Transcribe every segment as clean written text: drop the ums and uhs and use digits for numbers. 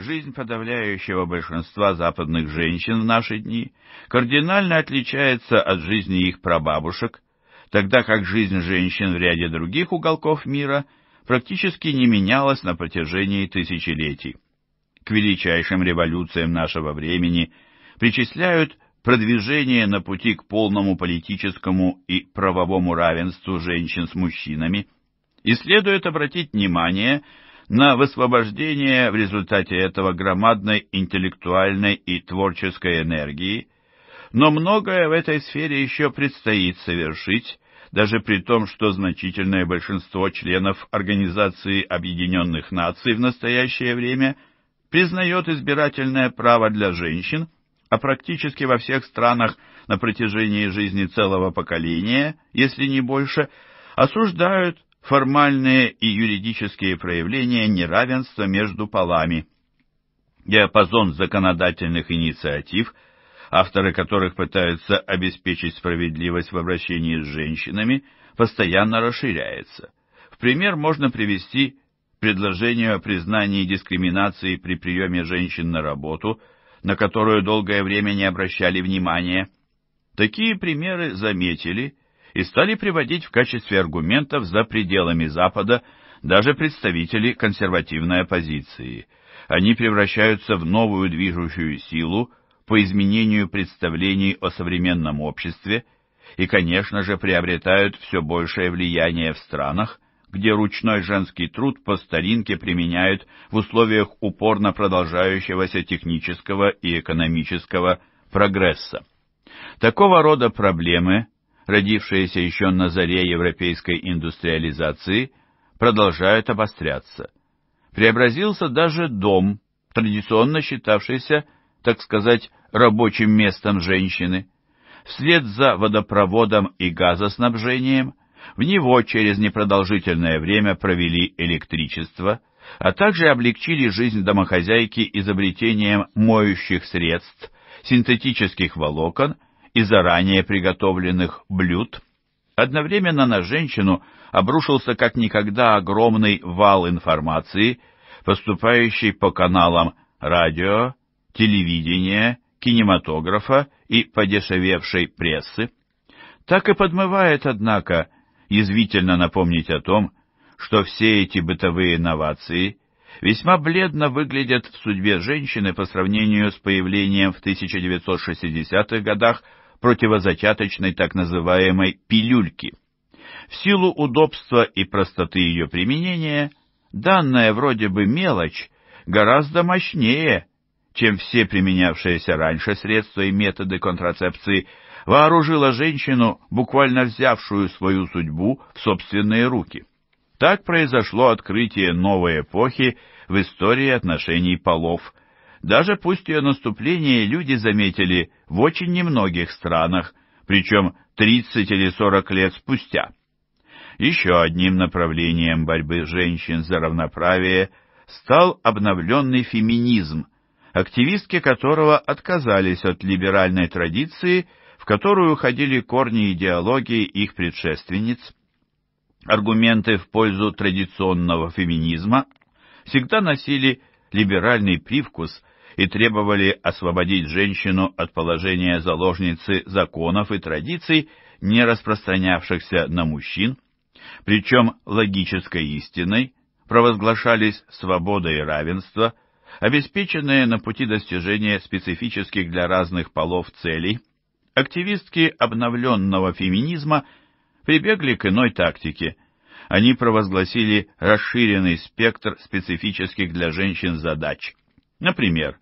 жизнь подавляющего большинства западных женщин в наши дни кардинально отличается от жизни их прабабушек, тогда как жизнь женщин в ряде других уголков мира практически не менялась на протяжении тысячелетий. К величайшим революциям нашего времени причисляют продвижение на пути к полному политическому и правовому равенству женщин с мужчинами, и следует обратить внимание на высвобождение в результате этого громадной интеллектуальной и творческой энергии, но многое в этой сфере еще предстоит совершить, даже при том, что значительное большинство членов Организации Объединенных Наций в настоящее время признает избирательное право для женщин, а практически во всех странах на протяжении жизни целого поколения, если не больше, осуждают формальные и юридические проявления неравенства между полами. Диапазон законодательных инициатив, авторы которых пытаются обеспечить справедливость в обращении с женщинами, постоянно расширяется. В пример можно привести предложение о признании дискриминации при приеме женщин на работу, на которую долгое время не обращали внимания. Такие примеры заметили и стали приводить в качестве аргументов за пределами Запада даже представители консервативной оппозиции. Они превращаются в новую движущую силу по изменению представлений о современном обществе и, конечно же, приобретают все большее влияние в странах, где ручной женский труд по старинке применяют в условиях упорно продолжающегося технического и экономического прогресса. Такого рода проблемы, родившиеся еще на заре европейской индустриализации, продолжают обостряться. Преобразился даже дом, традиционно считавшийся, так сказать, рабочим местом женщины. Вслед за водопроводом и газоснабжением в него через непродолжительное время провели электричество, а также облегчили жизнь домохозяйки изобретением моющих средств, синтетических волокон и заранее приготовленных блюд. Одновременно на женщину обрушился как никогда огромный вал информации, поступающий по каналам радио, телевидения, кинематографа и подешевевшей прессы. Так и подмывает, однако, язвительно напомнить о том, что все эти бытовые новации весьма бледно выглядят в судьбе женщины по сравнению с появлением в 1960-х годах противозачаточной так называемой «пилюльки». В силу удобства и простоты ее применения, данная вроде бы мелочь гораздо мощнее, чем все применявшиеся раньше средства и методы контрацепции, вооружила женщину, буквально взявшую свою судьбу в собственные руки. Так произошло открытие новой эпохи в истории отношений полов. Даже пусть ее наступление люди заметили в очень немногих странах, причем 30 или 40 лет спустя. Еще одним направлением борьбы женщин за равноправие стал обновленный феминизм, активистки которого отказались от либеральной традиции, в которую уходили корни идеологии их предшественниц. Аргументы в пользу традиционного феминизма всегда носили либеральный привкус и требовали освободить женщину от положения заложницы законов и традиций, не распространявшихся на мужчин, причем логической истиной провозглашались свобода и равенство, обеспеченные на пути достижения специфических для разных полов целей. Активистки обновленного феминизма прибегли к иной тактике. Они провозгласили расширенный спектр специфических для женщин задач. Например,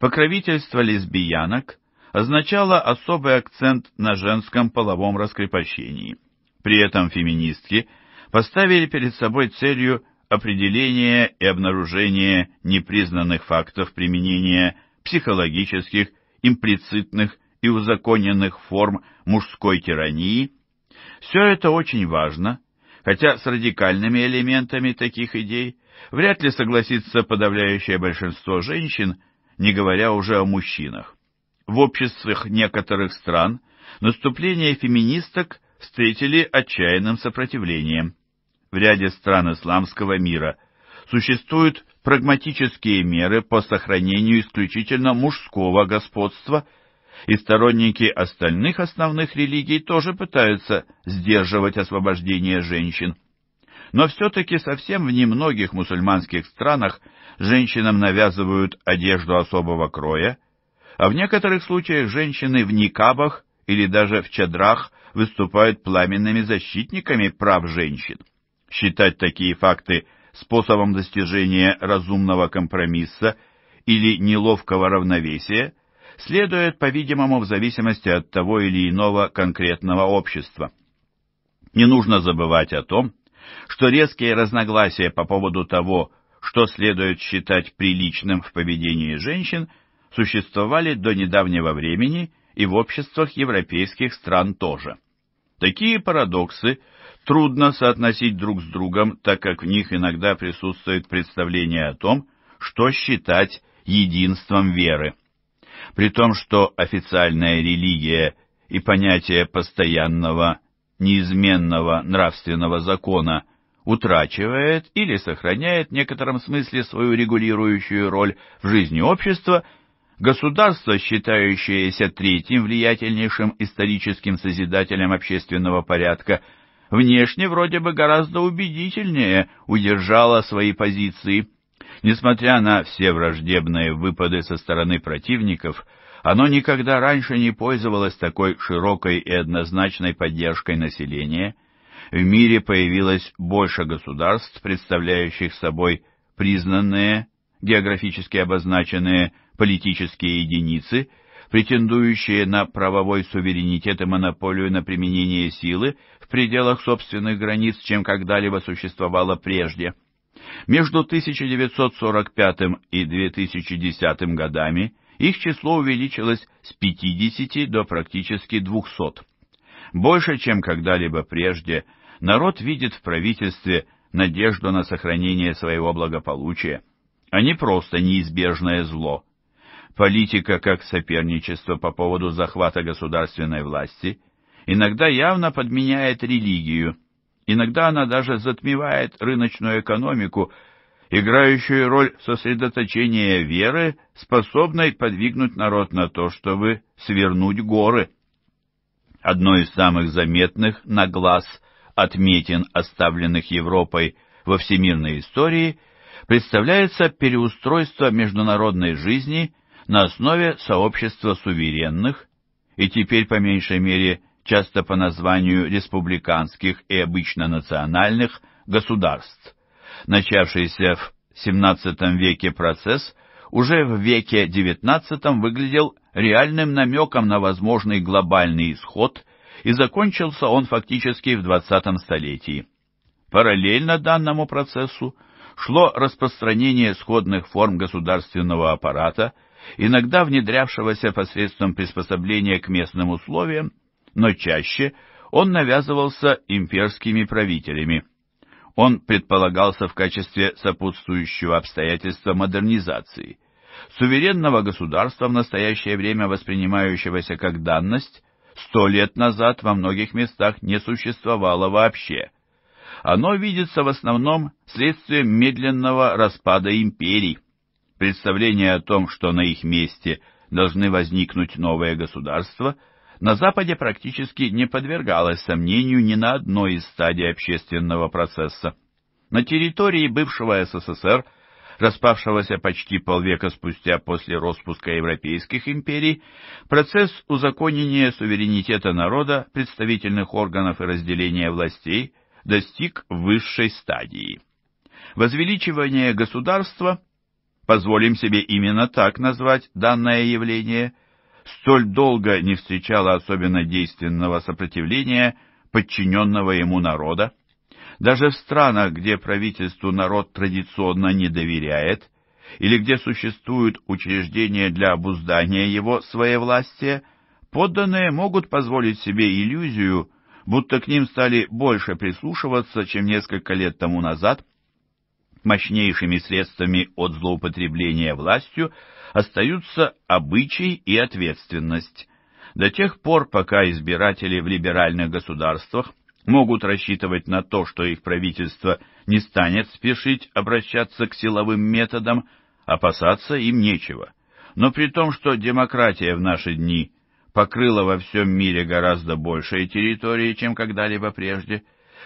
покровительство лесбиянок означало особый акцент на женском половом раскрепощении. При этом феминистки поставили перед собой целью определение и обнаружение непризнанных фактов применения психологических, имплицитных и узаконенных форм мужской тирании. Все это очень важно, хотя с радикальными элементами таких идей вряд ли согласится подавляющее большинство женщин, не говоря уже о мужчинах. В обществах некоторых стран наступление феминисток встретили отчаянным сопротивлением. В ряде стран исламского мира существуют прагматические меры по сохранению исключительно мужского господства, и сторонники остальных основных религий тоже пытаются сдерживать освобождение женщин. Но все-таки совсем в немногих мусульманских странах женщинам навязывают одежду особого кроя, а в некоторых случаях женщины в никабах или даже в чадрах выступают пламенными защитниками прав женщин. Считать такие факты способом достижения разумного компромисса или неловкого равновесия следует, по-видимому, в зависимости от того или иного конкретного общества. Не нужно забывать о том, что резкие разногласия по поводу того, что следует считать приличным в поведении женщин, существовали до недавнего времени и в обществах европейских стран тоже. Такие парадоксы трудно соотносить друг с другом, так как в них иногда присутствует представление о том, что считать единством веры. При том, что официальная религия и понятие постоянного, неизменного нравственного закона утрачивает или сохраняет в некотором смысле свою регулирующую роль в жизни общества, государство, считающееся третьим влиятельнейшим историческим созидателем общественного порядка, внешне вроде бы гораздо убедительнее удержало свои позиции. Несмотря на все враждебные выпады со стороны противников, оно никогда раньше не пользовалось такой широкой и однозначной поддержкой населения. В мире появилось больше государств, представляющих собой признанные, географически обозначенные политические единицы, претендующие на правовой суверенитет и монополию на применение силы в пределах собственных границ, чем когда-либо существовало прежде. Между 1945 и 2010 годами их число увеличилось с 50 до практически 200. Больше, чем когда-либо прежде, народ видит в правительстве надежду на сохранение своего благополучия, а не просто неизбежное зло. Политика как соперничество по поводу захвата государственной власти иногда явно подменяет религию, иногда она даже затмевает рыночную экономику, играющую роль сосредоточения веры, способной подвигнуть народ на то, чтобы свернуть горы. Одной из самых заметных на глаз отметин, оставленных Европой во всемирной истории, представляется переустройство международной жизни на основе сообщества суверенных, и теперь по меньшей мере часто по названию республиканских и обычно национальных государств. Начавшийся в XVII веке процесс уже в веке XIX выглядел реальным намеком на возможный глобальный исход, и закончился он фактически в XX столетии. Параллельно данному процессу шло распространение сходных форм государственного аппарата, иногда внедрявшегося посредством приспособления к местным условиям, но чаще он навязывался имперскими правителями. Он предполагался в качестве сопутствующего обстоятельства модернизации. Суверенного государства, в настоящее время воспринимающегося как данность, 100 лет назад во многих местах не существовало вообще. Оно видится в основном следствием медленного распада империй. Представление о том, что на их месте должны возникнуть новые государства, на Западе практически не подвергалось сомнению ни на одной из стадий общественного процесса. На территории бывшего СССР, распавшегося почти полвека спустя после распуска европейских империй, процесс узаконения суверенитета народа, представительных органов и разделения властей достиг высшей стадии. Возвеличивание государства, позволим себе именно так назвать данное явление, столь долго не встречало особенно действенного сопротивления подчиненного ему народа. Даже в странах, где правительству народ традиционно не доверяет, или где существуют учреждения для обуздания его своевластия, подданные могут позволить себе иллюзию, будто к ним стали больше прислушиваться, чем несколько лет тому назад. Мощнейшими средствами от злоупотребления властью остаются обычай и ответственность. До тех пор, пока избиратели в либеральных государствах могут рассчитывать на то, что их правительство не станет спешить обращаться к силовым методам, опасаться им нечего. Но при том, что демократия в наши дни покрыла во всем мире гораздо большие территории, чем когда-либо прежде,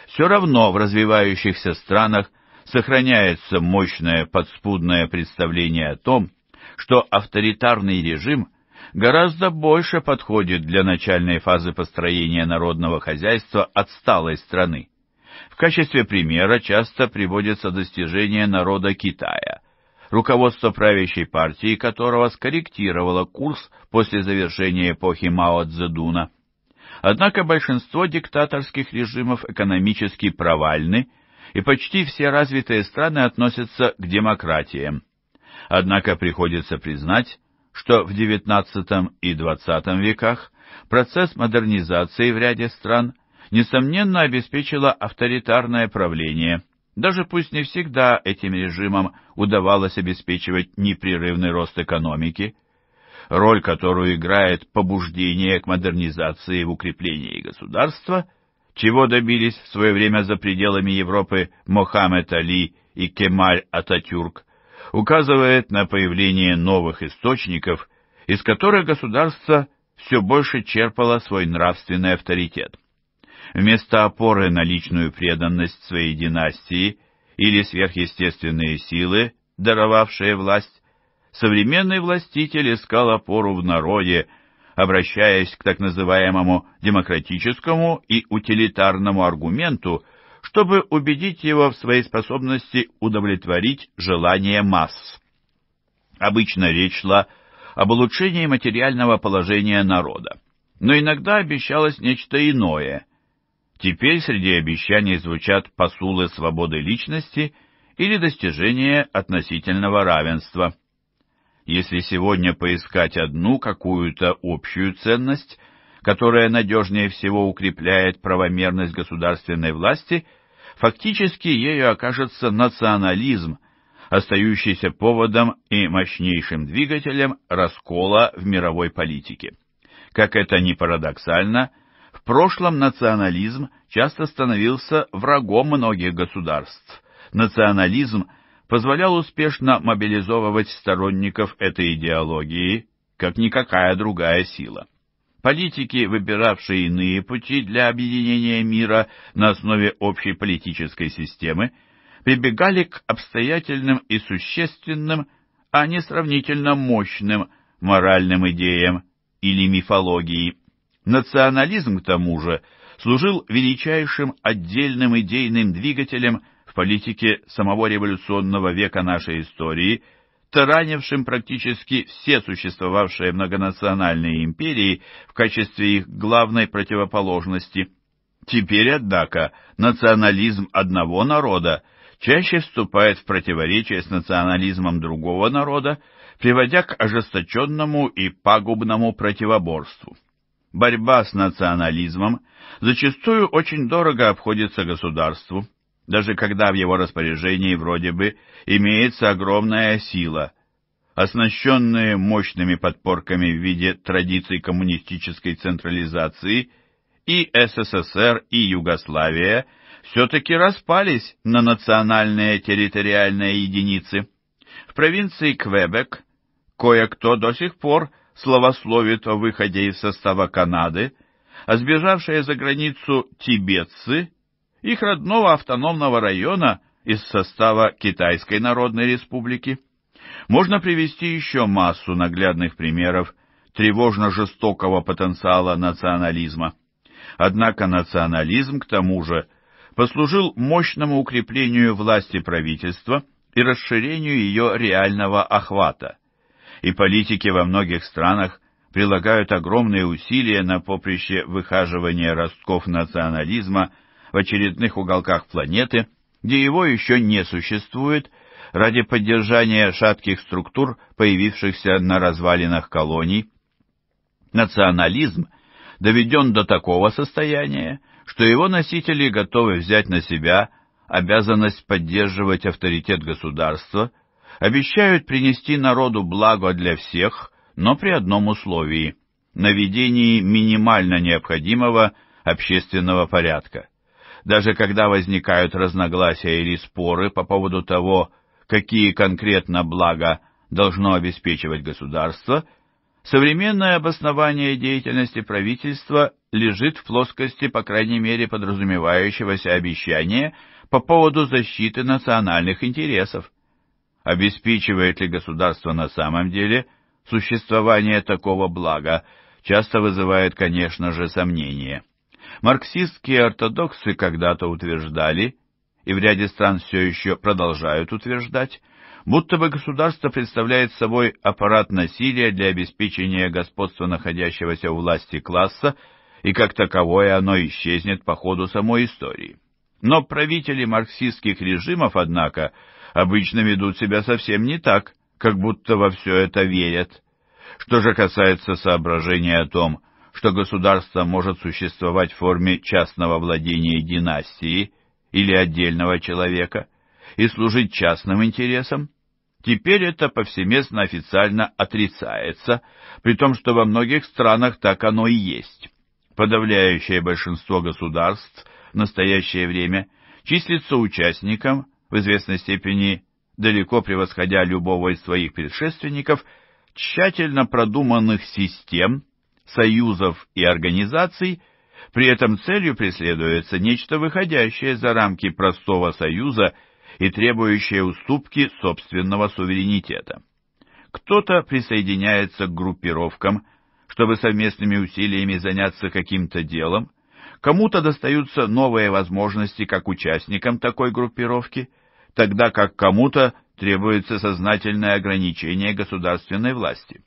все равно в развивающихся странах сохраняется мощное подспудное представление о том, что авторитарный режим гораздо больше подходит для начальной фазы построения народного хозяйства отсталой страны. В качестве примера часто приводится достижение народа Китая, руководство правящей партии которого скорректировало курс после завершения эпохи Мао Цзэдуна. Однако большинство диктаторских режимов экономически провальны, и почти все развитые страны относятся к демократиям. Однако приходится признать, что в XIX и XX веках процесс модернизации в ряде стран несомненно обеспечило авторитарное правление, даже пусть не всегда этим режимам удавалось обеспечивать непрерывный рост экономики. Роль, которую играет побуждение к модернизации в укреплении государства, чего добились в свое время за пределами Европы Мохаммед Али и Кемаль Ататюрк, указывает на появление новых источников, из которых государство все больше черпало свой нравственный авторитет. Вместо опоры на личную преданность своей династии или сверхъестественные силы, даровавшие власть, современный властитель искал опору в народе, обращаясь к так называемому демократическому и утилитарному аргументу, чтобы убедить его в своей способности удовлетворить желания масс. Обычно речь шла об улучшении материального положения народа, но иногда обещалось нечто иное. Теперь среди обещаний звучат посулы свободы личности или достижения относительного равенства. Если сегодня поискать одну какую-то общую ценность, которая надежнее всего укрепляет правомерность государственной власти, фактически ею окажется национализм, остающийся поводом и мощнейшим двигателем раскола в мировой политике. Как это ни парадоксально, в прошлом национализм часто становился врагом многих государств. Национализм позволял успешно мобилизовывать сторонников этой идеологии, как никакая другая сила. Политики, выбиравшие иные пути для объединения мира на основе общей политической системы, прибегали к обстоятельным и существенным, а не сравнительно мощным моральным идеям или мифологии. Национализм, к тому же, служил величайшим отдельным идейным двигателем в политике самого революционного века нашей истории, таранившим практически все существовавшие многонациональные империи в качестве их главной противоположности. Теперь, однако, национализм одного народа чаще вступает в противоречие с национализмом другого народа, приводя к ожесточенному и пагубному противоборству. Борьба с национализмом зачастую очень дорого обходится государству, даже когда в его распоряжении вроде бы имеется огромная сила. Оснащенные мощными подпорками в виде традиций коммунистической централизации, и СССР, и Югославия все-таки распались на национальные территориальные единицы. В провинции Квебек кое-кто до сих пор словословит о выходе из состава Канады, а сбежавшие за границу тибетцы — их родного автономного района из состава Китайской Народной Республики. Можно привести еще массу наглядных примеров тревожно-жестокого потенциала национализма. Однако национализм, к тому же, послужил мощному укреплению власти правительства и расширению ее реального охвата. И политики во многих странах прилагают огромные усилия на поприще выхаживания ростков национализма в очередных уголках планеты, где его еще не существует, ради поддержания шатких структур, появившихся на развалинах колоний. Национализм доведен до такого состояния, что его носители готовы взять на себя обязанность поддерживать авторитет государства, обещают принести народу благо для всех, но при одном условии – наведении минимально необходимого общественного порядка. даже когда возникают разногласия или споры по поводу того, какие конкретно блага должно обеспечивать государство, современное обоснование деятельности правительства лежит в плоскости, по крайней мере, подразумевающегося обещания по поводу защиты национальных интересов. Обеспечивает ли государство на самом деле существование такого блага, часто вызывает, конечно же, сомнения. Марксистские ортодоксы когда-то утверждали, и в ряде стран все еще продолжают утверждать, будто бы государство представляет собой аппарат насилия для обеспечения господства находящегося у власти класса, и как таковое оно исчезнет по ходу самой истории. Но правители марксистских режимов, однако, обычно ведут себя совсем не так, как будто во все это верят. Что же касается соображения о том, что государство может существовать в форме частного владения династии или отдельного человека и служить частным интересам, теперь это повсеместно официально отрицается, при том, что во многих странах так оно и есть. Подавляющее большинство государств в настоящее время числится участником, в известной степени далеко превосходя любого из своих предшественников, тщательно продуманных систем, союзов и организаций, при этом целью преследуется нечто выходящее за рамки простого союза и требующее уступки собственного суверенитета. Кто-то присоединяется к группировкам, чтобы совместными усилиями заняться каким-то делом, кому-то достаются новые возможности как участникам такой группировки, тогда как кому-то требуется сознательное ограничение государственной власти.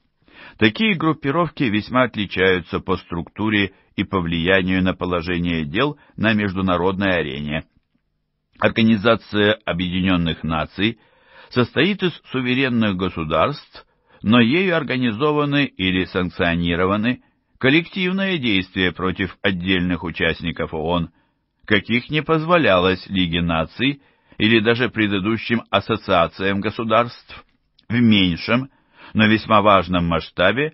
Такие группировки весьма отличаются по структуре и по влиянию на положение дел на международной арене. Организация Объединенных Наций состоит из суверенных государств, но ею организованы или санкционированы коллективные действия против отдельных участников ООН, каких не позволялось Лиге наций или даже предыдущим ассоциациям государств. В меньшем, но весьма важном масштабе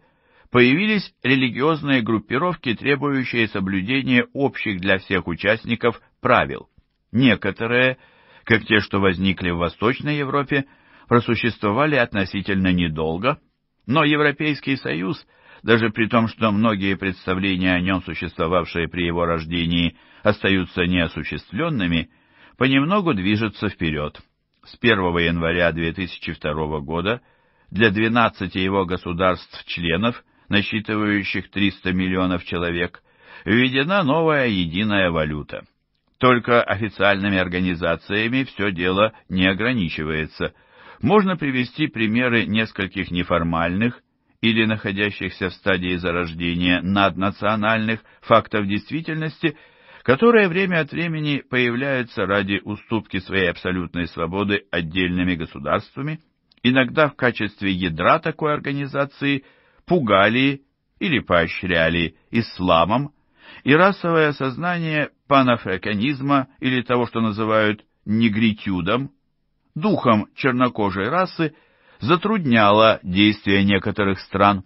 появились религиозные группировки, требующие соблюдения общих для всех участников правил. Некоторые, как те, что возникли в Восточной Европе, просуществовали относительно недолго, но Европейский Союз, даже при том, что многие представления о нем, существовавшие при его рождении, остаются неосуществленными, понемногу движется вперед. С 1 января 2002 года для 12 его государств-членов, насчитывающих 300 миллионов человек, введена новая единая валюта. Только официальными организациями все дело не ограничивается. Можно привести примеры нескольких неформальных или находящихся в стадии зарождения наднациональных фактов действительности, которые время от времени появляются ради уступки своей абсолютной свободы отдельными государствами, иногда в качестве ядра такой организации пугали или поощряли исламом, и расовое сознание панафриканизма или того, что называют негритюдом, духом чернокожей расы, затрудняло действия некоторых стран.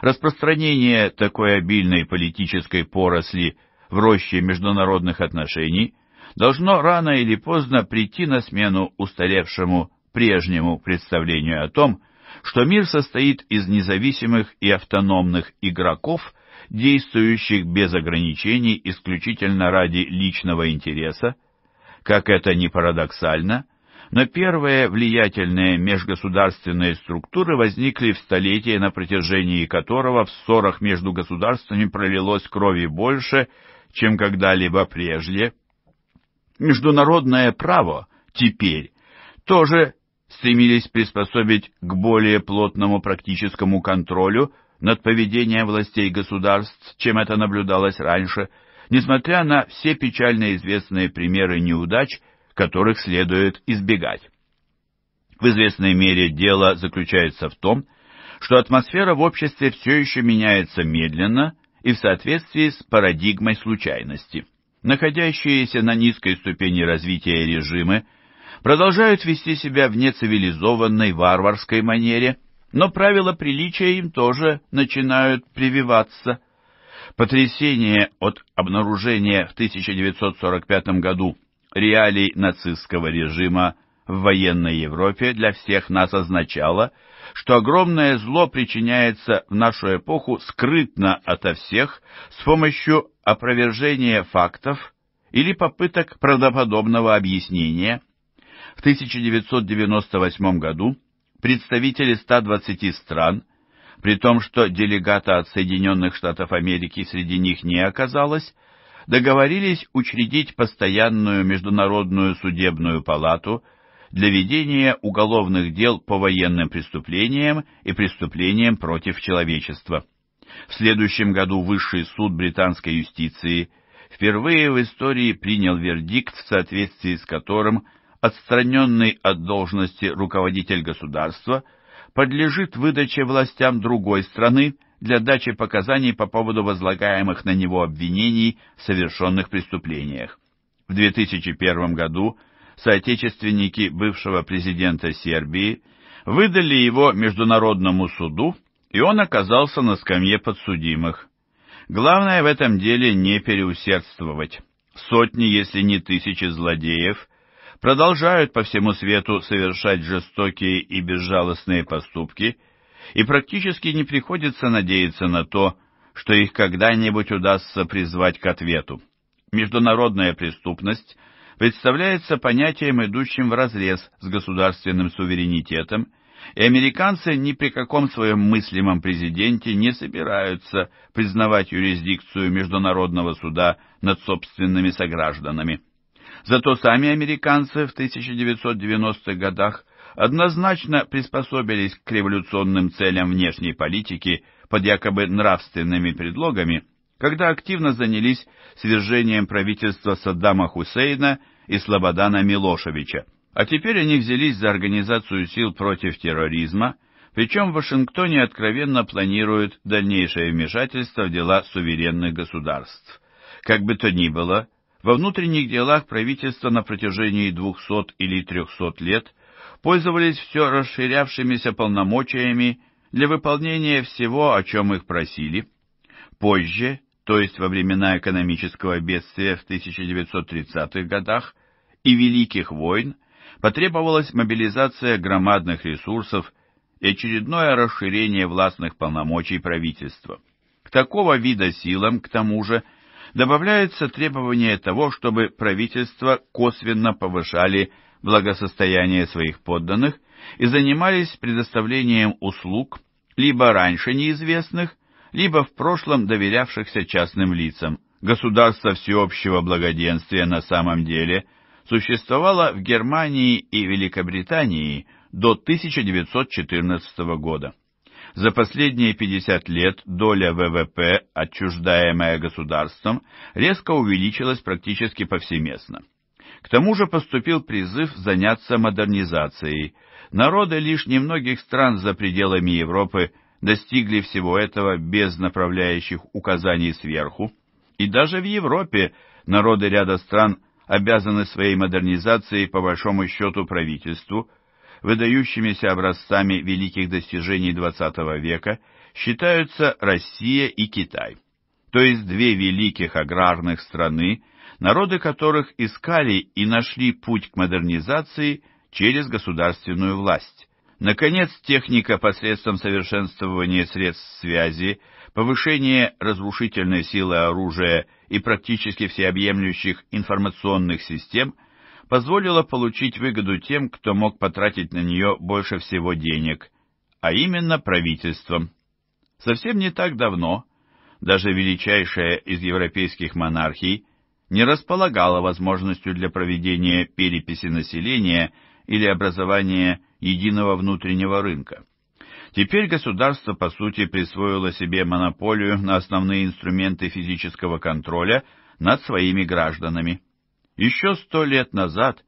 Распространение такой обильной политической поросли в роще международных отношений должно рано или поздно прийти на смену устаревшему прежнему представлению о том, что мир состоит из независимых и автономных игроков, действующих без ограничений исключительно ради личного интереса. Как это ни парадоксально, но первые влиятельные межгосударственные структуры возникли в столетии, на протяжении которого в ссорах между государствами пролилось крови больше, чем когда-либо прежде. Международное право теперь тоже стремились приспособить к более плотному практическому контролю над поведением властей государств, чем это наблюдалось раньше, несмотря на все печально известные примеры неудач, которых следует избегать. В известной мере дело заключается в том, что атмосфера в обществе все еще меняется медленно и в соответствии с парадигмой случайности. Находящиеся на низкой ступени развития режимы продолжают вести себя в нецивилизованной варварской манере, но правила приличия им тоже начинают прививаться. Потрясение от обнаружения в 1945 году реалий нацистского режима в военной Европе для всех нас означало, что огромное зло причиняется в нашу эпоху скрытно ото всех с помощью опровержения фактов или попыток правдоподобного объяснения. В 1998 году представители 120 стран, при том, что делегата от Соединенных Штатов Америки среди них не оказалось, договорились учредить постоянную международную судебную палату для ведения уголовных дел по военным преступлениям и преступлениям против человечества. В следующем году Высший суд британской юстиции впервые в истории принял вердикт, в соответствии с которым отстраненный от должности руководитель государства подлежит выдаче властям другой страны для дачи показаний по поводу возлагаемых на него обвинений в совершенных преступлениях. В 2001 году соотечественники бывшего президента Сербии выдали его международному суду, и он оказался на скамье подсудимых. Главное в этом деле не переусердствовать. Сотни, если не тысячи злодеев продолжают по всему свету совершать жестокие и безжалостные поступки, и практически не приходится надеяться на то, что их когда-нибудь удастся призвать к ответу. Международная преступность представляется понятием, идущим вразрез с государственным суверенитетом, и американцы ни при каком своем мыслимом президенте не собираются признавать юрисдикцию Международного суда над собственными согражданами. Зато сами американцы в 1990-х годах однозначно приспособились к революционным целям внешней политики под якобы нравственными предлогами, когда активно занялись свержением правительства Саддама Хусейна и Слободана Милошевича. А теперь они взялись за организацию сил против терроризма, причем в Вашингтоне откровенно планируют дальнейшее вмешательство в дела суверенных государств. Как бы то ни было, во внутренних делах правительства на протяжении 200 или 300 лет пользовались все расширявшимися полномочиями для выполнения всего, о чем их просили. Позже, то есть во времена экономического бедствия в 1930-х годах и Великих войн, потребовалась мобилизация громадных ресурсов и очередное расширение властных полномочий правительства. К такого вида силам, к тому же, добавляется требование того, чтобы правительства косвенно повышали благосостояние своих подданных и занимались предоставлением услуг, либо раньше неизвестных, либо в прошлом доверявшихся частным лицам. Государство всеобщего благоденствия на самом деле существовало в Германии и Великобритании до 1914 года. За последние 50 лет доля ВВП, отчуждаемая государством, резко увеличилась практически повсеместно. К тому же поступил призыв заняться модернизацией. Народы лишь немногих стран за пределами Европы достигли всего этого без направляющих указаний сверху, и даже в Европе народы ряда стран обязаны своей модернизацией по большому счету правительству. Выдающимися образцами великих достижений XX века считаются Россия и Китай, то есть две великих аграрных страны, народы которых искали и нашли путь к модернизации через государственную власть. Наконец, техника посредством совершенствования средств связи, повышения разрушительной силы оружия и практически всеобъемлющих информационных систем позволило получить выгоду тем, кто мог потратить на нее больше всего денег, а именно правительством. Совсем не так давно даже величайшая из европейских монархий не располагала возможностью для проведения переписи населения или образования единого внутреннего рынка. Теперь государство, по сути, присвоило себе монополию на основные инструменты физического контроля над своими гражданами. Еще 100 лет назад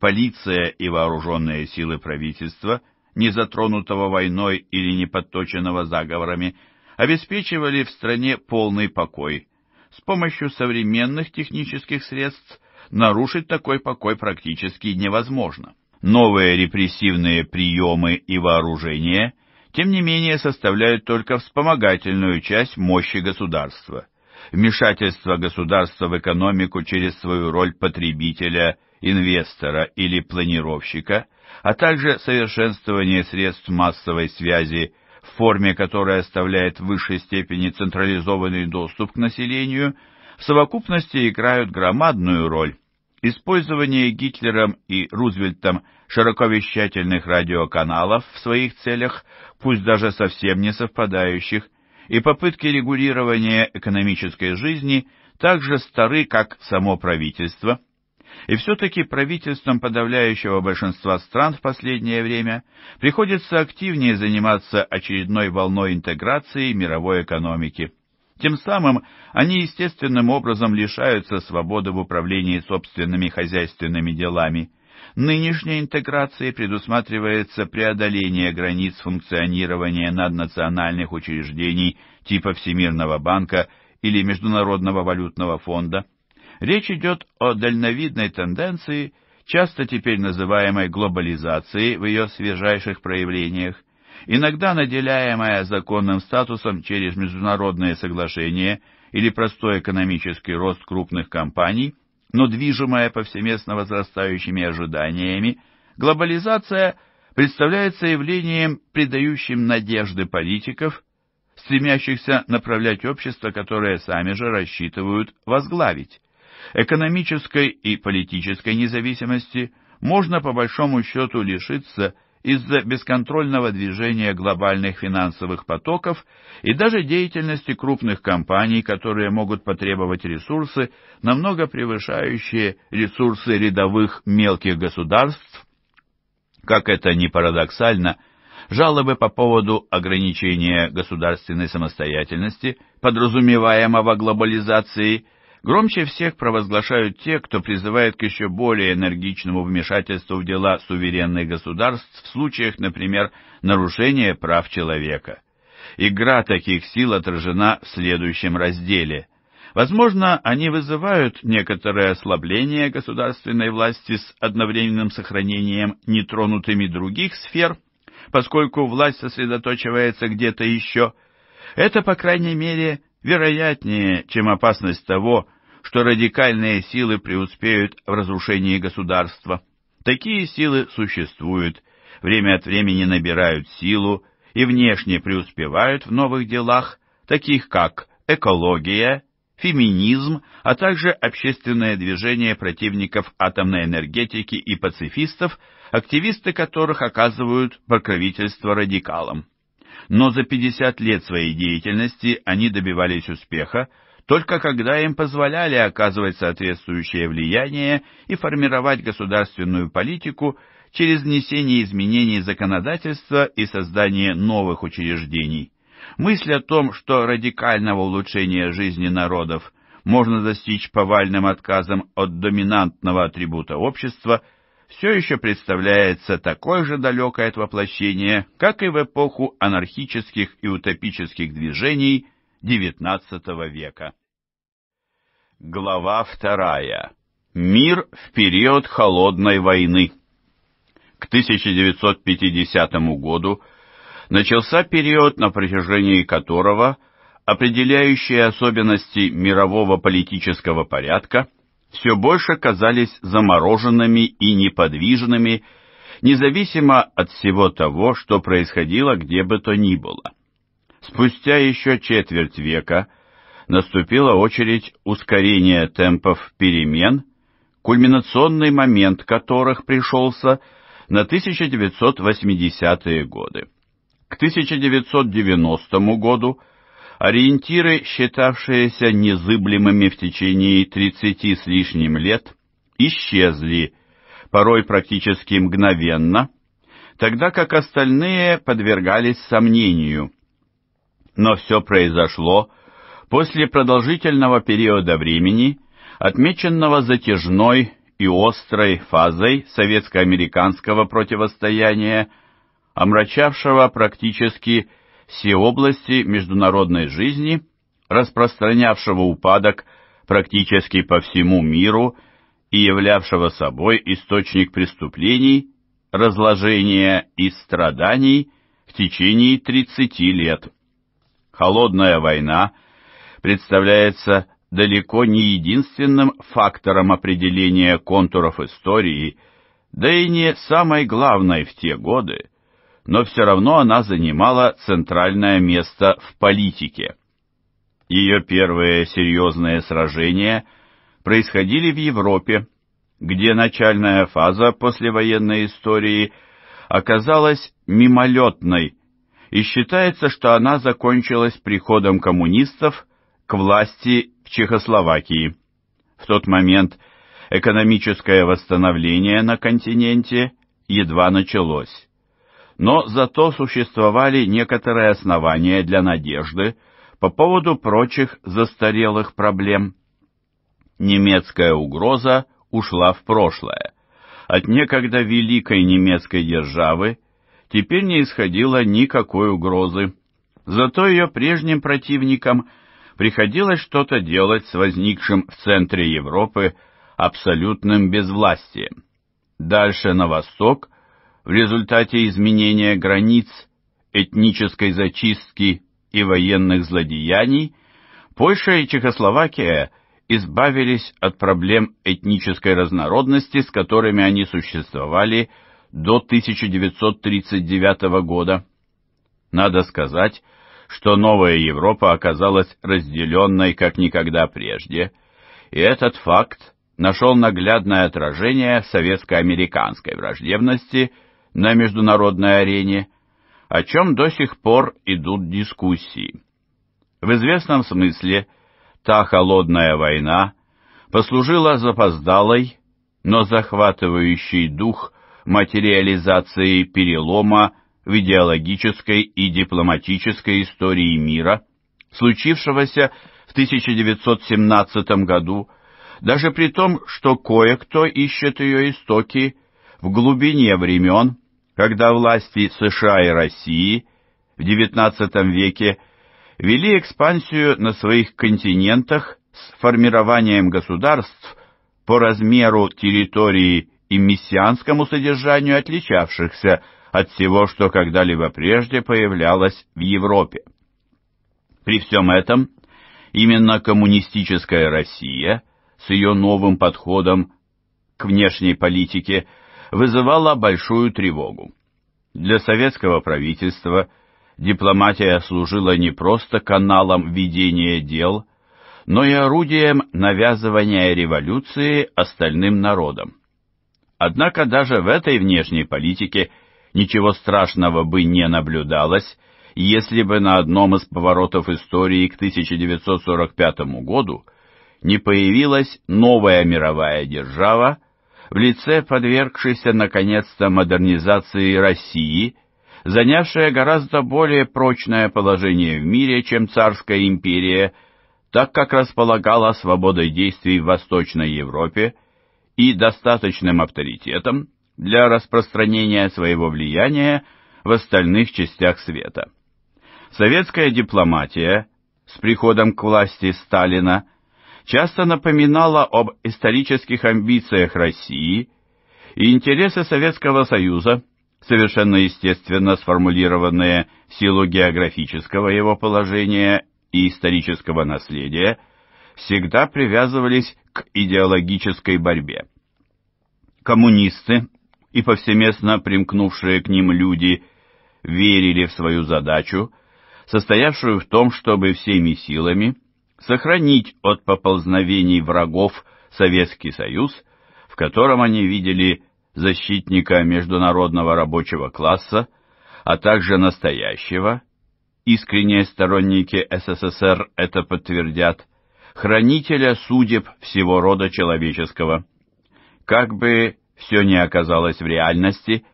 полиция и вооруженные силы правительства, не затронутого войной или не подточенного заговорами, обеспечивали в стране полный покой. С помощью современных технических средств нарушить такой покой практически невозможно. Новые репрессивные приемы и вооружения, тем не менее, составляют только вспомогательную часть мощи государства. вмешательство государства в экономику через свою роль потребителя, инвестора или планировщика, а также совершенствование средств массовой связи в форме, которая оставляет в высшей степени централизованный доступ к населению, в совокупности играют громадную роль. Использование Гитлером и Рузвельтом широковещательных радиоканалов в своих целях, пусть даже совсем не совпадающих, и попытки регулирования экономической жизни так же стары, как само правительство. И все-таки правительствам подавляющего большинства стран в последнее время приходится активнее заниматься очередной волной интеграции мировой экономики. Тем самым они естественным образом лишаются свободы в управлении собственными хозяйственными делами. Нынешней интеграцией предусматривается преодоление границ функционирования наднациональных учреждений типа Всемирного банка или Международного валютного фонда. Речь идет о дальновидной тенденции, часто теперь называемой глобализацией в ее свежайших проявлениях, иногда наделяемая законным статусом через международные соглашения или простой экономический рост крупных компаний, но движимая повсеместно возрастающими ожиданиями, глобализация представляется явлением, придающим надежды политиков, стремящихся направлять общество, которое сами же рассчитывают возглавить. Экономической и политической независимости можно по большому счету лишиться из-за бесконтрольного движения глобальных финансовых потоков и даже деятельности крупных компаний, которые могут потребовать ресурсы, намного превышающие ресурсы рядовых мелких государств. Как это ни парадоксально, жалобы по поводу ограничения государственной самостоятельности, подразумеваемого глобализацией, громче всех провозглашают те, кто призывает к еще более энергичному вмешательству в дела суверенных государств в случаях, например, нарушения прав человека. Игра таких сил отражена в следующем разделе. Возможно, они вызывают некоторое ослабление государственной власти с одновременным сохранением нетронутыми других сфер, поскольку власть сосредоточивается где-то еще. Это, по крайней мере, вероятнее, чем опасность того, что радикальные силы преуспеют в разрушении государства. Такие силы существуют, время от времени набирают силу и внешне преуспевают в новых делах, таких как экология, феминизм, а также общественное движение противников атомной энергетики и пацифистов, активисты которых оказывают покровительство радикалам. Но за 50 лет своей деятельности они добивались успеха, только когда им позволяли оказывать соответствующее влияние и формировать государственную политику через внесение изменений законодательства и создание новых учреждений. Мысль о том, что радикального улучшения жизни народов можно достичь повальным отказом от доминантного атрибута общества, все еще представляется такой же далекой от воплощения, как и в эпоху анархических и утопических движений XIX века. Глава 2. Мир в период Холодной войны. К 1950 году начался период, на протяжении которого определяющие особенности мирового политического порядка все больше казались замороженными и неподвижными, независимо от всего того, что происходило где бы то ни было. Спустя еще четверть века наступила очередь ускорения темпов перемен, кульминационный момент которых пришелся на 1980-е годы. К 1990 году ориентиры, считавшиеся незыблемыми в течение 30 с лишним лет, исчезли, порой практически мгновенно, тогда как остальные подвергались сомнению. Но все произошло после продолжительного периода времени, отмеченного затяжной и острой фазой советско-американского противостояния, омрачавшего практически все области международной жизни, распространявшего упадок практически по всему миру и являвшего собой источник преступлений, разложения и страданий в течение 30 лет. Холодная война представляется далеко не единственным фактором определения контуров истории, да и не самой главной в те годы, но все равно она занимала центральное место в политике. Ее первые серьезные сражения происходили в Европе, где начальная фаза послевоенной истории оказалась мимолетной, и считается, что она закончилась приходом коммунистов к власти в Чехословакии. В тот момент экономическое восстановление на континенте едва началось. Но зато существовали некоторые основания для надежды по поводу прочих застарелых проблем. Немецкая угроза ушла в прошлое. От некогда великой немецкой державы теперь не исходило никакой угрозы. Зато ее прежним противникам приходилось что-то делать с возникшим в центре Европы абсолютным безвластием. Дальше на восток, в результате изменения границ, этнической зачистки и военных злодеяний, Польша и Чехословакия избавились от проблем этнической разнородности, с которыми они существовали до 1939 года. Надо сказать, что новая Европа оказалась разделенной как никогда прежде, и этот факт нашел наглядное отражение в советско-американской враждебности на международной арене, о чем до сих пор идут дискуссии. В известном смысле та холодная война послужила запоздалой, но захватывающей дух материализации перелома в идеологической и дипломатической истории мира, случившегося в 1917 году, даже при том, что кое-кто ищет ее истоки в глубине времен, когда власти США и России в XIX веке вели экспансию на своих континентах с формированием государств по размеру территории и мессианскому содержанию, отличавшихся от всего, что когда-либо прежде появлялось в Европе. При всем этом именно коммунистическая Россия с ее новым подходом к внешней политике вызывала большую тревогу. Для советского правительства дипломатия служила не просто каналом ведения дел, но и орудием навязывания революции остальным народам. Однако даже в этой внешней политике ничего страшного бы не наблюдалось, если бы на одном из поворотов истории к 1945 году не появилась новая мировая держава, в лице подвергшейся наконец-то модернизации России, занявшая гораздо более прочное положение в мире, чем царская империя, так как располагала свободой действий в Восточной Европе и достаточным авторитетом для распространения своего влияния в остальных частях света. Советская дипломатия с приходом к власти Сталина часто напоминала об исторических амбициях России, и интересы Советского Союза, совершенно естественно сформулированные в силу географического его положения и исторического наследия, всегда привязывались к идеологической борьбе. Коммунисты и повсеместно примкнувшие к ним люди верили в свою задачу, состоявшую в том, чтобы всеми силами сохранить от поползновений врагов Советский Союз, в котором они видели защитника международного рабочего класса, а также настоящего, искренние сторонники СССР это подтвердят, хранителя судеб всего рода человеческого. Как бы все ни оказалось в реальности,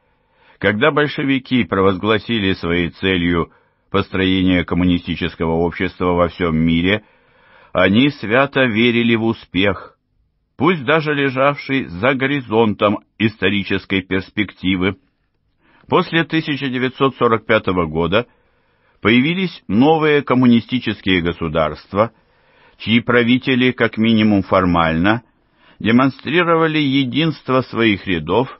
когда большевики провозгласили своей целью построение коммунистического общества во всем мире, они свято верили в успех, пусть даже лежавший за горизонтом исторической перспективы. После 1945 года появились новые коммунистические государства, чьи правители, как минимум формально, демонстрировали единство своих рядов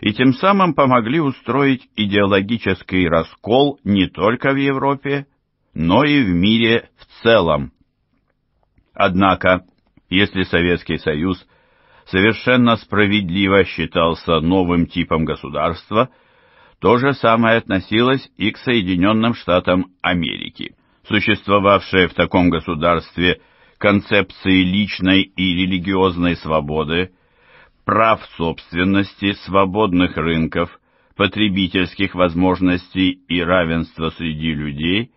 и тем самым помогли устроить идеологический раскол не только в Европе, но и в мире в целом. Однако, если Советский Союз совершенно справедливо считался новым типом государства, то же самое относилось и к Соединенным Штатам Америки. Существовавшие в таком государстве концепции личной и религиозной свободы, прав собственности, свободных рынков, потребительских возможностей и равенства среди людей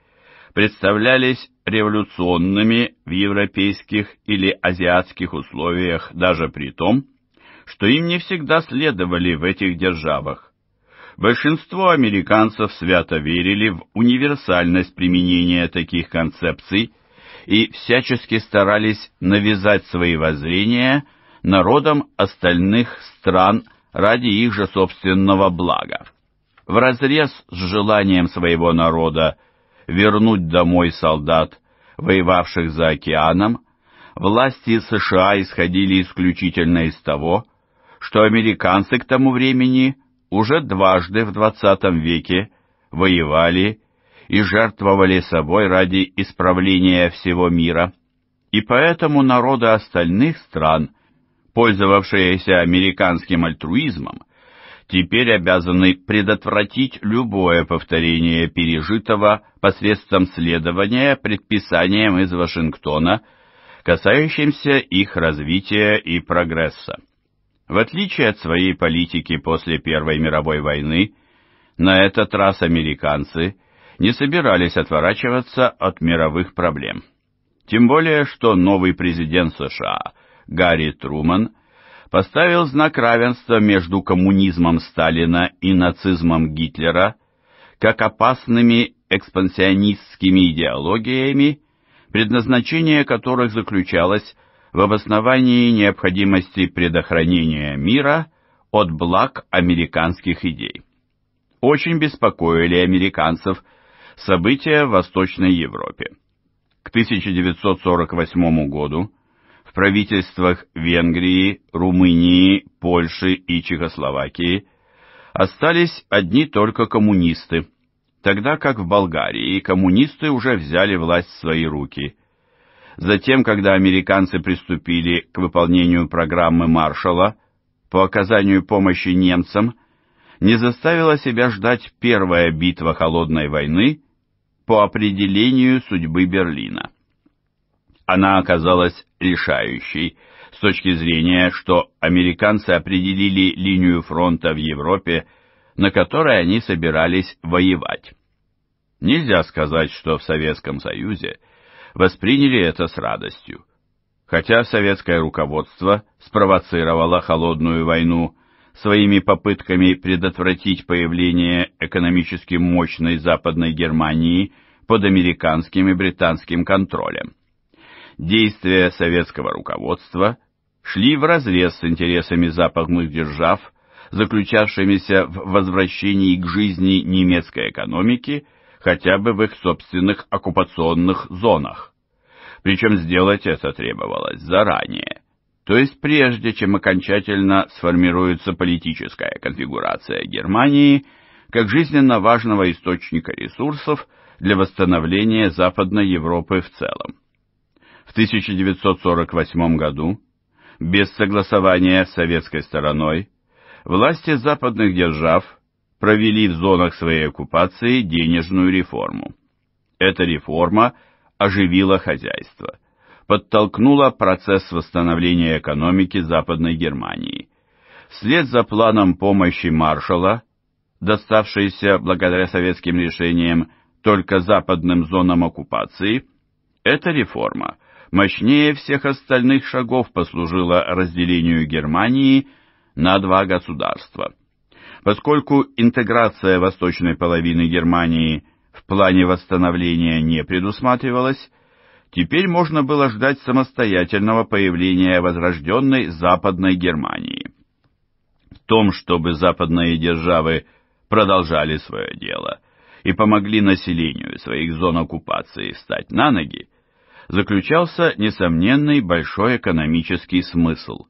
представлялись революционными в европейских или азиатских условиях даже при том, что им не всегда следовали в этих державах. Большинство американцев свято верили в универсальность применения таких концепций и всячески старались навязать свои воззрения народам остальных стран ради их же собственного блага. Вразрез с желанием своего народа вернуть домой солдат, воевавших за океаном, власти США исходили исключительно из того, что американцы к тому времени уже дважды в XX веке воевали и жертвовали собой ради исправления всего мира, и поэтому народы остальных стран, пользовавшиеся американским альтруизмом, теперь обязаны предотвратить любое повторение пережитого посредством следования предписаниям из Вашингтона, касающимся их развития и прогресса. В отличие от своей политики после Первой мировой войны, на этот раз американцы не собирались отворачиваться от мировых проблем. Тем более, что новый президент США Гарри Труман поставил знак равенства между коммунизмом Сталина и нацизмом Гитлера как опасными экспансионистскими идеологиями, предназначение которых заключалось в обосновании необходимости предохранения мира от благ американских идей. Очень беспокоили американцев события в Восточной Европе. К 1948 году в правительствах Венгрии, Румынии, Польши и Чехословакии остались одни только коммунисты, тогда как в Болгарии коммунисты уже взяли власть в свои руки. Затем, когда американцы приступили к выполнению программы Маршалла по оказанию помощи немцам, не заставила себя ждать первая битва Холодной войны по определению судьбы Берлина. Она оказалась решающей с точки зрения, что американцы определили линию фронта в Европе, на которой они собирались воевать. Нельзя сказать, что в Советском Союзе восприняли это с радостью. Хотя советское руководство спровоцировало Холодную войну своими попытками предотвратить появление экономически мощной Западной Германии под американским и британским контролем. Действия советского руководства шли вразрез с интересами западных держав, заключавшимися в возвращении к жизни немецкой экономики хотя бы в их собственных оккупационных зонах. Причем сделать это требовалось заранее, то есть прежде, чем окончательно сформируется политическая конфигурация Германии как жизненно важного источника ресурсов для восстановления Западной Европы в целом. В 1948 году, без согласования с советской стороной, власти западных держав провели в зонах своей оккупации денежную реформу. Эта реформа оживила хозяйство, подтолкнула процесс восстановления экономики Западной Германии. Вслед за планом помощи Маршалла, доставшейся благодаря советским решениям только западным зонам оккупации, эта реформа мощнее всех остальных шагов послужила разделению Германии на два государства. Поскольку интеграция восточной половины Германии в плане восстановления не предусматривалась, теперь можно было ждать самостоятельного появления возрожденной Западной Германии. В том, чтобы западные державы продолжали свое дело и помогли населению своих зон оккупации встать на ноги, заключался несомненный большой экономический смысл.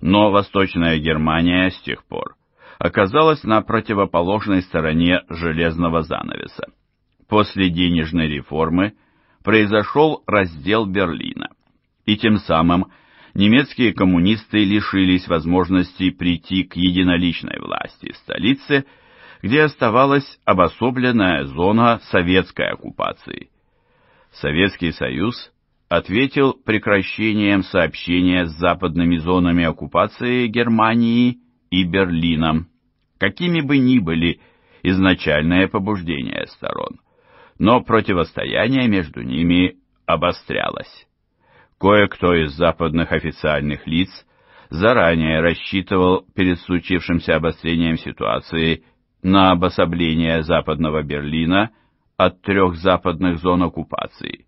Но Восточная Германия с тех пор оказалась на противоположной стороне железного занавеса. После денежной реформы произошел раздел Берлина. и тем самым немецкие коммунисты лишились возможности прийти к единоличной власти в столице, где оставалась обособленная зона советской оккупации. Советский Союз ответил прекращением сообщения с западными зонами оккупации Германии и Берлином, какими бы ни были изначальные побуждения сторон, но противостояние между ними обострялось. Кое-кто из западных официальных лиц заранее рассчитывал перед случившимся обострением ситуации на обособление Западного Берлина от трех западных зон оккупации.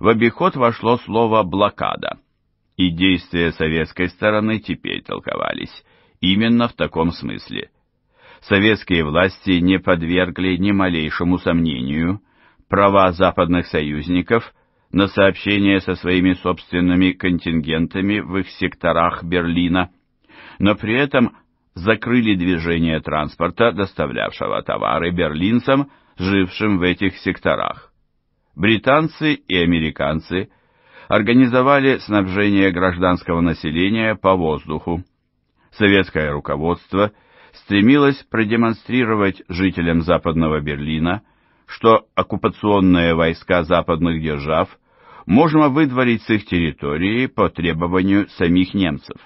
В обиход вошло слово «блокада», и действия советской стороны теперь толковались именно в таком смысле. Советские власти не подвергли ни малейшему сомнению права западных союзников на сообщение со своими собственными контингентами в их секторах Берлина, но при этом закрыли движение транспорта, доставлявшего товары берлинцам, жившим в этих секторах. Британцы и американцы организовали снабжение гражданского населения по воздуху. Советское руководство стремилось продемонстрировать жителям Западного Берлина, что оккупационные войска западных держав можно выдворить с их территории по требованию самих немцев.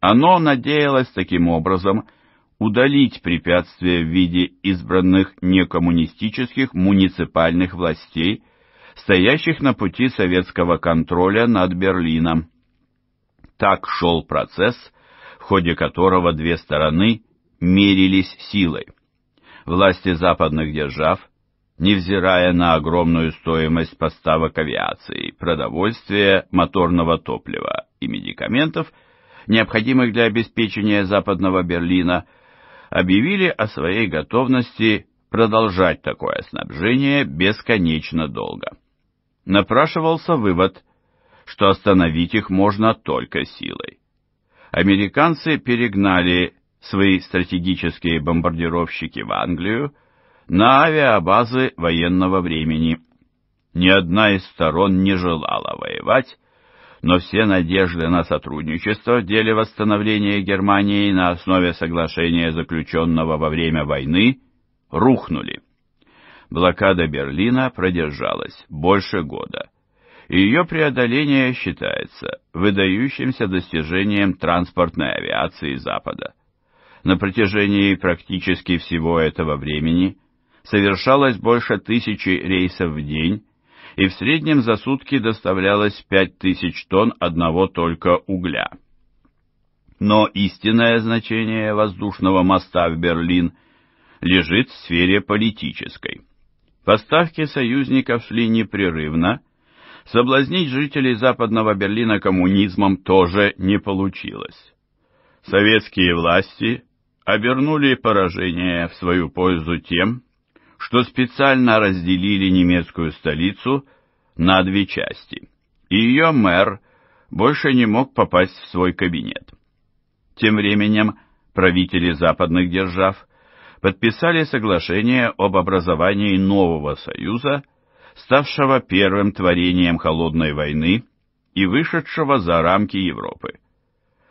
Оно надеялось таким образом удалить препятствия в виде избранных некоммунистических муниципальных властей, стоящих на пути советского контроля над Берлином. Так шел процесс, в ходе которого две стороны мерились силой. Власти западных держав, невзирая на огромную стоимость поставок авиации, продовольствия, моторного топлива и медикаментов, необходимых для обеспечения Западного Берлина, объявили о своей готовности продолжать такое снабжение бесконечно долго. Напрашивался вывод, что остановить их можно только силой. Американцы перегнали свои стратегические бомбардировщики в Англию на авиабазы военного времени. Ни одна из сторон не желала воевать, но все надежды на сотрудничество в деле восстановления Германии на основе соглашения, заключенного во время войны, рухнули. Блокада Берлина продержалась больше года, и ее преодоление считается выдающимся достижением транспортной авиации Запада. На протяжении практически всего этого времени совершалось больше 1000 рейсов в день, и в среднем за сутки доставлялось 5000 тонн одного только угля. Но истинное значение воздушного моста в Берлин лежит в сфере политической. Поставки союзников шли непрерывно, соблазнить жителей Западного Берлина коммунизмом тоже не получилось. Советские власти обернули поражение в свою пользу тем, что специально разделили немецкую столицу на две части, и ее мэр больше не мог попасть в свой кабинет. Тем временем правители западных держав подписали соглашение об образовании нового союза, ставшего первым творением холодной войны и вышедшего за рамки Европы.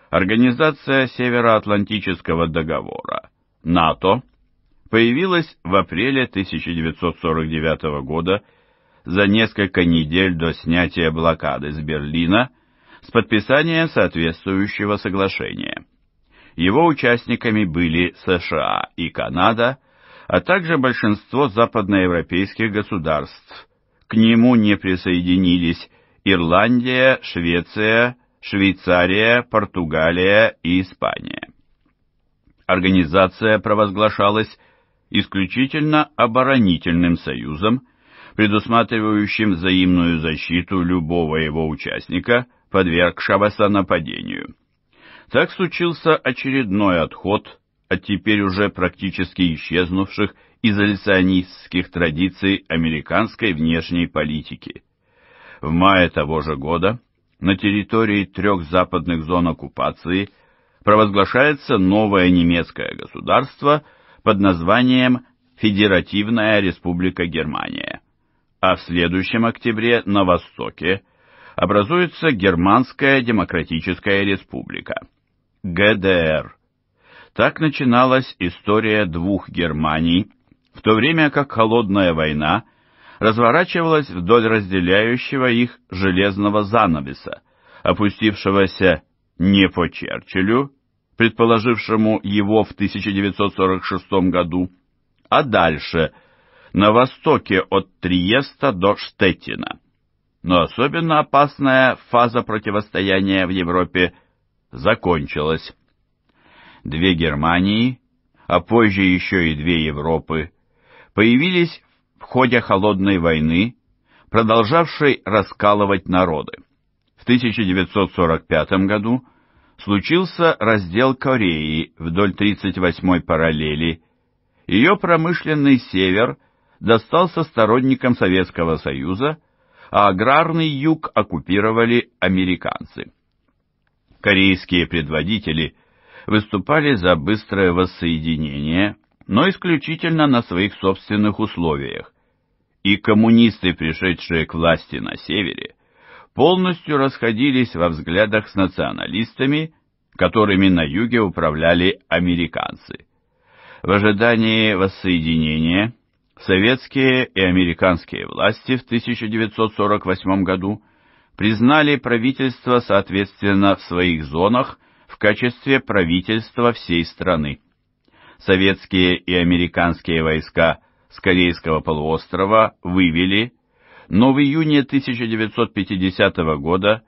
Организация Североатлантического договора, НАТО, появилась в апреле 1949 года, за несколько недель до снятия блокады с Берлина, с подписанием соответствующего соглашения. Его участниками были США и Канада, а также большинство западноевропейских государств. К нему не присоединились Ирландия, Швеция, Швейцария, Португалия и Испания. Организация провозглашалась исключительно оборонительным союзом, предусматривающим взаимную защиту любого его участника, подвергшегося нападению. Так случился очередной отход от теперь уже практически исчезнувших изоляционистских традиций американской внешней политики. В мае того же года на территории трех западных зон оккупации провозглашается новое немецкое государство под названием Федеративная Республика Германия, а в следующем октябре на Востоке образуется Германская Демократическая Республика, ГДР. Так начиналась история двух Германий, в то время как холодная война разворачивалась вдоль разделяющего их железного занавеса, опустившегося не по Черчиллю, предположившему его в 1946 году, а дальше, на востоке от Триеста до Штеттина. Но особенно опасная фаза противостояния в Европе закончилась. Две Германии, а позже еще и две Европы, появились в ходе холодной войны, продолжавшей раскалывать народы. В 1945 году случился раздел Кореи вдоль 38-й параллели. Ее промышленный север достался сторонникам Советского Союза, а аграрный юг оккупировали американцы. Корейские предводители выступали за быстрое воссоединение, но исключительно на своих собственных условиях, и коммунисты, пришедшие к власти на севере, полностью расходились во взглядах с националистами, которыми на юге управляли американцы. В ожидании воссоединения советские и американские власти в 1948 году признали правительство, соответственно, в своих зонах в качестве правительства всей страны. Советские и американские войска с Корейского полуострова вывели, но в июне 1950 года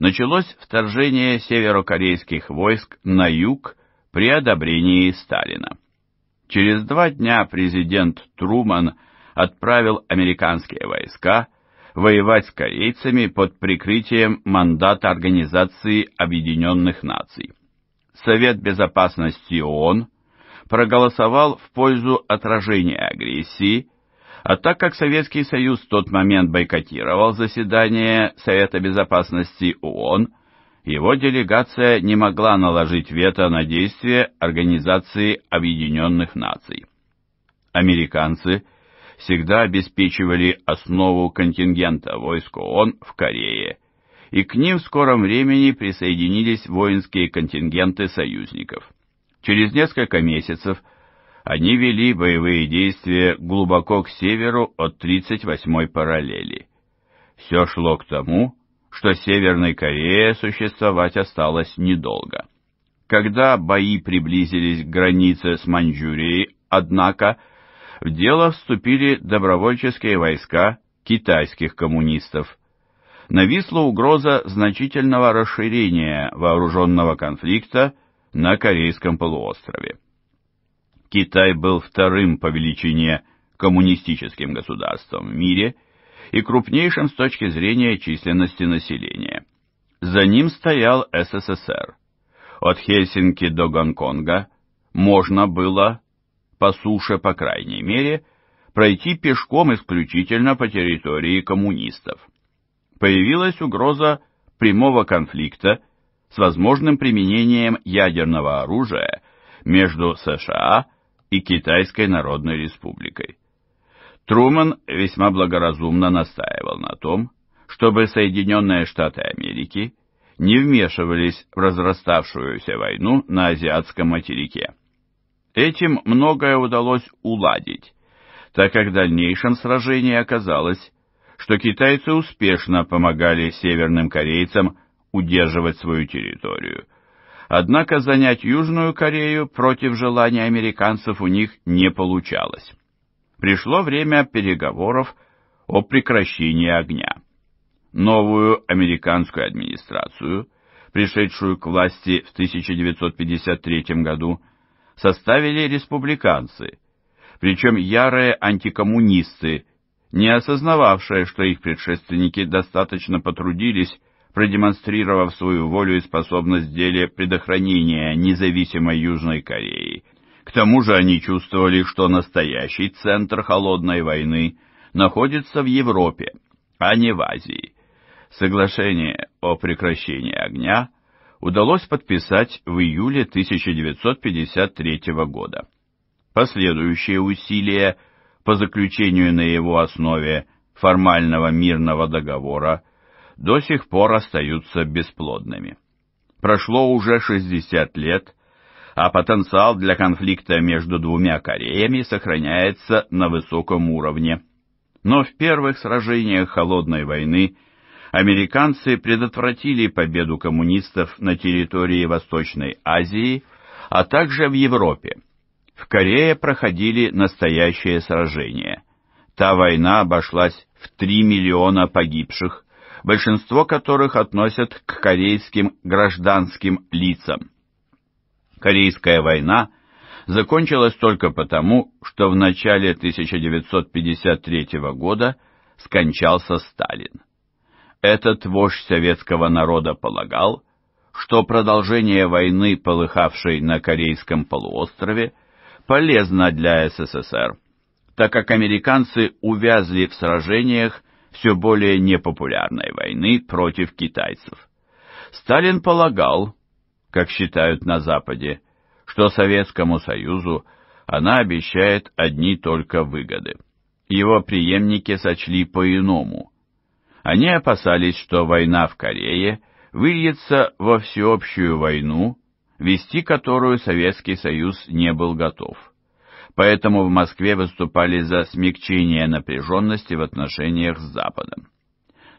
началось вторжение северокорейских войск на юг при одобрении Сталина. Через 2 дня президент Труман отправил американские войска воевать с корейцами под прикрытием мандата Организации Объединенных Наций. Совет Безопасности ООН проголосовал в пользу отражения агрессии, а так как Советский Союз в тот момент бойкотировал заседание Совета Безопасности ООН, его делегация не могла наложить вето на действия Организации Объединенных Наций. Американцы всегда обеспечивали основу контингента войск ООН в Корее, и к ним в скором времени присоединились воинские контингенты союзников. Через несколько месяцев они вели боевые действия глубоко к северу от 38-й параллели. Все шло к тому, что Северной Корее существовать осталось недолго. Когда бои приблизились к границе с Маньчжурией, однако, в дело вступили добровольческие войска китайских коммунистов. Нависла угроза значительного расширения вооруженного конфликта на Корейском полуострове. Китай был вторым по величине коммунистическим государством в мире и крупнейшим с точки зрения численности населения. За ним стоял СССР. От Хельсинки до Гонконга можно было, по суше по крайней мере, пройти пешком исключительно по территории коммунистов. Появилась угроза прямого конфликта с возможным применением ядерного оружия между США и Китайской Народной Республикой. Трумэн весьма благоразумно настаивал на том, чтобы Соединенные Штаты Америки не вмешивались в разраставшуюся войну на азиатском материке. Этим многое удалось уладить, так как в дальнейшем сражении оказалось, что китайцы успешно помогали северным корейцам удерживать свою территорию. Однако занять Южную Корею против желания американцев у них не получалось. Пришло время переговоров о прекращении огня. Новую американскую администрацию, пришедшую к власти в 1953 году, составили республиканцы, причем ярые антикоммунисты, не осознававшие, что их предшественники достаточно потрудились, продемонстрировав свою волю и способность в деле предохранения независимой Южной Кореи. К тому же они чувствовали, что настоящий центр холодной войны находится в Европе, а не в Азии. Соглашение о прекращении огня удалось подписать в июле 1953 года. Последующие усилия по заключению на его основе формального мирного договора до сих пор остаются бесплодными. Прошло уже 60 лет, а потенциал для конфликта между двумя Кореями сохраняется на высоком уровне. Но в первых сражениях Холодной войны американцы предотвратили победу коммунистов на территории Восточной Азии, а также в Европе. В Корее проходили настоящие сражения. Та война обошлась в 3 миллиона погибших, большинство которых относят к корейским гражданским лицам. Корейская война закончилась только потому, что в начале 1953 года скончался Сталин. Этот вождь советского народа полагал, что продолжение войны, полыхавшей на Корейском полуострове, полезно для СССР, так как американцы увязли в сражениях все более непопулярной войны против китайцев. Сталин полагал, как считают на Западе, что Советскому Союзу она обещает одни только выгоды. Его преемники сочли по-иному. Они опасались, что война в Корее выльется во всеобщую войну, вести которую Советский Союз не был готов. Поэтому в Москве выступали за смягчение напряженности в отношениях с Западом.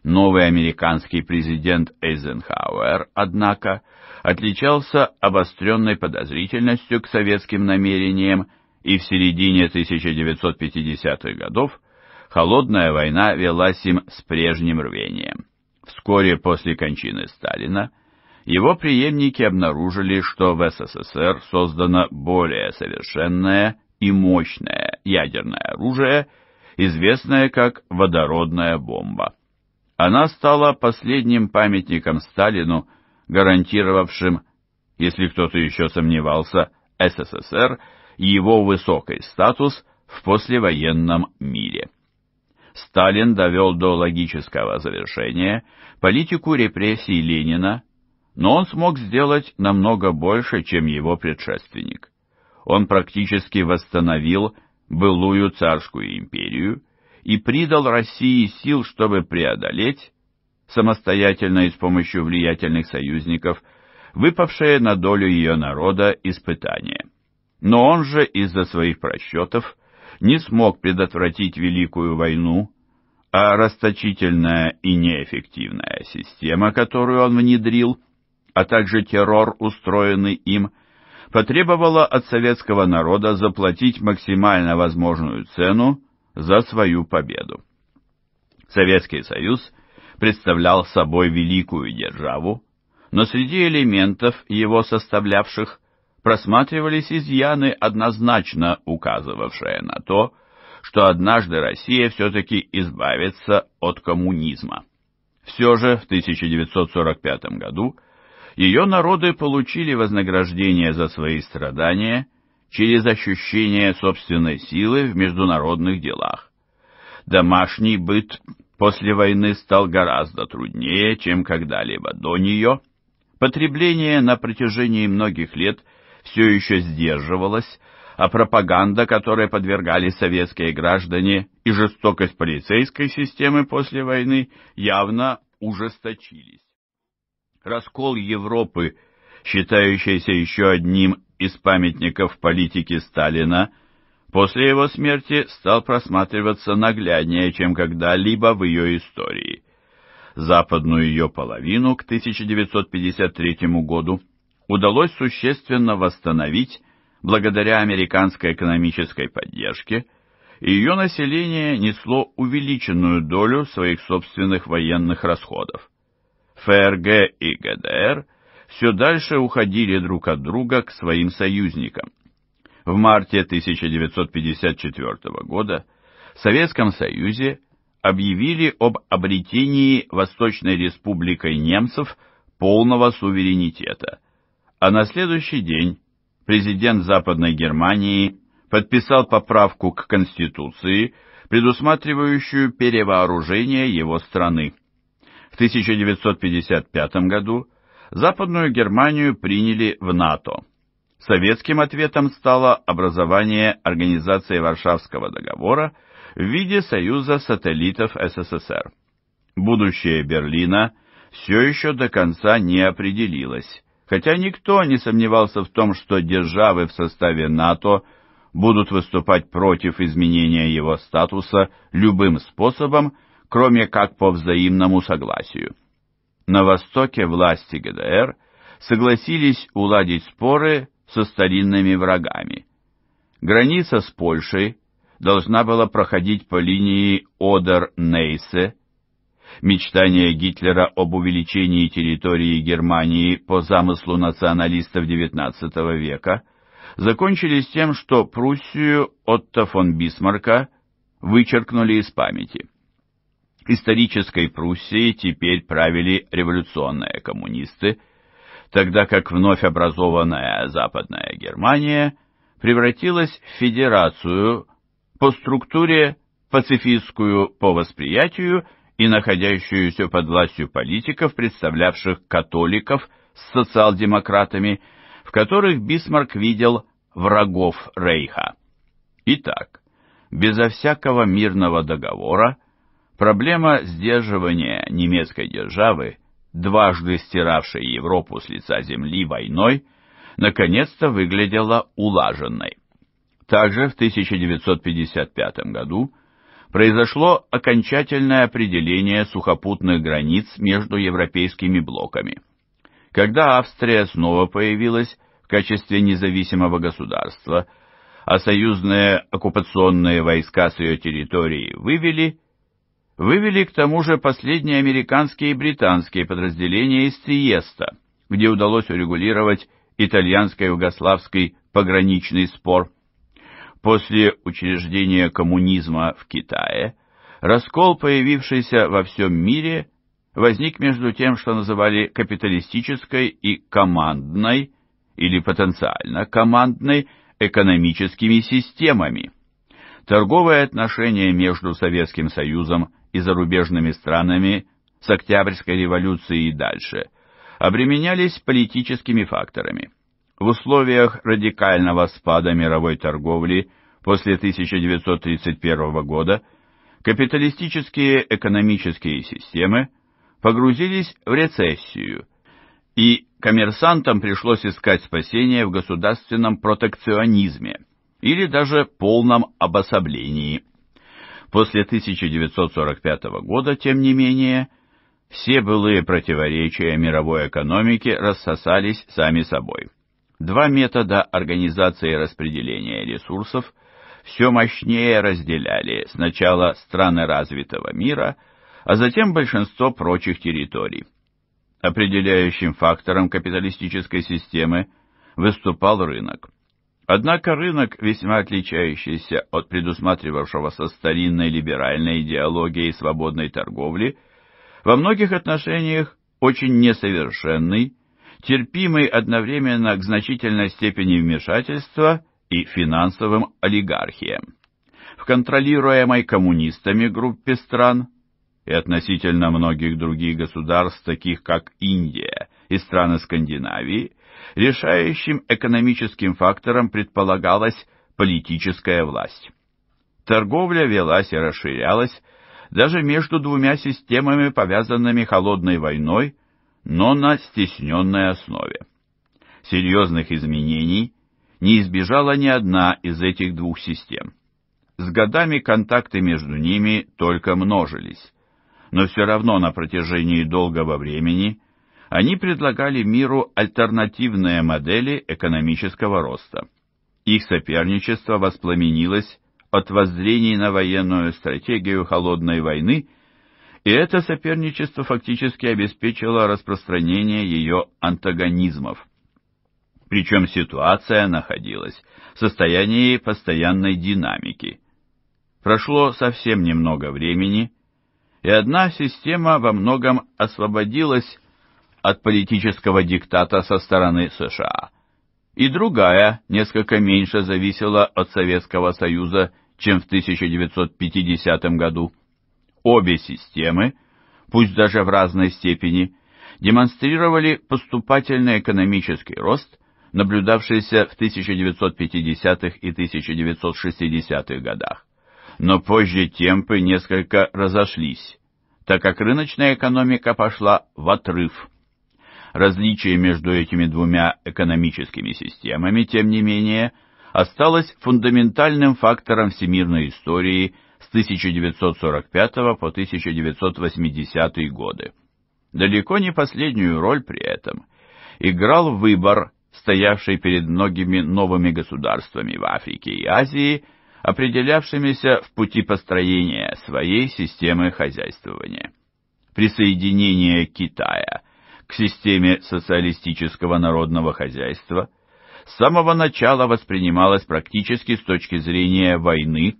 Новый американский президент Эйзенхауэр, однако, отличался обостренной подозрительностью к советским намерениям, и в середине 1950-х годов Холодная война велась им с прежним рвением. Вскоре после кончины Сталина его преемники обнаружили, что в СССР создано более совершенное и мощное ядерное оружие, известное как водородная бомба. Она стала последним памятником Сталину, гарантировавшим, если кто-то еще сомневался, СССР и его высокий статус в послевоенном мире. Сталин довел до логического завершения политику репрессий Ленина, но он смог сделать намного больше, чем его предшественник. Он практически восстановил былую царскую империю и придал России сил, чтобы преодолеть, самостоятельно и с помощью влиятельных союзников, выпавшие на долю ее народа испытания. Но он же из-за своих просчетов не смог предотвратить Великую войну, а расточительная и неэффективная система, которую он внедрил, а также террор, устроенный им, потребовала от советского народа заплатить максимально возможную цену за свою победу. Советский Союз представлял собой великую державу, но среди элементов, его составлявших, просматривались изъяны, однозначно указывавшие на то, что однажды Россия все-таки избавится от коммунизма. Все же в 1945 году ее народы получили вознаграждение за свои страдания через ощущение собственной силы в международных делах. Домашний быт после войны стал гораздо труднее, чем когда-либо до нее. Потребление на протяжении многих лет все еще сдерживалось, а пропаганда, которой подвергались советские граждане, и жестокость полицейской системы после войны явно ужесточились. Раскол Европы, считающийся еще одним из памятников политики Сталина, после его смерти стал просматриваться нагляднее, чем когда-либо в ее истории. Западную ее половину к 1953 году удалось существенно восстановить благодаря американской экономической поддержке, и ее население несло увеличенную долю своих собственных военных расходов. ФРГ и ГДР все дальше уходили друг от друга к своим союзникам. В марте 1954 года в Советском Союзе объявили об обретении Восточной Республикой немцев полного суверенитета, а на следующий день президент Западной Германии подписал поправку к Конституции, предусматривающую перевооружение его страны. В 1955 году Западную Германию приняли в НАТО. Советским ответом стало образование Организации Варшавского договора в виде Союза сателлитов СССР. Будущее Берлина все еще до конца не определилось, хотя никто не сомневался в том, что державы в составе НАТО будут выступать против изменения его статуса любым способом, кроме как по взаимному согласию. На Востоке власти ГДР согласились уладить споры со старинными врагами. Граница с Польшей должна была проходить по линии Одер-Нейсе. Мечтание Гитлера об увеличении территории Германии по замыслу националистов XIX века закончились тем, что Пруссию Отто фон Бисмарка вычеркнули из памяти. Исторической Пруссией теперь правили революционные коммунисты, тогда как вновь образованная Западная Германия превратилась в федерацию по структуре, пацифистскую по восприятию и находящуюся под властью политиков, представлявших католиков с социал-демократами, в которых Бисмарк видел врагов Рейха. Итак, безо всякого мирного договора проблема сдерживания немецкой державы, дважды стиравшей Европу с лица земли войной, наконец-то выглядела улаженной. Также в 1955 году произошло окончательное определение сухопутных границ между европейскими блоками. Когда Австрия снова появилась в качестве независимого государства, а союзные оккупационные войска с ее территории вывели к тому же последние американские и британские подразделения из Триеста, где удалось урегулировать итальянско-югославский пограничный спор. После учреждения коммунизма в Китае раскол, появившийся во всем мире, возник между тем, что называли капиталистической и командной, или потенциально командной, экономическими системами. Торговые отношения между Советским Союзом и зарубежными странами с Октябрьской революции и дальше обременялись политическими факторами. В условиях радикального спада мировой торговли после 1931 года капиталистические экономические системы погрузились в рецессию, и коммерсантам пришлось искать спасение в государственном протекционизме или даже полном обособлении. После 1945 года, тем не менее, все былые противоречия мировой экономики рассосались сами собой. Два метода организации распределения ресурсов все мощнее разделяли сначала страны развитого мира, а затем большинство прочих территорий. Определяющим фактором капиталистической системы выступал рынок. Однако рынок, весьма отличающийся от предусматривавшегося старинной либеральной идеологии свободной торговли, во многих отношениях очень несовершенный, терпимый одновременно к значительной степени вмешательства и финансовым олигархиям. В контролируемой коммунистами группе стран и относительно многих других государств, таких как Индия и страны Скандинавии, решающим экономическим фактором предполагалась политическая власть. Торговля велась и расширялась даже между двумя системами, повязанными холодной войной, но на стесненной основе. Серьезных изменений не избежала ни одна из этих двух систем. С годами контакты между ними только множились, но все равно на протяжении долгого времени они предлагали миру альтернативные модели экономического роста. Их соперничество воспламенилось от воззрений на военную стратегию холодной войны, и это соперничество фактически обеспечило распространение ее антагонизмов. Причем ситуация находилась в состоянии постоянной динамики. Прошло совсем немного времени, и одна система во многом освободилась от политического диктата со стороны США, и другая несколько меньше зависела от Советского Союза, чем в 1950 году. Обе системы, пусть даже в разной степени, демонстрировали поступательный экономический рост, наблюдавшийся в 1950-х и 1960-х годах. Но позже темпы несколько разошлись, так как рыночная экономика пошла в отрыв. Различие между этими двумя экономическими системами, тем не менее, осталось фундаментальным фактором всемирной истории с 1945 по 1980 годы. Далеко не последнюю роль при этом играл выбор, стоявший перед многими новыми государствами в Африке и Азии, определявшимися в пути построения своей системы хозяйствования. Присоединение Китая к системе социалистического народного хозяйства с самого начала воспринималось практически с точки зрения войны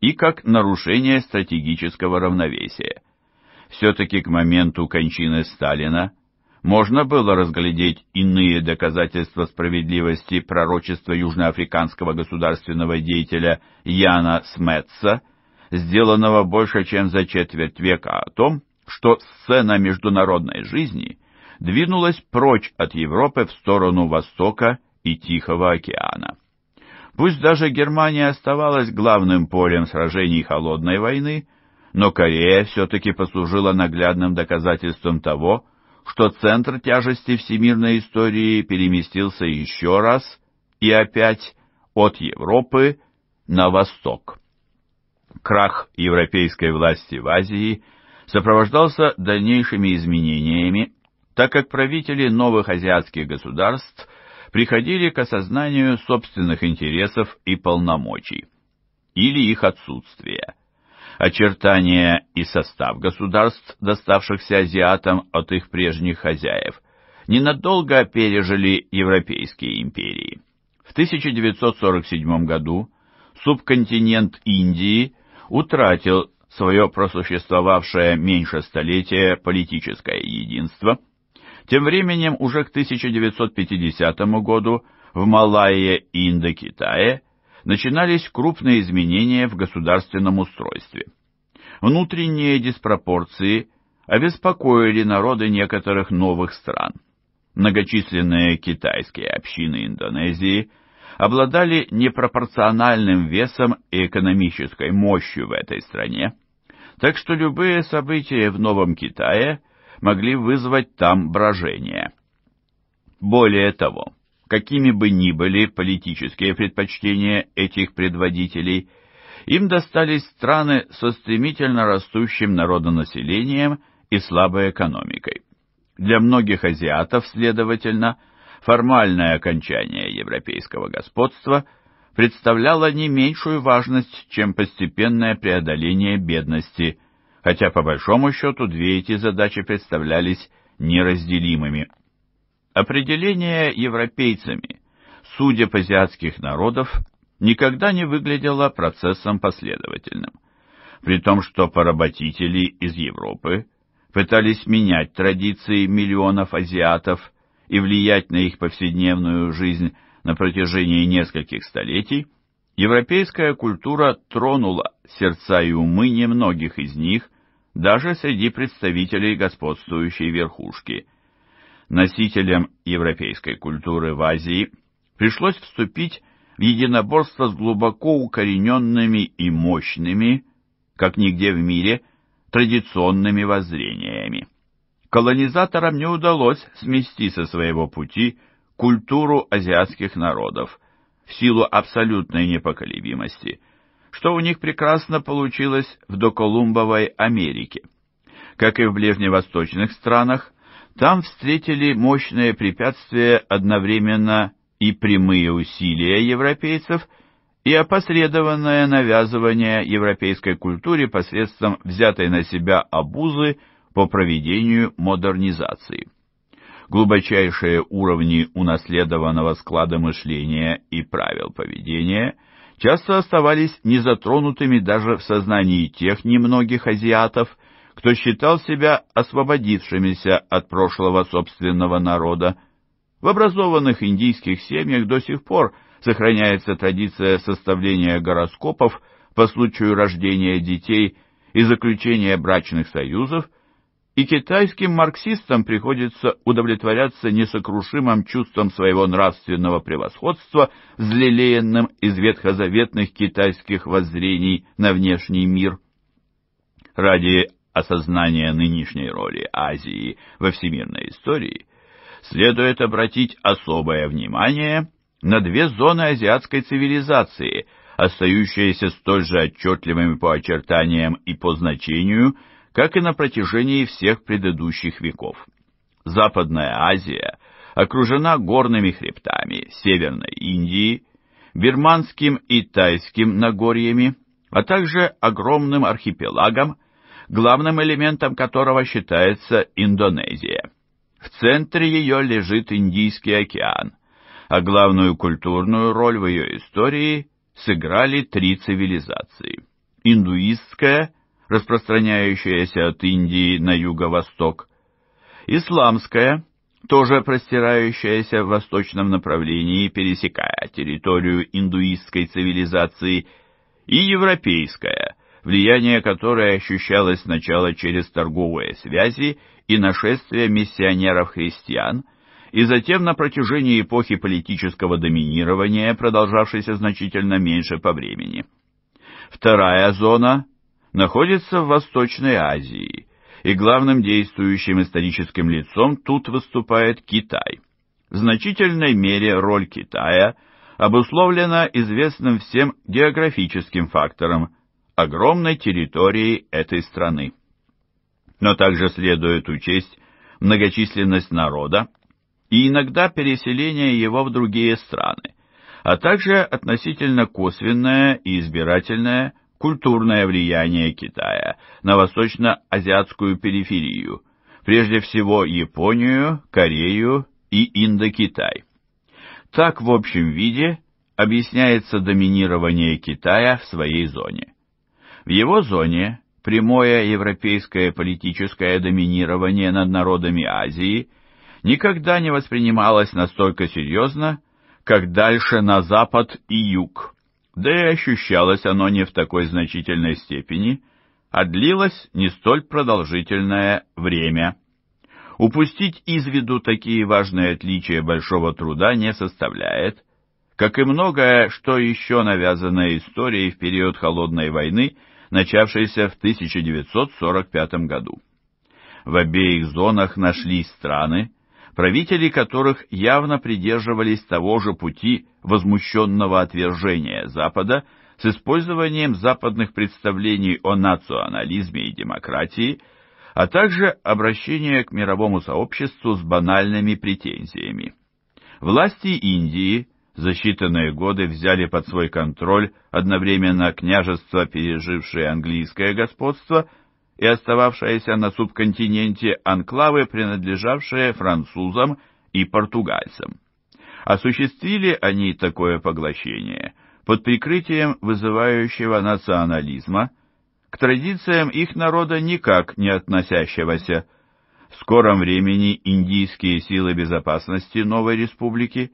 и как нарушение стратегического равновесия. Все-таки к моменту кончины Сталина можно было разглядеть иные доказательства справедливости пророчества южноафриканского государственного деятеля Яна Сметса, сделанного больше чем за четверть века, о том, что сцена международной жизни двинулась прочь от Европы в сторону Востока и Тихого океана. Пусть даже Германия оставалась главным полем сражений Холодной войны, но Корея все-таки послужила наглядным доказательством того, что центр тяжести всемирной истории переместился еще раз и опять от Европы на восток. Крах европейской власти в Азии сопровождался дальнейшими изменениями, так как правители новых азиатских государств приходили к осознанию собственных интересов и полномочий, или их отсутствия. Очертания и состав государств, доставшихся азиатам от их прежних хозяев, ненадолго опережили европейские империи. В 1947 году субконтинент Индии утратил свое просуществовавшее меньше столетия политическое единство. Тем временем уже к 1950 году в Малайе и Индокитае начинались крупные изменения в государственном устройстве. Внутренние диспропорции обеспокоили народы некоторых новых стран. Многочисленные китайские общины Индонезии обладали непропорциональным весом и экономической мощью в этой стране, так что любые события в Новом Китае могли вызвать там брожение. Более того, какими бы ни были политические предпочтения этих предводителей, им достались страны со стремительно растущим народонаселением и слабой экономикой. Для многих азиатов, следовательно, формальное окончание европейского господства представляло не меньшую важность, чем постепенное преодоление бедности, хотя по большому счету две эти задачи представлялись неразделимыми. Определение европейцами, судеб азиатских народов, никогда не выглядело процессом последовательным, при том, что поработители из Европы пытались менять традиции миллионов азиатов и влиять на их повседневную жизнь на протяжении нескольких столетий. Европейская культура тронула сердца и умы немногих из них, даже среди представителей господствующей верхушки. Носителям европейской культуры в Азии пришлось вступить в единоборство с глубоко укорененными и мощными, как нигде в мире, традиционными воззрениями. Колонизаторам не удалось смести со своего пути культуру азиатских народов в силу абсолютной непоколебимости, что у них прекрасно получилось в доколумбовой Америке. Как и в ближневосточных странах, там встретили мощные препятствия одновременно и прямые усилия европейцев, и опосредованное навязывание европейской культуре посредством взятой на себя обузы по проведению модернизации. Глубочайшие уровни унаследованного склада мышления и правил поведения часто оставались незатронутыми даже в сознании тех немногих азиатов, кто считал себя освободившимися от прошлого собственного народа. В образованных индийских семьях до сих пор сохраняется традиция составления гороскопов по случаю рождения детей и заключения брачных союзов, и китайским марксистам приходится удовлетворяться несокрушимым чувством своего нравственного превосходства, взлелеянным из ветхозаветных китайских воззрений на внешний мир. Ради осознания нынешней роли Азии во всемирной истории, следует обратить особое внимание на две зоны азиатской цивилизации, остающиеся столь же отчетливыми по очертаниям и по значению, как и на протяжении всех предыдущих веков. Западная Азия окружена горными хребтами Северной Индии, Бирманским и Тайским Нагорьями, а также огромным архипелагом, главным элементом которого считается Индонезия. В центре ее лежит Индийский океан, а главную культурную роль в ее истории сыграли три цивилизации: индуистская, распространяющаяся от Индии на юго-восток, исламская, тоже простирающаяся в восточном направлении, пересекая территорию индуистской цивилизации, и европейская, влияние которой ощущалось сначала через торговые связи и нашествие миссионеров-христиан, и затем на протяжении эпохи политического доминирования, продолжавшейся значительно меньше по времени. Вторая зона находится в Восточной Азии, и главным действующим историческим лицом тут выступает Китай. В значительной мере роль Китая обусловлена известным всем географическим фактором, огромной территории этой страны. Но также следует учесть многочисленность народа и иногда переселение его в другие страны, а также относительно косвенное и избирательное культурное влияние Китая на восточно-азиатскую периферию, прежде всего Японию, Корею и Индокитай. Так в общем виде объясняется доминирование Китая в своей зоне. В его зоне прямое европейское политическое доминирование над народами Азии никогда не воспринималось настолько серьезно, как дальше на запад и юг, да и ощущалось оно не в такой значительной степени, а длилось не столь продолжительное время. Упустить из виду такие важные отличия большого труда не составляет, как и многое, что еще навязано историей в период Холодной войны, начавшейся в 1945 году. В обеих зонах нашлись страны, правители которых явно придерживались того же пути возмущенного отвержения Запада с использованием западных представлений о национализме и демократии, а также обращение к мировому сообществу с банальными претензиями. Власти Индии за считанные годы взяли под свой контроль одновременно княжество, пережившее английское господство, и остававшиеся на субконтиненте анклавы, принадлежавшие французам и португальцам. Осуществили они такое поглощение под прикрытием вызывающего национализма, к традициям их народа никак не относящегося. В скором времени индийские силы безопасности новой республики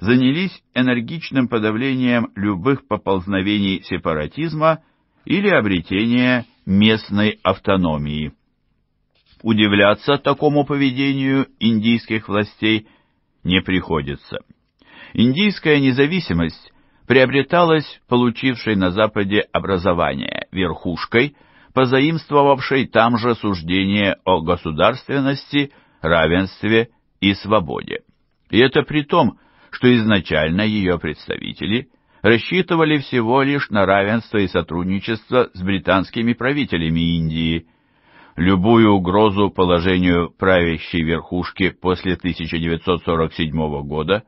занялись энергичным подавлением любых поползновений сепаратизма или обретения местной автономии. Удивляться такому поведению индийских властей не приходится. Индийская независимость приобреталась получившей на Западе образование верхушкой, позаимствовавшей там же суждение о государственности, равенстве и свободе. И это при том, что изначально ее представители рассчитывали всего лишь на равенство и сотрудничество с британскими правителями Индии. Любую угрозу положению правящей верхушки после 1947 года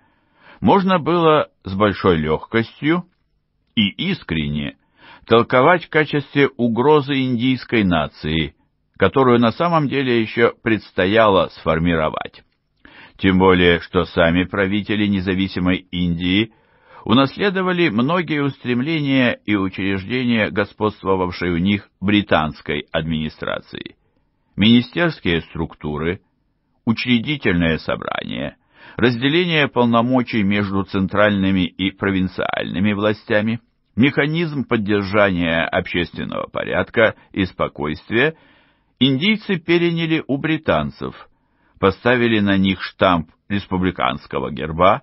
можно было с большой легкостью и искренне толковать в качестве угрозы индийской нации, которую на самом деле еще предстояло сформировать. Тем более, что сами правители независимой Индии унаследовали многие устремления и учреждения господствовавшей у них британской администрации. Министерские структуры, учредительное собрание, разделение полномочий между центральными и провинциальными властями, механизм поддержания общественного порядка и спокойствия индийцы переняли у британцев, поставили на них штамп республиканского герба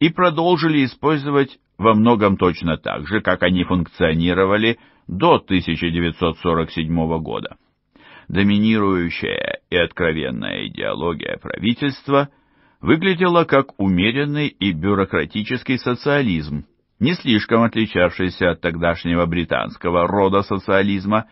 и продолжили использовать во многом точно так же, как они функционировали до 1947 года. доминирующая и откровенная идеология правительства выглядела как умеренный и бюрократический социализм, не слишком отличавшийся от тогдашнего британского рода социализма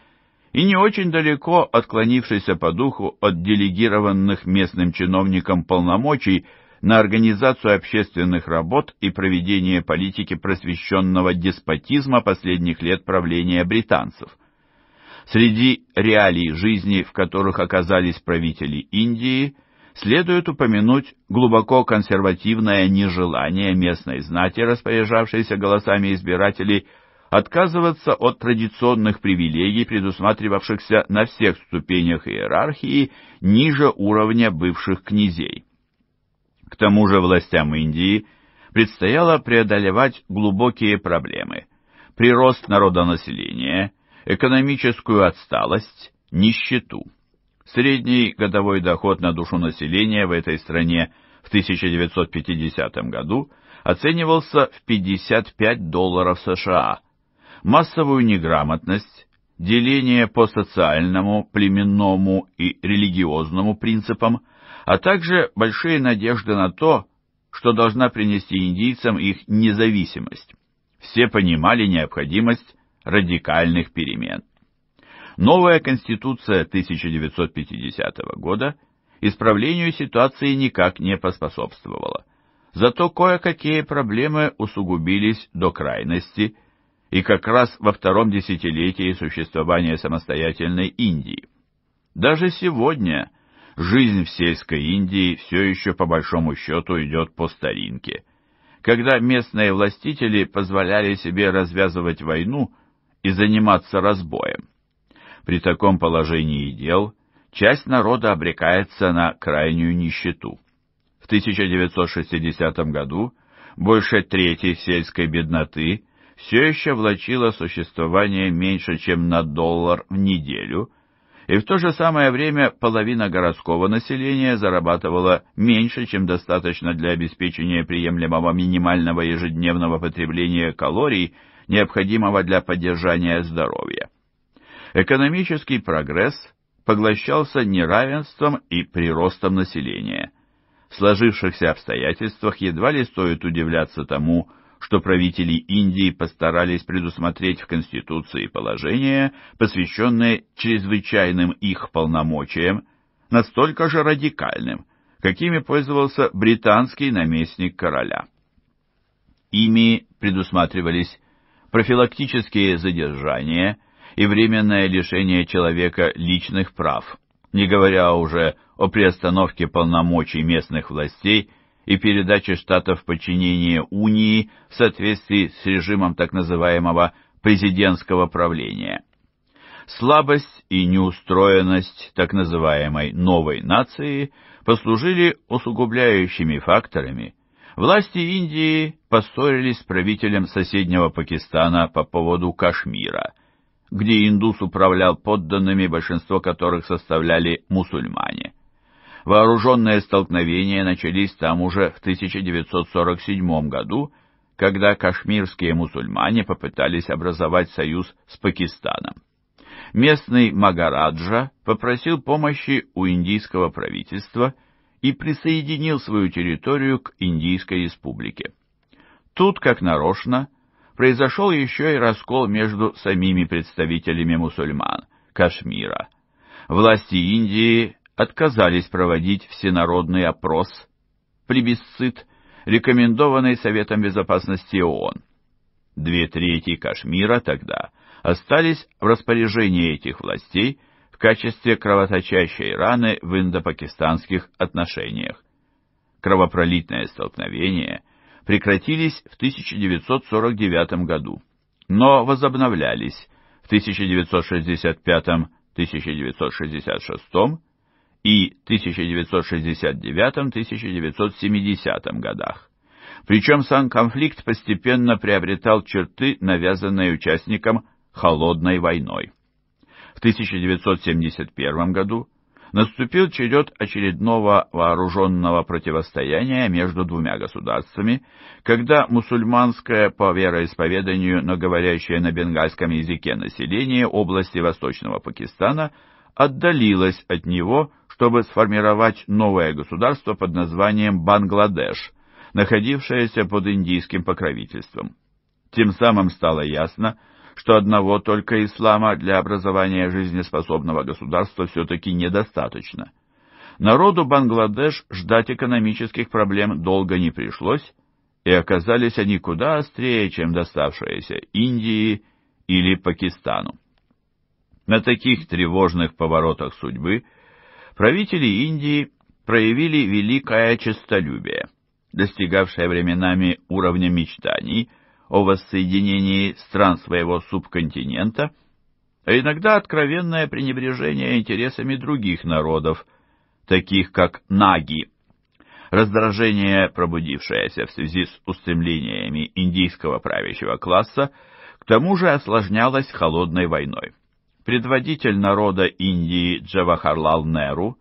и не очень далеко отклонившийся по духу от делегированных местным чиновникам полномочий на организацию общественных работ и проведение политики просвещенного деспотизма последних лет правления британцев. Среди реалий жизни, в которых оказались правители Индии, следует упомянуть глубоко консервативное нежелание местной знати, распоряжавшейся голосами избирателей, отказываться от традиционных привилегий, предусматривавшихся на всех ступенях иерархии ниже уровня бывших князей. К тому же властям Индии предстояло преодолевать глубокие проблемы: прирост народонаселения, экономическую отсталость, нищету. Средний годовой доход на душу населения в этой стране в 1950 году оценивался в $55 США. Массовую неграмотность, деление по социальному, племенному и религиозному принципам, а также большие надежды на то, что должна принести индийцам их независимость. Все понимали необходимость радикальных перемен. Новая Конституция 1950 года исправлению ситуации никак не поспособствовала. Зато кое-какие проблемы усугубились до крайности, и как раз во втором десятилетии существования самостоятельной Индии. Даже сегодня жизнь в сельской Индии все еще по большому счету идет по старинке, когда местные властители позволяли себе развязывать войну и заниматься разбоем. При таком положении дел часть народа обрекается на крайнюю нищету. В 1960 году больше трети сельской бедноты все еще влачило существование меньше чем на $1 в неделю, и в то же самое время половина городского населения зарабатывала меньше, чем достаточно для обеспечения приемлемого минимального ежедневного потребления калорий, необходимого для поддержания здоровья. Экономический прогресс поглощался неравенством и приростом населения. В сложившихся обстоятельствах едва ли стоит удивляться тому, что правители Индии постарались предусмотреть в Конституции положения, посвященные чрезвычайным их полномочиям, настолько же радикальным, какими пользовался британский наместник короля. Ими предусматривались профилактические задержания и временное лишение человека личных прав, не говоря уже о приостановке полномочий местных властей и передаче штатов в подчинение унии в соответствии с режимом так называемого президентского правления. Слабость и неустроенность так называемой «новой нации» послужили усугубляющими факторами. Власти Индии поссорились с правителем соседнего Пакистана по поводу Кашмира, где индус управлял подданными, большинство которых составляли мусульмане. Вооруженные столкновения начались там уже в 1947 году, когда кашмирские мусульмане попытались образовать союз с Пакистаном. Местный Магараджа попросил помощи у индийского правительства и присоединил свою территорию к Индийской республике. Тут, как нарочно, произошел еще и раскол между самими представителями мусульман Кашмира. Власти Индии отказались проводить всенародный опрос, плебисцит, рекомендованный Советом Безопасности ООН. 2/3 Кашмира тогда остались в распоряжении этих властей в качестве кровоточащей раны в индо-пакистанских отношениях. Кровопролитное столкновение прекратились в 1949 году, но возобновлялись в 1965-1966 и 1969-1970 годах. Причем сам конфликт постепенно приобретал черты, навязанные участникам холодной войной. В 1971 году наступил черед очередного вооруженного противостояния между двумя государствами, когда мусульманское по вероисповеданию, но говорящее на бенгальском языке население области Восточного Пакистана отдалилась от него, чтобы сформировать новое государство под названием Бангладеш, находившееся под индийским покровительством. Тем самым стало ясно, что одного только ислама для образования жизнеспособного государства все-таки недостаточно. Народу Бангладеш ждать экономических проблем долго не пришлось, и оказались они куда острее, чем доставшиеся Индии или Пакистану. На таких тревожных поворотах судьбы правители Индии проявили великое честолюбие, достигавшее временами уровня мечтаний о воссоединении стран своего субконтинента, а иногда откровенное пренебрежение интересами других народов, таких как наги. Раздражение, пробудившееся в связи с устремлениями индийского правящего класса, к тому же осложнялось холодной войной. Предводитель народа Индии Джавахарлал Неру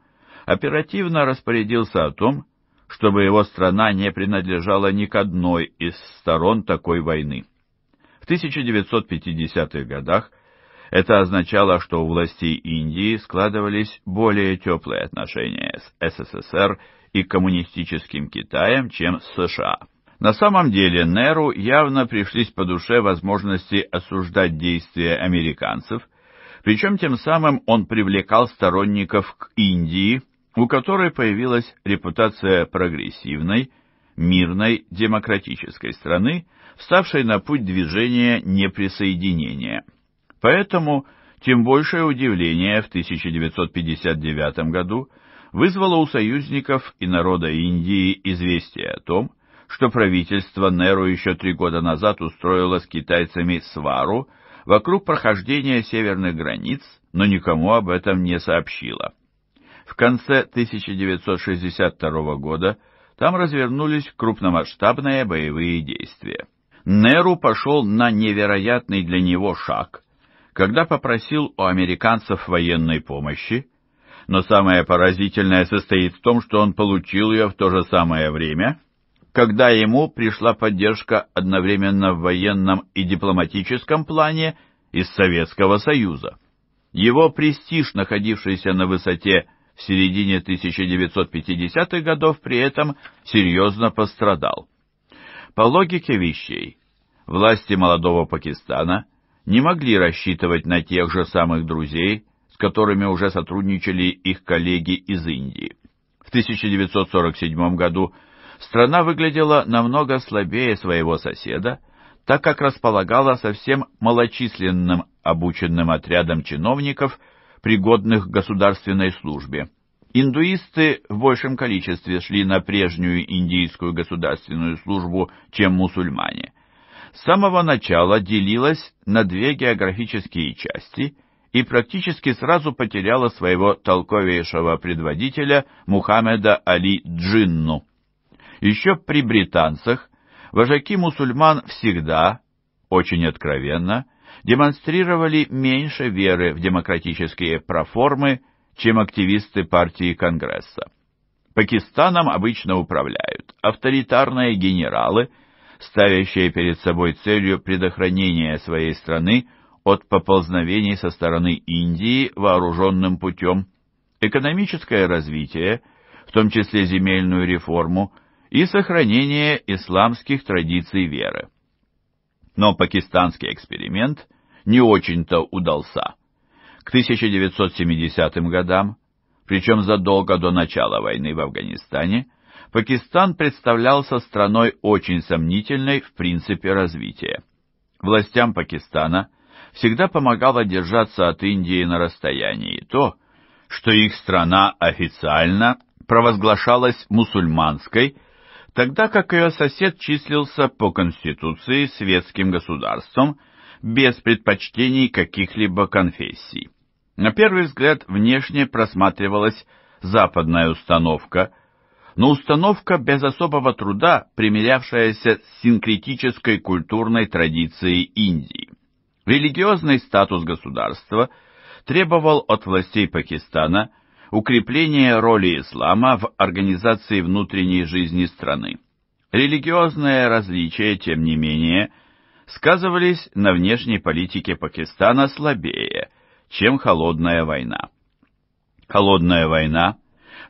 оперативно распорядился о том, чтобы его страна не принадлежала ни к одной из сторон такой войны. В 1950-х годах это означало, что у властей Индии складывались более теплые отношения с СССР и коммунистическим Китаем, чем с США. На самом деле Неру явно пришлись по душе возможности осуждать действия американцев, причем тем самым он привлекал сторонников к Индии, у которой появилась репутация прогрессивной, мирной, демократической страны, вставшей на путь движения неприсоединения. Поэтому тем большее удивление в 1959 году вызвало у союзников и народа Индии известие о том, что правительство Неру еще 3 года назад устроило с китайцами свару вокруг прохождения северных границ, но никому об этом не сообщило. В конце 1962 года там развернулись крупномасштабные боевые действия. Неру пошел на невероятный для него шаг, когда попросил у американцев военной помощи, но самое поразительное состоит в том, что он получил ее в то же самое время, когда ему пришла поддержка одновременно в военном и дипломатическом плане из Советского Союза. Его престиж, находившийся на высоте в середине 1950-х годов, при этом серьезно пострадал. По логике вещей, власти молодого Пакистана не могли рассчитывать на тех же самых друзей, с которыми уже сотрудничали их коллеги из Индии. В 1947 году страна выглядела намного слабее своего соседа, так как располагала совсем малочисленным обученным отрядом чиновников, пригодных к государственной службе. Индуисты в большем количестве шли на прежнюю индийскую государственную службу, чем мусульмане. С самого начала делилась на 2 географические части и практически сразу потеряла своего толковейшего предводителя Мухаммеда Али Джинну. Еще при британцах вожаки мусульман всегда, очень откровенно, демонстрировали меньше веры в демократические проформы, чем активисты партии Конгресса. Пакистаном обычно управляют авторитарные генералы, ставящие перед собой целью предохранения своей страны от поползновений со стороны Индии вооруженным путем, экономическое развитие, в том числе земельную реформу, и сохранение исламских традиций веры. Но пакистанский эксперимент не очень-то удался. К 1970 годам, причем задолго до начала войны в Афганистане, Пакистан представлялся страной очень сомнительной в принципе развития. Властям Пакистана всегда помогало держаться от Индии на расстоянии то, что их страна официально провозглашалась мусульманской, тогда как ее сосед числился по конституции светским государством без предпочтений каких-либо конфессий. На первый взгляд внешне просматривалась западная установка, но установка без особого труда, примирявшаяся с синкретической культурной традицией Индии. Религиозный статус государства требовал от властей Пакистана укрепление роли ислама в организации внутренней жизни страны. Религиозные различия, тем не менее, сказывались на внешней политике Пакистана слабее, чем холодная война. Холодная война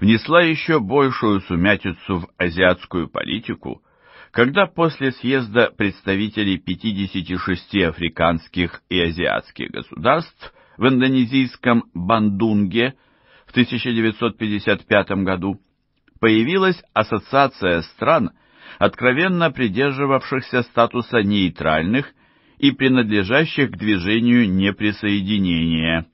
внесла еще большую сумятицу в азиатскую политику, когда после съезда представителей 56 африканских и азиатских государств в индонезийском Бандунге в 1955 году появилась ассоциация стран, откровенно придерживавшихся статуса нейтральных и принадлежащих к движению неприсоединения.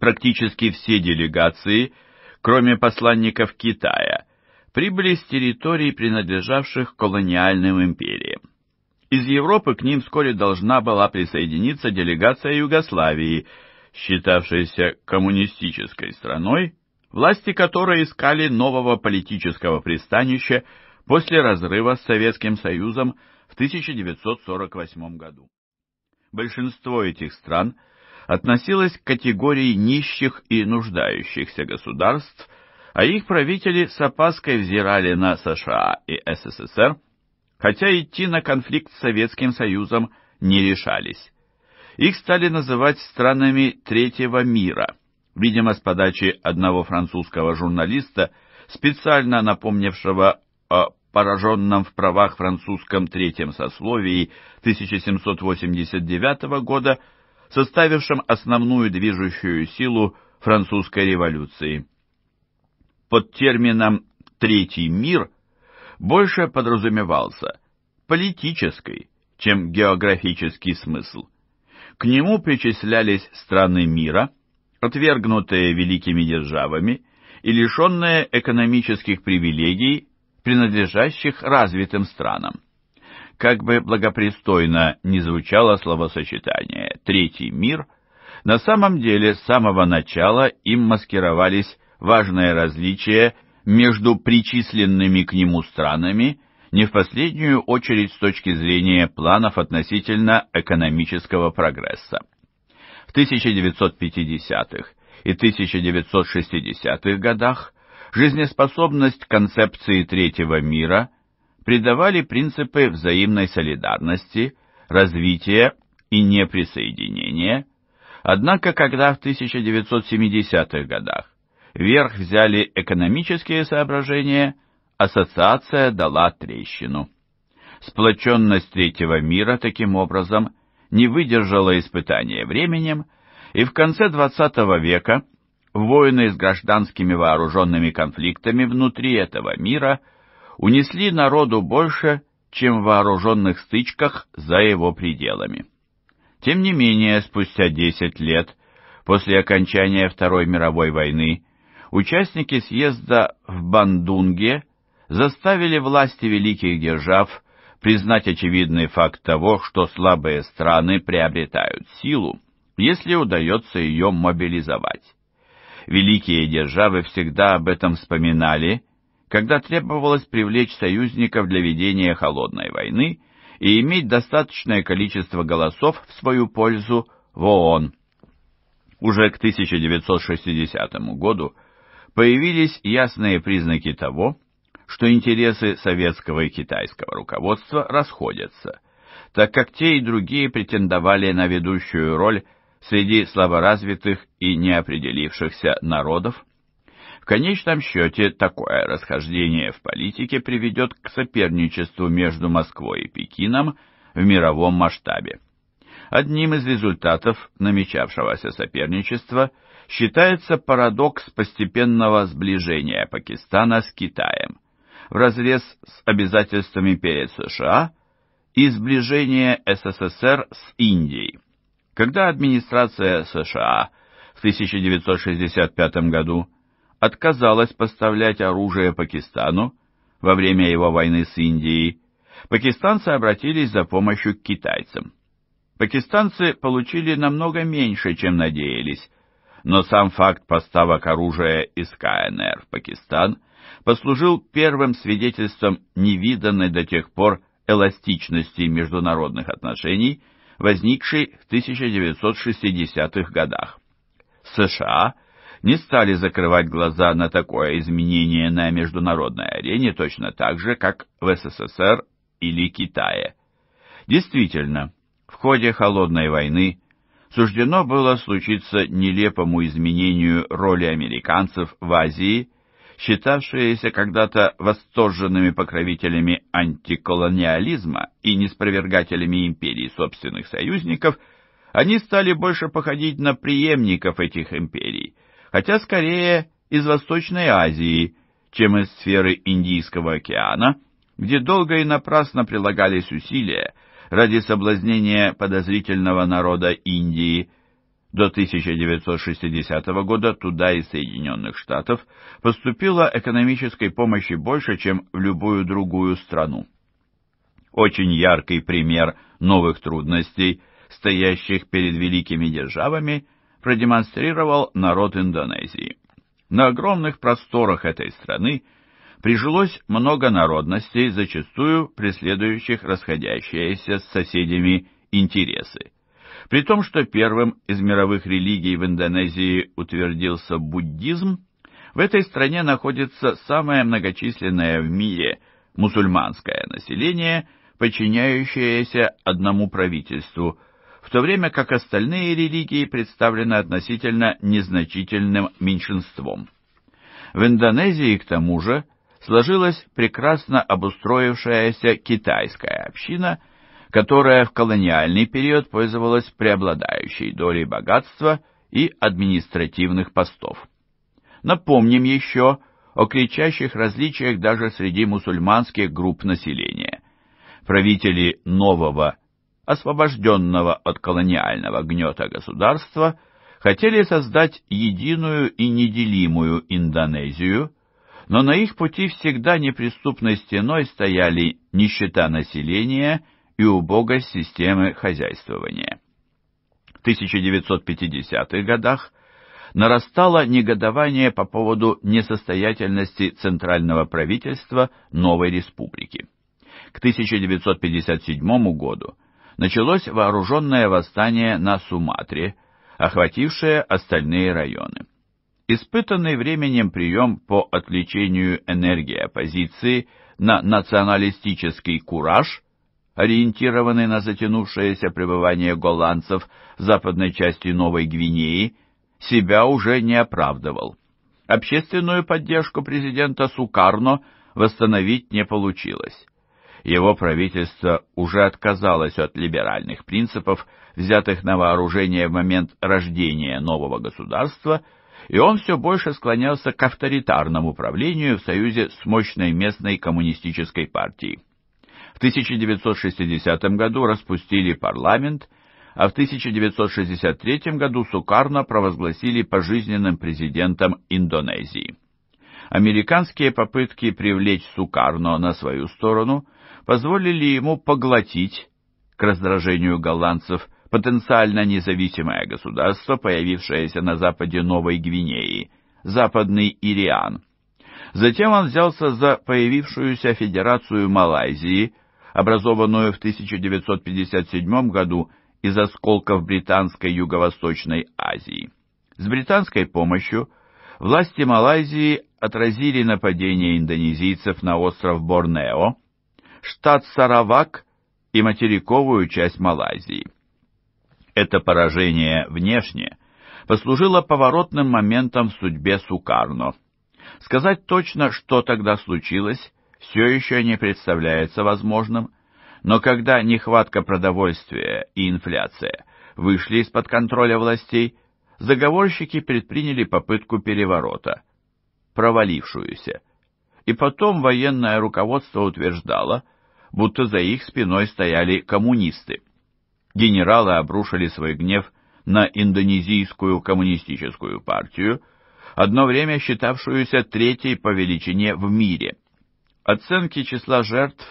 Практически все делегации, кроме посланников Китая, прибыли с территорий, принадлежавших колониальным империям. Из Европы к ним вскоре должна была присоединиться делегация Югославии, считавшаяся коммунистической страной, власти которой искали нового политического пристанища после разрыва с Советским Союзом в 1948 году. Большинство этих стран относилось к категории нищих и нуждающихся государств, а их правители с опаской взирали на США и СССР, хотя идти на конфликт с Советским Союзом не решались. Их стали называть странами третьего мира, видимо, с подачи одного французского журналиста, специально напомнившего о пораженном в правах французском третьем сословии 1789 года, составившем основную движущую силу французской революции. Под термином «третий мир» больше подразумевался политический, чем географический смысл. К нему причислялись страны мира, отвергнутые великими державами и лишенные экономических привилегий, принадлежащих развитым странам. Как бы благопристойно ни звучало словосочетание «третий мир», на самом деле с самого начала им маскировались важное различие между причисленными к нему странами, не в последнюю очередь с точки зрения планов относительно экономического прогресса. В 1950-х и 1960-х годах жизнеспособность концепции третьего мира придавали принципы взаимной солидарности, развития и неприсоединения, однако когда в 1970-х годах вверх взяли экономические соображения, ассоциация дала трещину. Сплоченность третьего мира таким образом не выдержала испытания временем, и в конце XX века войны с гражданскими вооруженными конфликтами внутри этого мира унесли народу больше, чем в вооруженных стычках за его пределами. Тем не менее, спустя 10 лет после окончания Второй мировой войны участники съезда в Бандунге заставили власти великих держав признать очевидный факт того, что слабые страны приобретают силу, если удается ее мобилизовать. Великие державы всегда об этом вспоминали, когда требовалось привлечь союзников для ведения холодной войны и иметь достаточное количество голосов в свою пользу в ООН. Уже к 1960 году появились ясные признаки того, что интересы советского и китайского руководства расходятся, так как те и другие претендовали на ведущую роль среди слаборазвитых и неопределившихся народов. В конечном счете, такое расхождение в политике приведет к соперничеству между Москвой и Пекином в мировом масштабе. Одним из результатов намечавшегося соперничества считается парадокс постепенного сближения Пакистана с Китаем вразрез с обязательствами перед США и сближение СССР с Индией. Когда администрация США в 1965 году отказалась поставлять оружие Пакистану во время его войны с Индией, пакистанцы обратились за помощью к китайцам. Пакистанцы получили намного меньше, чем надеялись, но сам факт поставок оружия из КНР в Пакистан послужил первым свидетельством невиданной до тех пор эластичности международных отношений, возникшей в 1960-х годах. США не стали закрывать глаза на такое изменение на международной арене точно так же, как в СССР или Китае. Действительно, в ходе холодной войны суждено было случиться нелепому изменению роли американцев в Азии, считавшиеся когда-то восторженными покровителями антиколониализма и неспровергателями империй собственных союзников, они стали больше походить на преемников этих империй, хотя скорее из Восточной Азии, чем из сферы Индийского океана, где долго и напрасно прилагались усилия ради соблазнения подозрительного народа Индии. До 1960 года туда из Соединенных Штатов поступило экономической помощи больше, чем в любую другую страну. Очень яркий пример новых трудностей, стоящих перед великими державами, продемонстрировал народ Индонезии. На огромных просторах этой страны прижилось много народностей, зачастую преследующих расходящиеся с соседями интересы. При том, что первым из мировых религий в Индонезии утвердился буддизм, в этой стране находится самое многочисленное в мире мусульманское население, подчиняющееся одному правительству, в то время как остальные религии представлены относительно незначительным меньшинством. В Индонезии, к тому же, сложилась прекрасно обустроившаяся китайская община, которая в колониальный период пользовалась преобладающей долей богатства и административных постов. Напомним еще о кричащих различиях даже среди мусульманских групп населения. Правители нового, освобожденного от колониального гнета государства, хотели создать единую и неделимую Индонезию, но на их пути всегда неприступной стеной стояли нищета населения и убогость системы хозяйствования. В 1950-х годах нарастало негодование по поводу несостоятельности центрального правительства новой республики. К 1957 году началось вооруженное восстание на Суматре, охватившее остальные районы. Испытанный временем прием по отвлечению энергии оппозиции на националистический кураж, ориентированный на затянувшееся пребывание голландцев в западной части Новой Гвинеи, себя уже не оправдывал. Общественную поддержку президента Сукарно восстановить не получилось. Его правительство уже отказалось от либеральных принципов, взятых на вооружение в момент рождения нового государства, и он все больше склонялся к авторитарному правлению в союзе с мощной местной коммунистической партией. В 1960 году распустили парламент, а в 1963 году Сукарно провозгласили пожизненным президентом Индонезии. Американские попытки привлечь Сукарно на свою сторону позволили ему поглотить, к раздражению голландцев, потенциально независимое государство, появившееся на западе Новой Гвинеи, Западный Ириан. Затем он взялся за появившуюся Федерацию Малайзии, образованную в 1957 году из осколков британской Юго-Восточной Азии. С британской помощью власти Малайзии отразили нападение индонезийцев на остров Борнео, штат Саравак и материковую часть Малайзии. Это поражение внешне послужило поворотным моментом в судьбе Сукарно. Сказать точно, что тогда случилось, все еще не представляется возможным, но когда нехватка продовольствия и инфляция вышли из-под контроля властей, заговорщики предприняли попытку переворота, провалившуюся, и потом военное руководство утверждало, будто за их спиной стояли коммунисты. Генералы обрушили свой гнев на индонезийскую коммунистическую партию, одно время считавшуюся третьей по величине в мире. Оценки числа жертв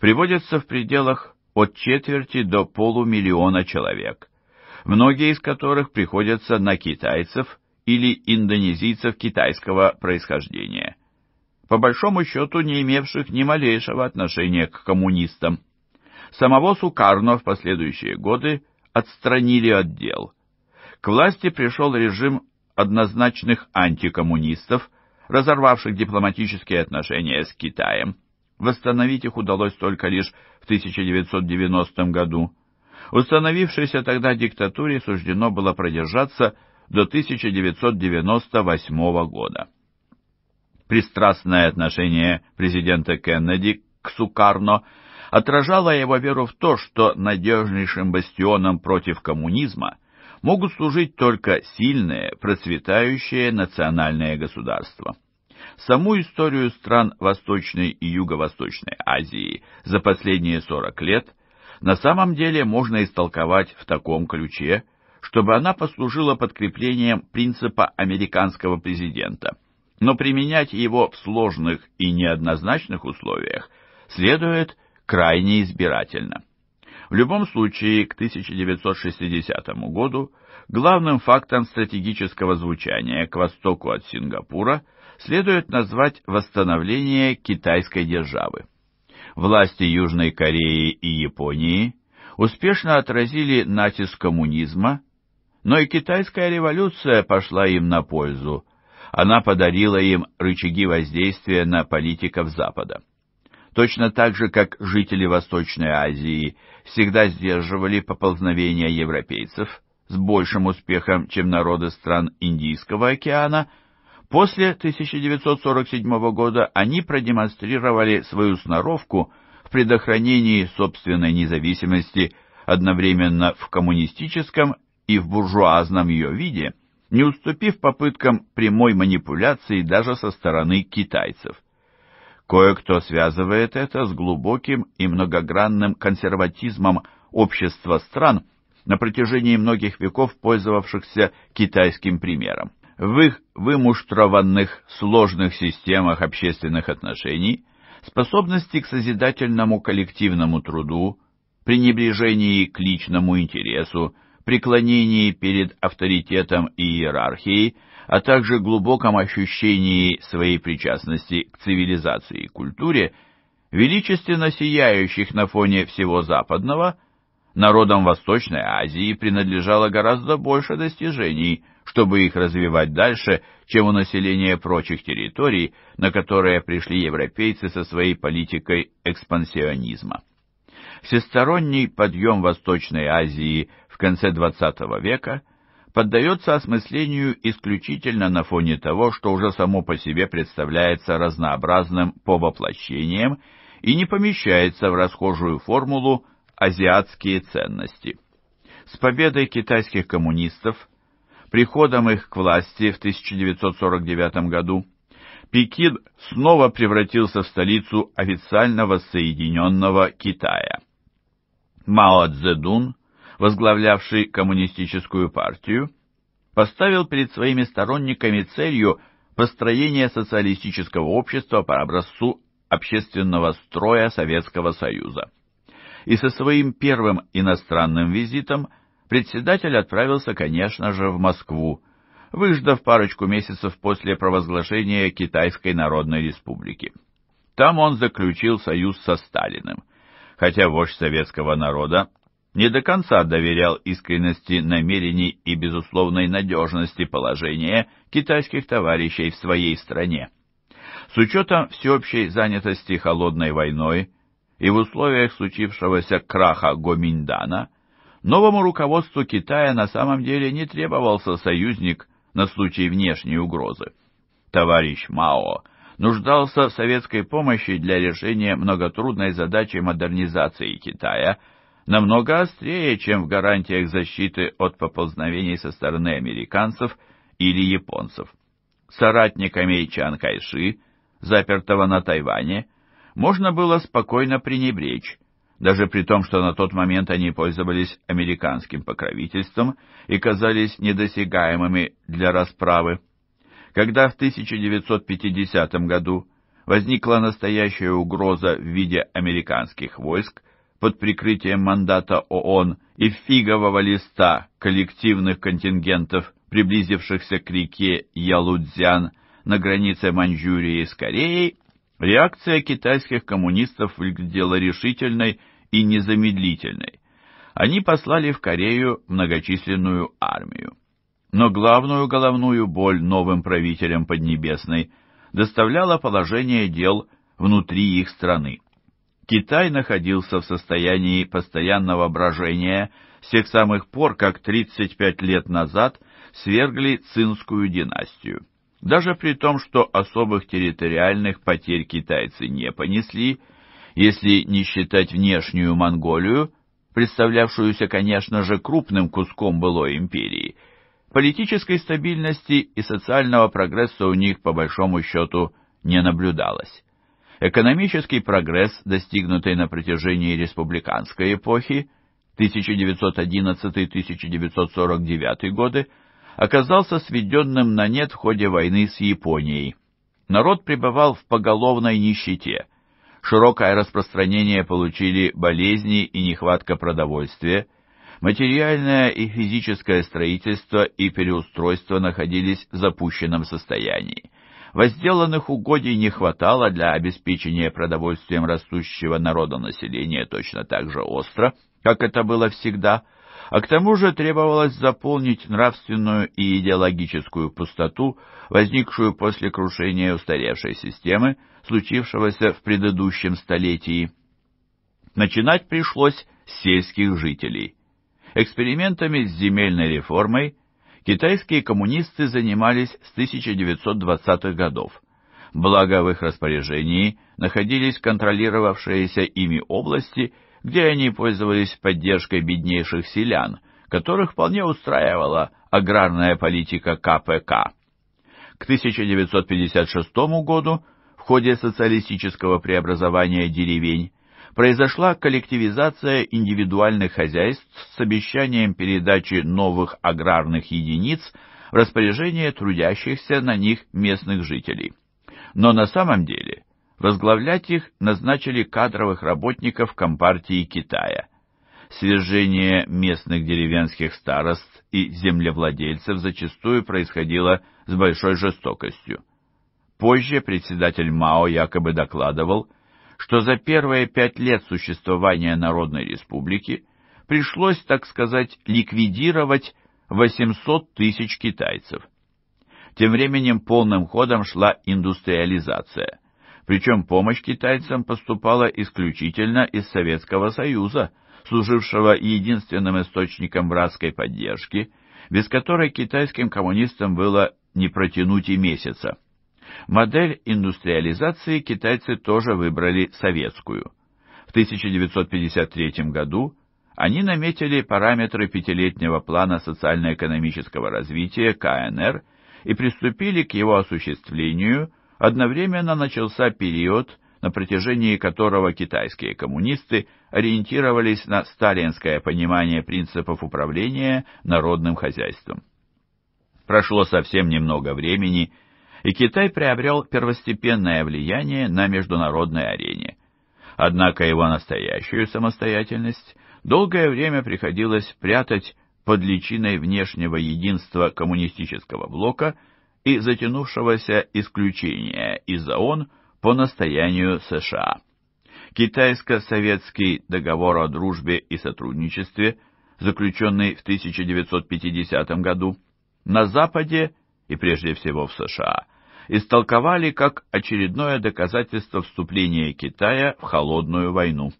приводятся в пределах от четверти до полумиллиона человек, многие из которых приходятся на китайцев или индонезийцев китайского происхождения, по большому счету не имевших ни малейшего отношения к коммунистам. Самого Сукарно в последующие годы отстранили от дел. К власти пришел режим однозначных антикоммунистов, разорвавших дипломатические отношения с Китаем. Восстановить их удалось только лишь в 1990 году. Установившейся тогда диктатуре суждено было продержаться до 1998 года. Пристрастное отношение президента Кеннеди к Сукарно отражало его веру в то, что надежнейшим бастионом против коммунизма могут служить только сильные, процветающие национальные государства. Саму историю стран Восточной и Юго-Восточной Азии за последние 40 лет на самом деле можно истолковать в таком ключе, чтобы она послужила подкреплением принципа американского президента, но применять его в сложных и неоднозначных условиях следует крайне избирательно. В любом случае, к 1960 году главным фактом стратегического звучания к востоку от Сингапура следует назвать восстановление китайской державы. Власти Южной Кореи и Японии успешно отразили натиск коммунизма, но и китайская революция пошла им на пользу. Она подарила им рычаги воздействия на политиков Запада. Точно так же, как жители Восточной Азии всегда сдерживали поползновения европейцев с большим успехом, чем народы стран Индийского океана, после 1947 года они продемонстрировали свою сноровку в предохранении собственной независимости одновременно в коммунистическом и в буржуазном ее виде, не уступив попыткам прямой манипуляции даже со стороны китайцев. Кое-кто связывает это с глубоким и многогранным консерватизмом общества стран, на протяжении многих веков пользовавшихся китайским примером. В их вымуштрованных сложных системах общественных отношений, способности к созидательному коллективному труду, пренебрежении к личному интересу, преклонении перед авторитетом и иерархией, а также глубоком ощущении своей причастности к цивилизации и культуре, величественно сияющих на фоне всего западного, народам Восточной Азии принадлежало гораздо больше достижений, чтобы их развивать дальше, чем у населения прочих территорий, на которые пришли европейцы со своей политикой экспансионизма. Всесторонний подъем Восточной Азии в конце XX века поддается осмыслению исключительно на фоне того, что уже само по себе представляется разнообразным по воплощениям и не помещается в расхожую формулу азиатские ценности. С победой китайских коммунистов, приходом их к власти в 1949 году, Пекин снова превратился в столицу официально воссоединенного Китая. Мао Цзэдун, возглавлявший коммунистическую партию, поставил перед своими сторонниками целью построения социалистического общества по образцу общественного строя Советского Союза. И со своим первым иностранным визитом председатель отправился, конечно же, в Москву, выждав парочку месяцев после провозглашения Китайской Народной Республики. Там он заключил союз со Сталиным, хотя вождь советского народа не до конца доверял искренности намерений и безусловной надежности положения китайских товарищей в своей стране. С учетом всеобщей занятости холодной войной и в условиях случившегося краха Гоминдана, новому руководству Китая на самом деле не требовался союзник на случай внешней угрозы. Товарищ Мао нуждался в советской помощи для решения многотрудной задачи модернизации Китая, намного острее, чем в гарантиях защиты от поползновений со стороны американцев или японцев. Соратниками Чан Кайши, запертого на Тайване, можно было спокойно пренебречь, даже при том, что на тот момент они пользовались американским покровительством и казались недосягаемыми для расправы. Когда в 1950 году возникла настоящая угроза в виде американских войск под прикрытием мандата ООН и фигового листа коллективных контингентов, приблизившихся к реке Ялудзян на границе Маньчжурии с Кореей, реакция китайских коммунистов выглядела решительной и незамедлительной. Они послали в Корею многочисленную армию. Но главную головную боль новым правителям Поднебесной доставляло положение дел внутри их страны. Китай находился в состоянии постоянного брожения с тех самых пор, как 35 лет назад свергли Цинскую династию. Даже при том, что особых территориальных потерь китайцы не понесли, если не считать внешнюю Монголию, представлявшуюся, конечно же, крупным куском былой империи, политической стабильности и социального прогресса у них, по большому счету, не наблюдалось. Экономический прогресс, достигнутый на протяжении республиканской эпохи 1911-1949 годы, оказался сведенным на нет в ходе войны с Японией. Народ пребывал в поголовной нищете. Широкое распространение получили болезни и нехватка продовольствия. Материальное и физическое строительство и переустройство находились в запущенном состоянии. Возделанных угодий не хватало для обеспечения продовольствием растущего народонаселения точно так же остро, как это было всегда, а к тому же требовалось заполнить нравственную и идеологическую пустоту, возникшую после крушения устаревшей системы, случившегося в предыдущем столетии. Начинать пришлось с сельских жителей. Экспериментами с земельной реформой китайские коммунисты занимались с 1920-х годов. Благо в их распоряжении находились контролировавшиеся ими области, где они пользовались поддержкой беднейших селян, которых вполне устраивала аграрная политика КПК. К 1956 году в ходе социалистического преобразования деревень произошла коллективизация индивидуальных хозяйств с обещанием передачи новых аграрных единиц в распоряжение трудящихся на них местных жителей. Но на самом деле возглавлять их назначили кадровых работников Компартии Китая. Свержение местных деревенских старост и землевладельцев зачастую происходило с большой жестокостью. Позже председатель Мао якобы докладывал, что за первые 5 лет существования Народной Республики пришлось, так сказать, ликвидировать 800 тысяч китайцев. Тем временем полным ходом шла индустриализация, причем помощь китайцам поступала исключительно из Советского Союза, служившего единственным источником братской поддержки, без которой китайским коммунистам было не протянуть и месяца. Модель индустриализации китайцы тоже выбрали советскую. В 1953 году они наметили параметры 5-летнего плана социально-экономического развития КНР и приступили к его осуществлению. Одновременно начался период, на протяжении которого китайские коммунисты ориентировались на сталинское понимание принципов управления народным хозяйством. Прошло совсем немного времени, и Китай приобрел первостепенное влияние на международной арене. Однако его настоящую самостоятельность долгое время приходилось прятать под личиной внешнего единства коммунистического блока и затянувшегося исключения из ООН по настоянию США. Китайско-советский договор о дружбе и сотрудничестве, заключенный в 1950 году, на Западе и прежде всего в США, истолковали как очередное доказательство вступления Китая в холодную войну.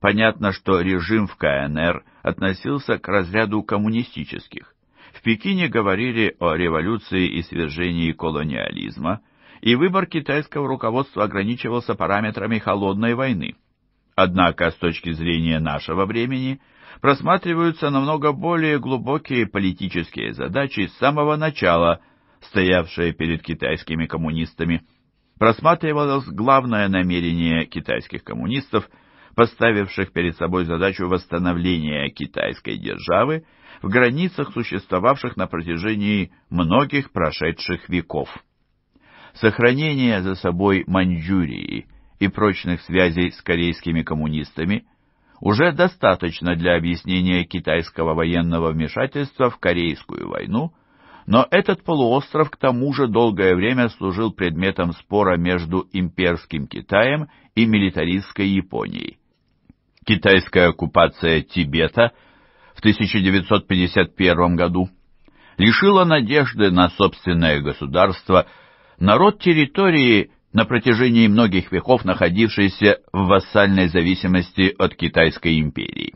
Понятно, что режим в КНР относился к разряду коммунистических. В Пекине говорили о революции и свержении колониализма, и выбор китайского руководства ограничивался параметрами холодной войны. Однако, с точки зрения нашего времени, просматриваются намного более глубокие политические задачи с самого начала, стоявшие перед китайскими коммунистами. Просматривалось главное намерение китайских коммунистов, поставивших перед собой задачу восстановления китайской державы в границах, существовавших на протяжении многих прошедших веков. Сохранение за собой Маньчжурии и прочных связей с корейскими коммунистами уже достаточно для объяснения китайского военного вмешательства в Корейскую войну, но этот полуостров к тому же долгое время служил предметом спора между имперским Китаем и милитаристской Японией. Китайская оккупация Тибета в 1951 году лишила надежды на собственное государство народ территории, на протяжении многих веков находившийся в вассальной зависимости от Китайской империи.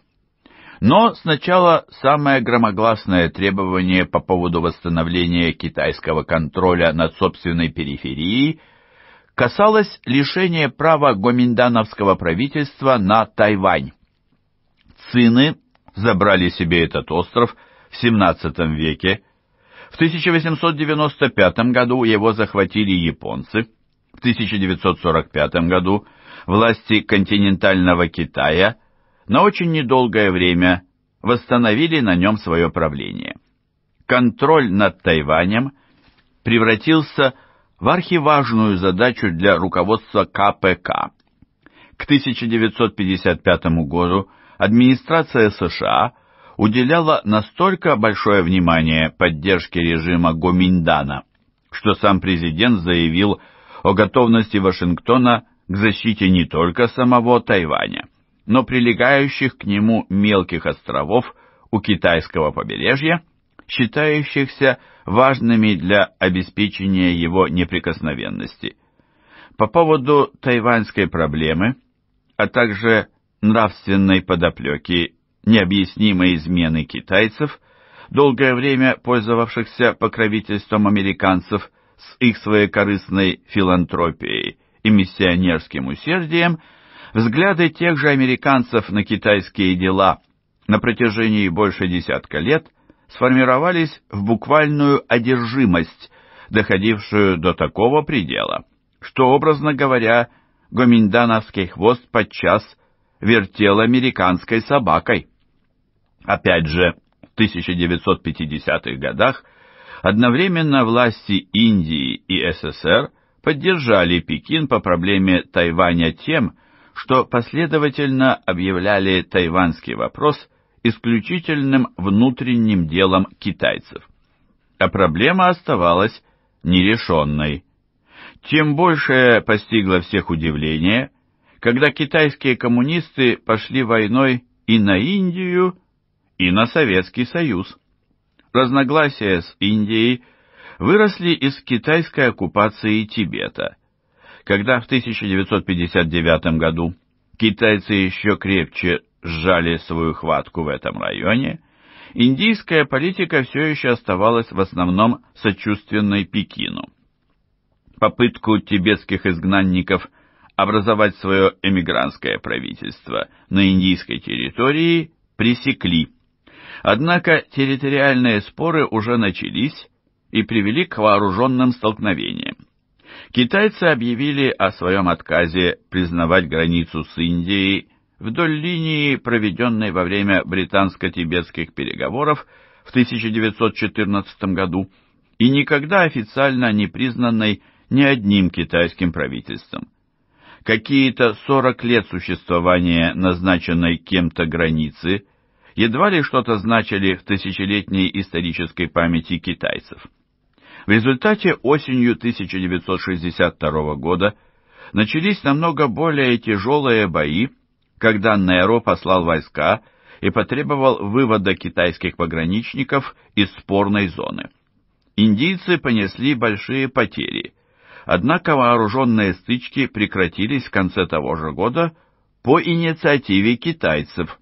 Но сначала самое громогласное требование по поводу восстановления китайского контроля над собственной периферией касалось лишения права гоминдановского правительства на Тайвань. Цины забрали себе этот остров в XVII веке. В 1895 году его захватили японцы. В 1945 году власти континентального Китая на очень недолгое время восстановили на нем свое правление. Контроль над Тайванем превратился в архиважную задачу для руководства КПК. К 1955 году администрация США уделяла настолько большое внимание поддержке режима Гоминдана, что сам президент заявил о готовности Вашингтона к защите не только самого Тайваня, но прилегающих к нему мелких островов у китайского побережья, считающихся важными для обеспечения его неприкосновенности. По поводу тайваньской проблемы, а также нравственной подоплеки необъяснимой измены китайцев, долгое время пользовавшихся покровительством американцев с их своекорыстной филантропией и миссионерским усердием, взгляды тех же американцев на китайские дела на протяжении больше десятка лет сформировались в буквальную одержимость, доходившую до такого предела, что, образно говоря, гоминдановский хвост подчас вертел американской собакой. Опять же, в 1950-х годах одновременно власти Индии и СССР поддержали Пекин по проблеме Тайваня тем, что последовательно объявляли тайваньский вопрос исключительным внутренним делом китайцев. А проблема оставалась нерешенной. Тем большее постигло всех удивление, когда китайские коммунисты пошли войной и на Индию, и на Советский Союз. Разногласия с Индией выросли из китайской оккупации Тибета, когда в 1959 году китайцы еще крепче сжали свою хватку в этом районе, индийская политика все еще оставалась в основном сочувственной Пекину. Попытку тибетских изгнанников образовать свое эмигрантское правительство на индийской территории пресекли. Однако территориальные споры уже начались и привели к вооруженным столкновениям. Китайцы объявили о своем отказе признавать границу с Индией вдоль линии, проведенной во время британско-тибетских переговоров в 1914 году и никогда официально не признанной ни одним китайским правительством. Какие-то 40 лет существования назначенной кем-то границы едва ли что-то значили в тысячелетней исторической памяти китайцев. В результате осенью 1962 года начались намного более тяжелые бои, когда Неро послал войска и потребовал вывода китайских пограничников из спорной зоны. Индийцы понесли большие потери, однако вооруженные стычки прекратились в конце того же года по инициативе китайцев.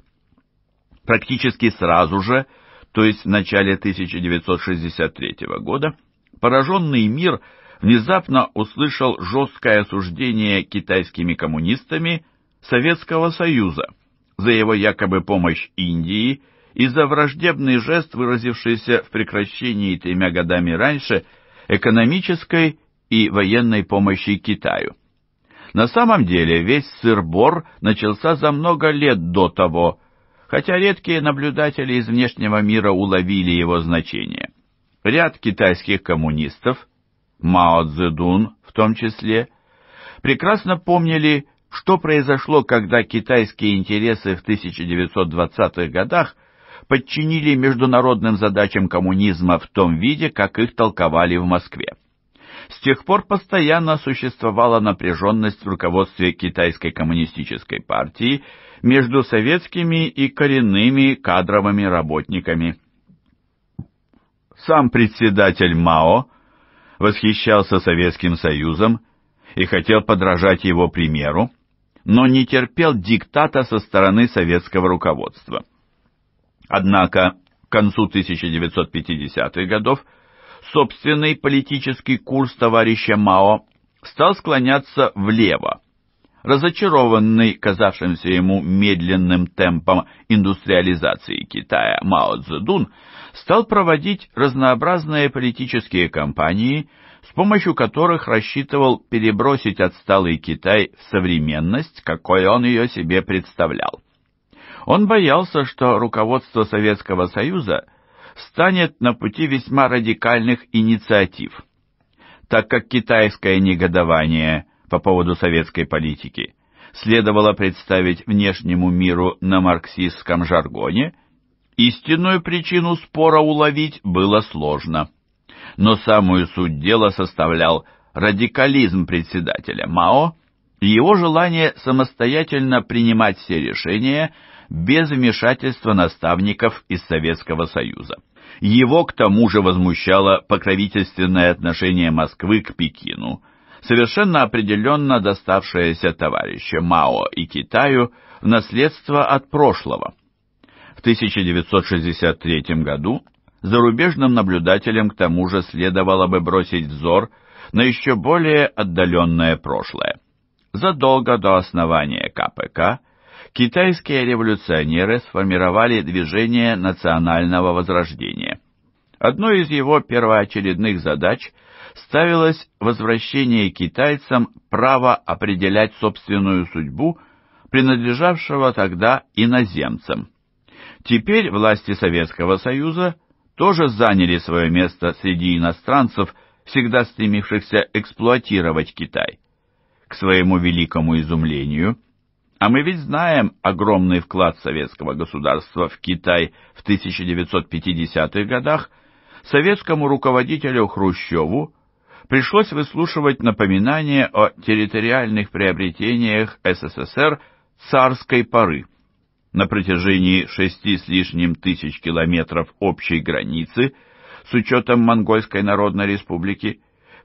Практически сразу же, то есть в начале 1963 года, пораженный мир внезапно услышал жесткое осуждение китайскими коммунистами Советского Союза за его якобы помощь Индии и за враждебный жест, выразившийся в прекращении 3 годами раньше экономической и военной помощи Китаю. На самом деле весь сыр-бор начался за много лет до того, хотя редкие наблюдатели из внешнего мира уловили его значение. Ряд китайских коммунистов, Мао Цзэдун в том числе, прекрасно помнили, что произошло, когда китайские интересы в 1920-х годах подчинили международным задачам коммунизма в том виде, как их толковали в Москве. С тех пор постоянно существовала напряженность в руководстве Китайской коммунистической партии между советскими и коренными кадровыми работниками. Сам председатель Мао восхищался Советским Союзом и хотел подражать его примеру, но не терпел диктата со стороны советского руководства. Однако к концу 1950-х годов собственный политический курс товарища Мао стал склоняться влево. Разочарованный казавшимся ему медленным темпом индустриализации Китая, Мао Цзэдун стал проводить разнообразные политические кампании, с помощью которых рассчитывал перебросить отсталый Китай в современность, какой он ее себе представлял. Он боялся, что руководство Советского Союза станет на пути весьма радикальных инициатив, так как китайское негодование по поводу советской политики следовало представить внешнему миру на марксистском жаргоне, истинную причину спора уловить было сложно. Но самую суть дела составлял радикализм председателя Мао и его желание самостоятельно принимать все решения без вмешательства наставников из Советского Союза. Его к тому же возмущало покровительственное отношение Москвы к Пекину, совершенно определенно доставшееся товарищам Мао и Китаю в наследство от прошлого. В 1963 году зарубежным наблюдателям к тому же следовало бы бросить взор на еще более отдаленное прошлое. Задолго до основания КПК китайские революционеры сформировали движение национального возрождения. Одной из его первоочередных задач ставилось возвращение китайцам права определять собственную судьбу, принадлежавшего тогда иноземцам. Теперь власти Советского Союза тоже заняли свое место среди иностранцев, всегда стремившихся эксплуатировать Китай. К своему великому изумлению, а мы ведь знаем огромный вклад советского государства в Китай в 1950-х годах, советскому руководителю Хрущеву пришлось выслушивать напоминание о территориальных приобретениях СССР царской поры. На протяжении 6,5 тысяч километров общей границы, с учетом Монгольской Народной Республики,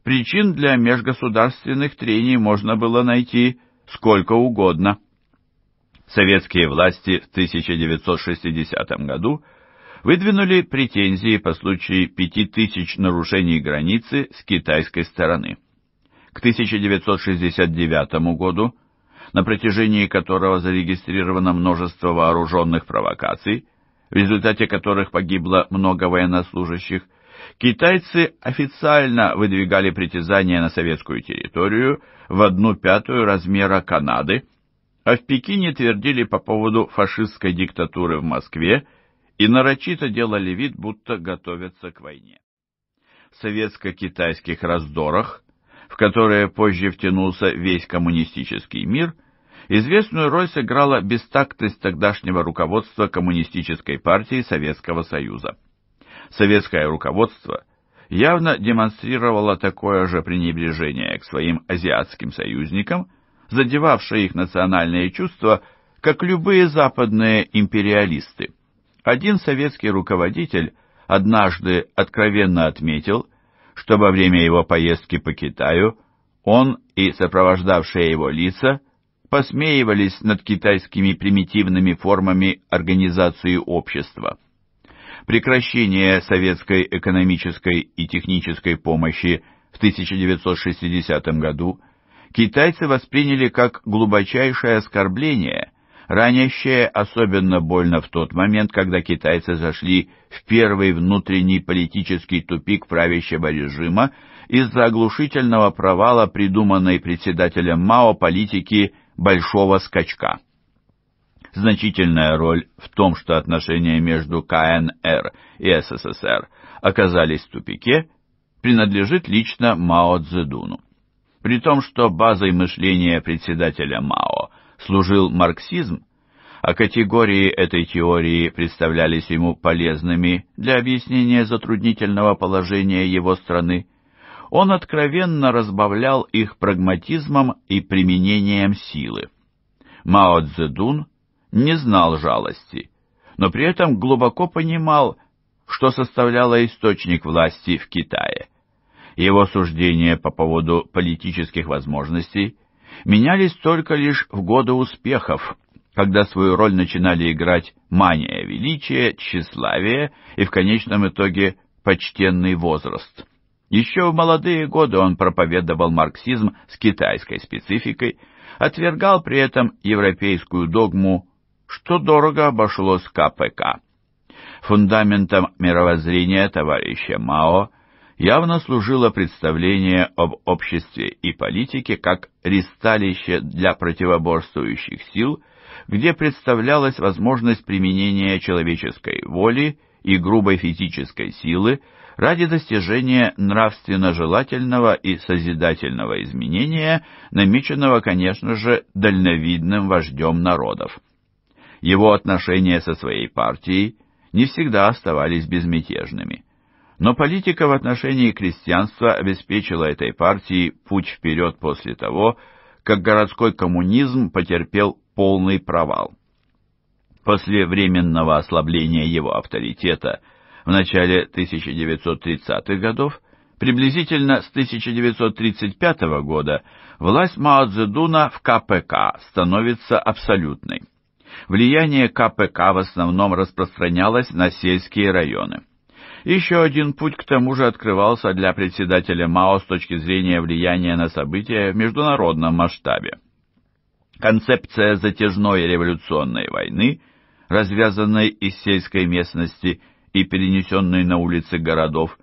причин для межгосударственных трений можно было найти сколько угодно. Советские власти в 1960 году выдвинули претензии по случаю 5000 нарушений границы с китайской стороны. К 1969 году, на протяжении которого зарегистрировано множество вооруженных провокаций, в результате которых погибло много военнослужащих, китайцы официально выдвигали притязания на советскую территорию в 1/5 размера Канады, а в Пекине твердили по поводу фашистской диктатуры в Москве и нарочито делали вид, будто готовятся к войне. В советско-китайских раздорах, в которые позже втянулся весь коммунистический мир, известную роль сыграла бестактность тогдашнего руководства Коммунистической партии Советского Союза. Советское руководство явно демонстрировало такое же пренебрежение к своим азиатским союзникам, задевавшее их национальные чувства, как любые западные империалисты. Один советский руководитель однажды откровенно отметил, что во время его поездки по Китаю он и сопровождавшие его лица посмеивались над китайскими примитивными формами организации общества. Прекращение советской экономической и технической помощи в 1960 году китайцы восприняли как глубочайшее оскорбление, ранящее особенно больно в тот момент, когда китайцы зашли в первый внутренний политический тупик правящего режима из-за оглушительного провала придуманной председателем Мао политики «большого скачка». Значительная роль в том, что отношения между КНР и СССР оказались в тупике, принадлежит лично Мао Цзэдуну. При том, что базой мышления председателя Мао служил марксизм, а категории этой теории представлялись ему полезными для объяснения затруднительного положения его страны, он откровенно разбавлял их прагматизмом и применением силы. Мао Цзэдун не знал жалости, но при этом глубоко понимал, что составляло источник власти в Китае. Его суждения по поводу политических возможностей менялись только лишь в годы успехов, когда свою роль начинали играть мания величия, тщеславие и в конечном итоге почтенный возраст. Еще в молодые годы он проповедовал марксизм с китайской спецификой, отвергал при этом европейскую догму, что дорого обошлось КПК. Фундаментом мировоззрения товарища Мао явно служило представление об обществе и политике как ристалище для противоборствующих сил, где представлялась возможность применения человеческой воли и грубой физической силы ради достижения нравственно желательного и созидательного изменения, намеченного, конечно же, дальновидным вождем народов. Его отношения со своей партией не всегда оставались безмятежными, но политика в отношении крестьянства обеспечила этой партии путь вперед после того, как городской коммунизм потерпел полный провал. После временного ослабления его авторитета в начале 1930-х годов, приблизительно с 1935 года, власть Мао Цзэдуна в КПК становится абсолютной. Влияние КПК в основном распространялось на сельские районы. Еще один путь к тому же открывался для председателя Мао с точки зрения влияния на события в международном масштабе. Концепция затяжной революционной войны, развязанной из сельской местности и перенесенной на улицы городов,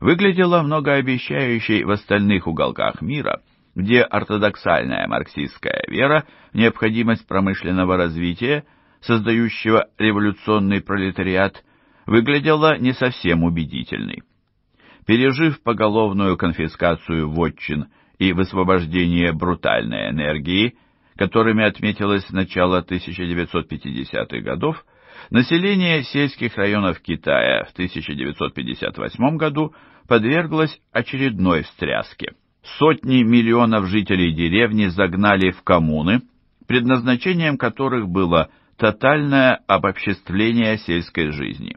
выглядела многообещающей в остальных уголках мира, где ортодоксальная марксистская вера в необходимость промышленного развития, создающего революционный пролетариат, выглядела не совсем убедительной. Пережив поголовную конфискацию вотчин и высвобождение брутальной энергии, которыми отметилось начало 1950-х годов, население сельских районов Китая в 1958 году подверглось очередной встряске. Сотни миллионов жителей деревни загнали в коммуны, предназначением которых было тотальное обобществление сельской жизни.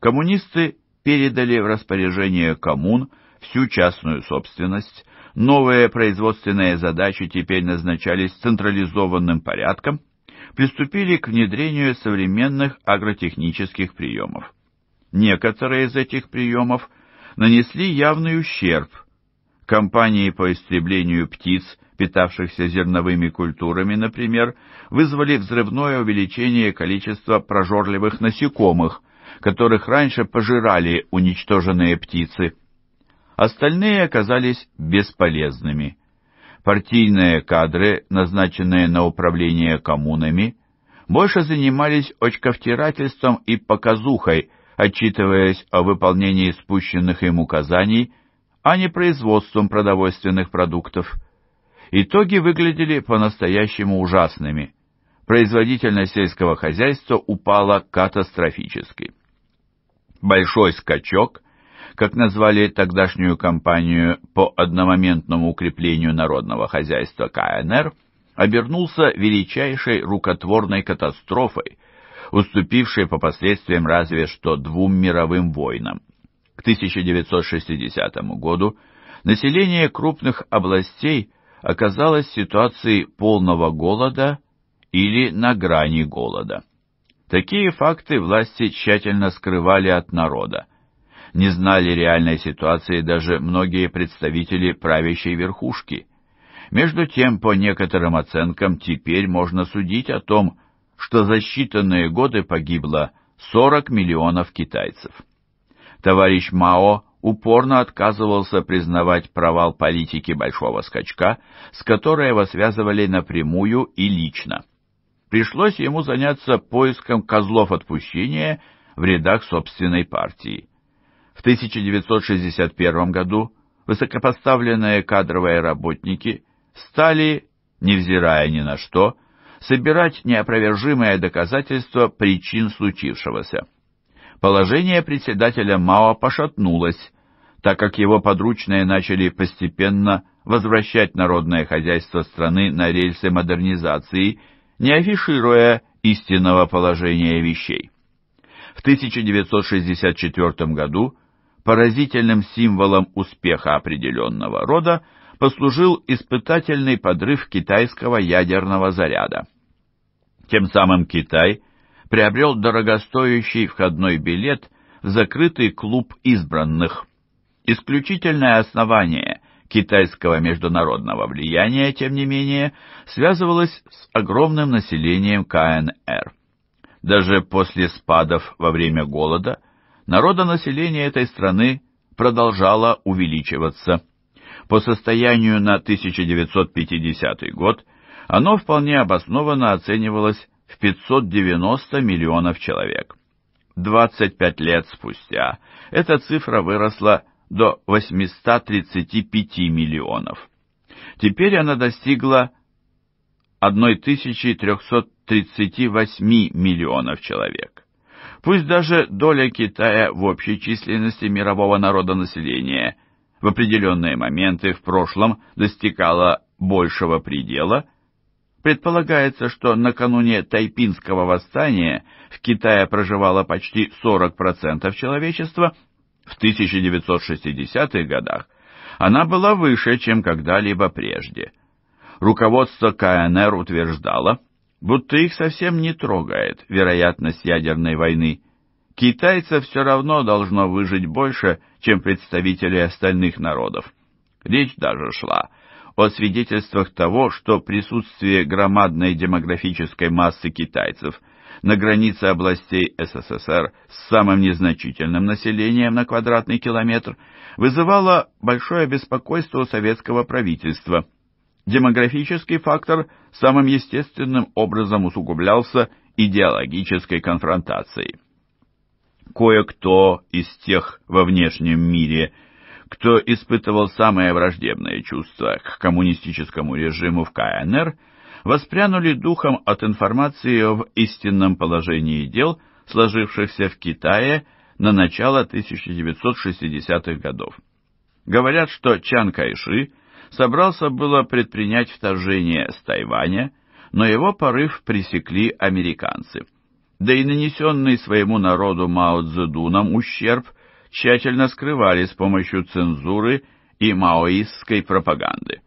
Коммунисты передали в распоряжение коммун всю частную собственность, новые производственные задачи теперь назначались централизованным порядком, приступили к внедрению современных агротехнических приемов. Некоторые из этих приемов нанесли явный ущерб. Кампании по истреблению птиц, питавшихся зерновыми культурами, например, вызвали взрывное увеличение количества прожорливых насекомых, которых раньше пожирали уничтоженные птицы. Остальные оказались бесполезными. Партийные кадры, назначенные на управление коммунами, больше занимались очковтирательством и показухой, отчитываясь о выполнении спущенных им указаний, а не производством продовольственных продуктов. Итоги выглядели по-настоящему ужасными. Производительность сельского хозяйства упала катастрофически. Большой скачок, как назвали тогдашнюю кампанию по одномоментному укреплению народного хозяйства КНР, обернулся величайшей рукотворной катастрофой, уступившей по последствиям разве что двум мировым войнам. К 1960 году население крупных областей оказалось в ситуации полного голода или на грани голода. Такие факты власти тщательно скрывали от народа. Не знали реальной ситуации даже многие представители правящей верхушки. Между тем, по некоторым оценкам, теперь можно судить о том, что за считанные годы погибло 40 миллионов китайцев. Товарищ Мао упорно отказывался признавать провал политики большого скачка, с которой его связывали напрямую и лично. Пришлось ему заняться поиском козлов отпущения в рядах собственной партии. В 1961 году высокопоставленные кадровые работники стали, невзирая ни на что, собирать неопровержимые доказательства причин случившегося. Положение председателя Мао пошатнулось, так как его подручные начали постепенно возвращать народное хозяйство страны на рельсы модернизации, не афишируя истинного положения вещей. В 1964 году Поразительным символом успеха определенного рода послужил испытательный подрыв китайского ядерного заряда. Тем самым Китай приобрел дорогостоящий входной билет в закрытый клуб избранных. Исключительное основание китайского международного влияния, тем не менее, связывалось с огромным населением КНР. Даже после спадов во время голода народонаселение этой страны продолжало увеличиваться. По состоянию на 1950 год оно вполне обоснованно оценивалось в 590 миллионов человек. 25 лет спустя эта цифра выросла до 835 миллионов. Теперь она достигла 1338 миллионов человек. Пусть даже доля Китая в общей численности мирового народонаселения в определенные моменты в прошлом достигала большего предела, предполагается, что накануне Тайпинского восстания в Китае проживало почти 40% человечества, в 1960-х годах она была выше, чем когда-либо прежде. Руководство КНР утверждало, будто их совсем не трогает вероятность ядерной войны. Китайцев все равно должно выжить больше, чем представители остальных народов. Речь даже шла о свидетельствах того, что присутствие громадной демографической массы китайцев на границе областей СССР с самым незначительным населением на квадратный километр вызывало большое беспокойство у советского правительства. Демографический фактор самым естественным образом усугублялся идеологической конфронтацией. Кое-кто из тех во внешнем мире, кто испытывал самое враждебное чувство к коммунистическому режиму в КНР, воспрянули духом от информации об истинном положении дел, сложившихся в Китае на начало 1960-х годов. Говорят, что Чан Кайши собрался было предпринять вторжение с Тайваня, но его порыв пресекли американцы. Да и нанесенный своему народу Мао Цзэдуном ущерб тщательно скрывали с помощью цензуры и маоистской пропаганды.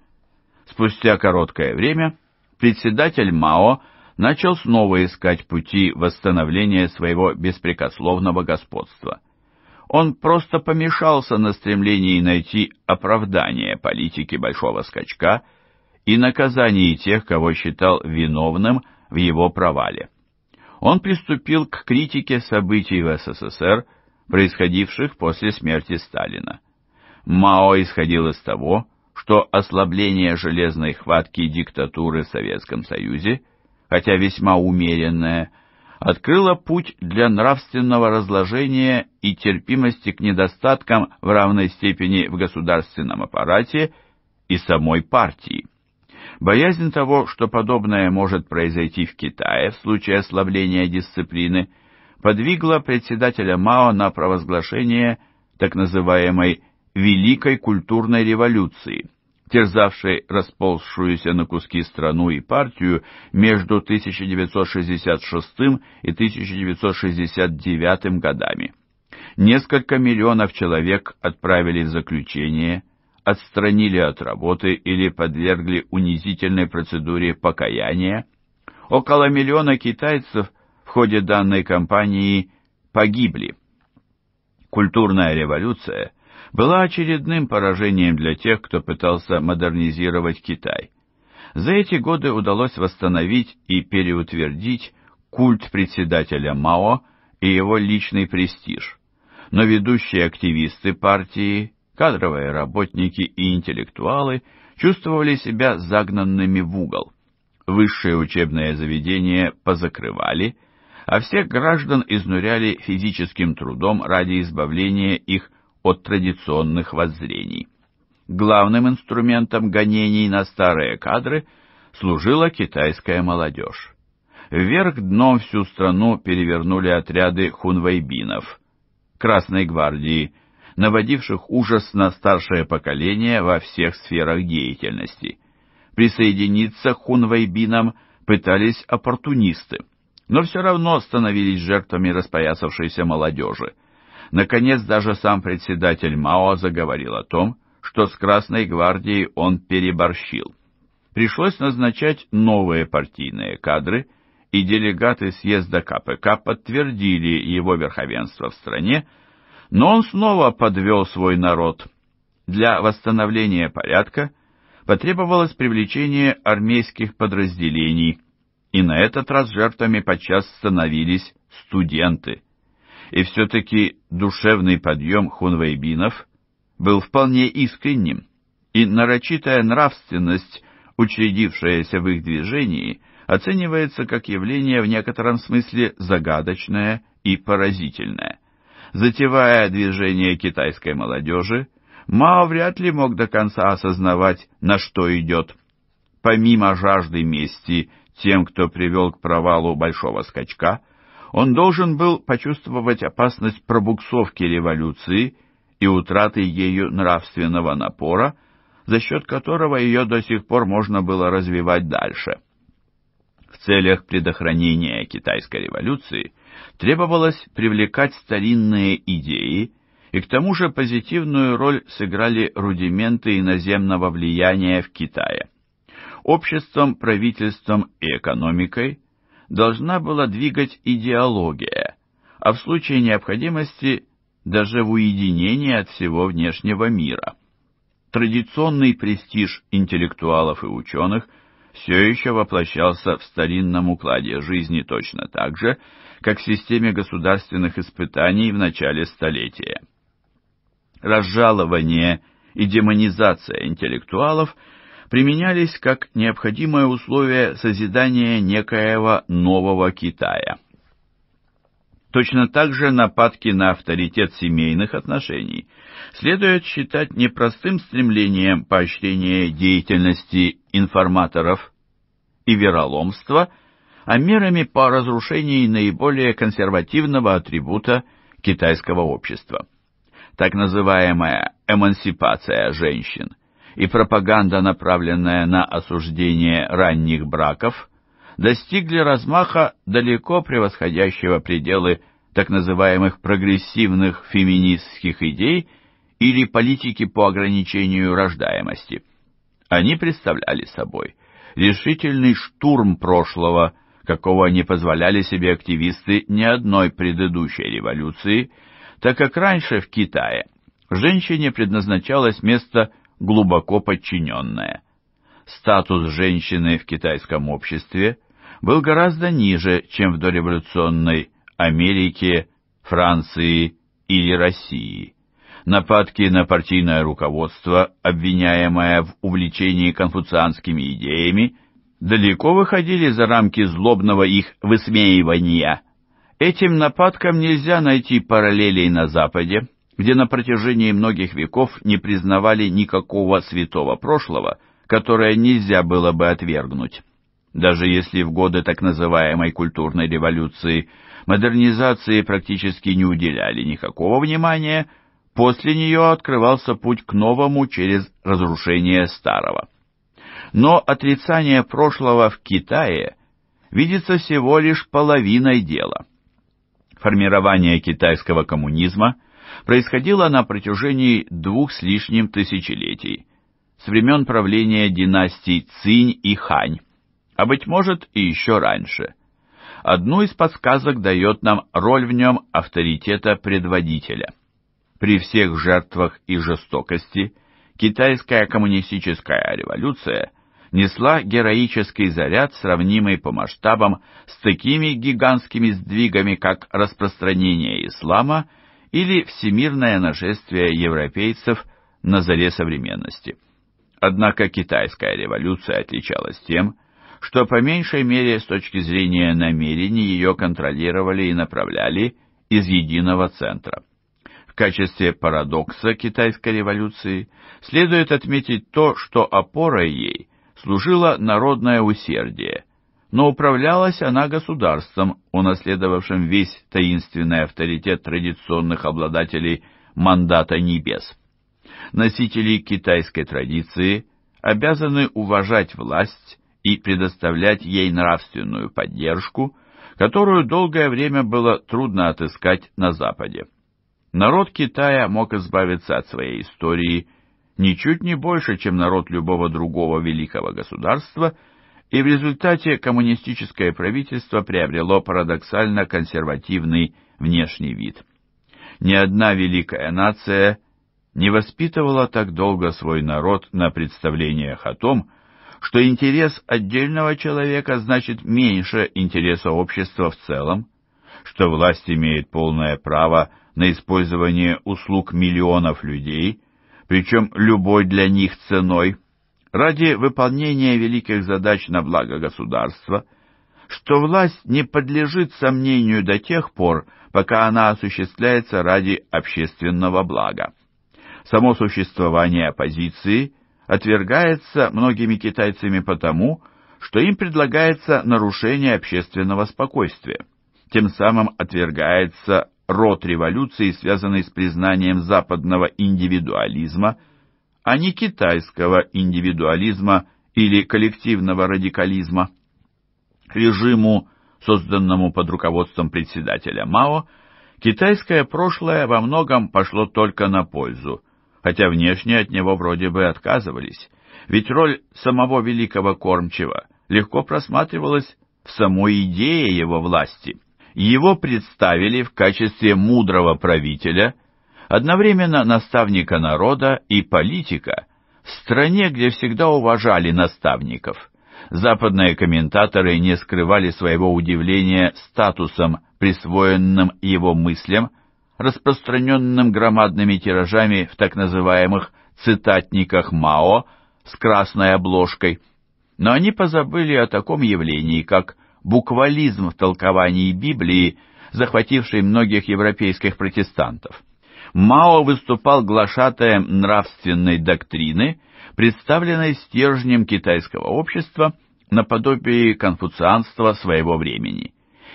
Спустя короткое время председатель Мао начал снова искать пути восстановления своего беспрекословного господства. Он просто помешался на стремлении найти оправдание политики большого скачка и наказание тех, кого считал виновным в его провале. Он приступил к критике событий в СССР, происходивших после смерти Сталина. Мао исходил из того, что ослабление железной хватки диктатуры в Советском Союзе, хотя весьма умеренное, открыло путь для нравственного разложения и терпимости к недостаткам в равной степени в государственном аппарате и самой партии. Боязнь того, что подобное может произойти в Китае в случае ослабления дисциплины, подвигла председателя Мао на провозглашение так называемой «великой культурной революции», терзавшей расползшуюся на куски страну и партию между 1966 и 1969 годами. Несколько миллионов человек отправили в заключение, отстранили от работы или подвергли унизительной процедуре покаяния. Около миллиона китайцев в ходе данной кампании погибли. Культурная революция была очередным поражением для тех, кто пытался модернизировать Китай. За эти годы удалось восстановить и переутвердить культ председателя Мао и его личный престиж. Но ведущие активисты партии, кадровые работники и интеллектуалы чувствовали себя загнанными в угол. Высшие учебные заведения позакрывали, а всех граждан изнуряли физическим трудом ради избавления их от традиционных воззрений. Главным инструментом гонений на старые кадры служила китайская молодежь. Вверх дном всю страну перевернули отряды хунвейбинов, Красной гвардии, наводивших ужас на старшее поколение во всех сферах деятельности. Присоединиться к хунвейбинам пытались оппортунисты, но все равно становились жертвами распоясавшейся молодежи. Наконец, даже сам председатель Мао заговорил о том, что с Красной гвардией он переборщил. Пришлось назначать новые партийные кадры, и делегаты съезда КПК подтвердили его верховенство в стране, но он снова подвел свой народ. Для восстановления порядка потребовалось привлечение армейских подразделений, и на этот раз жертвами подчас становились студенты. И все-таки душевный подъем хунвейбинов был вполне искренним, и нарочитая нравственность, учредившаяся в их движении, оценивается как явление в некотором смысле загадочное и поразительное. Затевая движение китайской молодежи, Мао вряд ли мог до конца осознавать, на что идет. Помимо жажды мести тем, кто привел к провалу большого скачка, он должен был почувствовать опасность пробуксовки революции и утраты ею нравственного напора, за счет которого ее до сих пор можно было развивать дальше. В целях предохранения китайской революции требовалось привлекать старинные идеи, и к тому же позитивную роль сыграли рудименты иноземного влияния в Китае. Обществом, правительством и экономикой должна была двигать идеология, а в случае необходимости даже в уединении от всего внешнего мира. Традиционный престиж интеллектуалов и ученых все еще воплощался в старинном укладе жизни точно так же, как в системе государственных испытаний в начале столетия. Разжалование и демонизация интеллектуалов применялись как необходимое условие созидания некоего нового Китая. Точно так же нападки на авторитет семейных отношений следует считать непростым стремлением поощрения деятельности информаторов и вероломства, а мерами по разрушению наиболее консервативного атрибута китайского общества. Так называемая «эмансипация женщин» и пропаганда, направленная на осуждение ранних браков, достигли размаха, далеко превосходящего пределы так называемых прогрессивных феминистских идей или политики по ограничению рождаемости. Они представляли собой решительный штурм прошлого, какого не позволяли себе активисты ни одной предыдущей революции, так как раньше в Китае женщине предназначалось место глубоко подчиненное. Статус женщины в китайском обществе был гораздо ниже, чем в дореволюционной Америке, Франции или России. Нападки на партийное руководство, обвиняемое в увлечении конфуцианскими идеями, далеко выходили за рамки злобного их высмеивания. Этим нападкам нельзя найти параллелей на Западе, где на протяжении многих веков не признавали никакого святого прошлого, которое нельзя было бы отвергнуть. Даже если в годы так называемой культурной революции модернизации практически не уделяли никакого внимания, после нее открывался путь к новому через разрушение старого. Но отрицание прошлого в Китае видится всего лишь половиной дела. Формирование китайского коммунизма происходило на протяжении 2,5 тысячелетий, с времен правления династий Цинь и Хань, а, быть может, и еще раньше. Одну из подсказок дает нам роль в нем авторитета предводителя. При всех жертвах и жестокости китайская коммунистическая революция несла героический заряд, сравнимый по масштабам с такими гигантскими сдвигами, как распространение ислама или всемирное нашествие европейцев на заре современности. Однако китайская революция отличалась тем, что по меньшей мере с точки зрения намерений ее контролировали и направляли из единого центра. В качестве парадокса китайской революции следует отметить то, что опорой ей служило народное усердие, но управлялась она государством, унаследовавшим весь таинственный авторитет традиционных обладателей мандата небес. Носители китайской традиции обязаны уважать власть и предоставлять ей нравственную поддержку, которую долгое время было трудно отыскать на Западе. Народ Китая мог избавиться от своей истории ничуть не больше, чем народ любого другого великого государства, и в результате коммунистическое правительство приобрело парадоксально консервативный внешний вид. Ни одна великая нация не воспитывала так долго свой народ на представлениях о том, что интерес отдельного человека значит меньше интереса общества в целом, что власть имеет полное право на использование услуг миллионов людей, причем любой для них ценой, ради выполнения великих задач на благо государства, что власть не подлежит сомнению до тех пор, пока она осуществляется ради общественного блага. Само существование оппозиции отвергается многими китайцами потому, что им предлагается нарушение общественного спокойствия. Тем самым отвергается род революции, связанный с признанием западного индивидуализма, а не китайского индивидуализма или коллективного радикализма. Режиму, созданному под руководством председателя Мао, китайское прошлое во многом пошло только на пользу, хотя внешне от него вроде бы отказывались, ведь роль самого великого кормчего легко просматривалась в самой идее его власти. Его представили в качестве мудрого правителя, одновременно наставника народа и политика, в стране, где всегда уважали наставников. Западные комментаторы не скрывали своего удивления статусом, присвоенным его мыслям, распространенным громадными тиражами в так называемых «цитатниках Мао» с красной обложкой. Но они позабыли о таком явлении, как буквализм в толковании Библии, захвативший многих европейских протестантов. Мао выступал глашатаем нравственной доктрины, представленной стержнем китайского общества наподобие конфуцианства своего времени.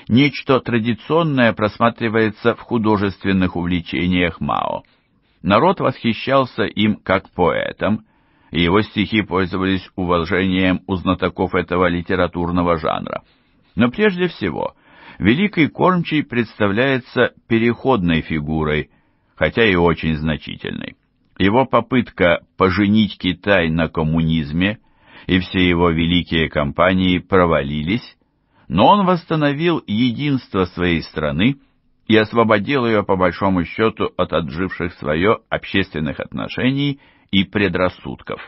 Нечто традиционное просматривается в художественных увлечениях Мао. Народ восхищался им как поэтом, и его стихи пользовались уважением у знатоков этого литературного жанра. Но прежде всего, великий кормчий представляется переходной фигурой, хотя и очень значительной. Его попытка поженить Китай на коммунизме и все его великие кампании провалились, но он восстановил единство своей страны и освободил ее, по большому счету, от отживших свое общественных отношений и предрассудков.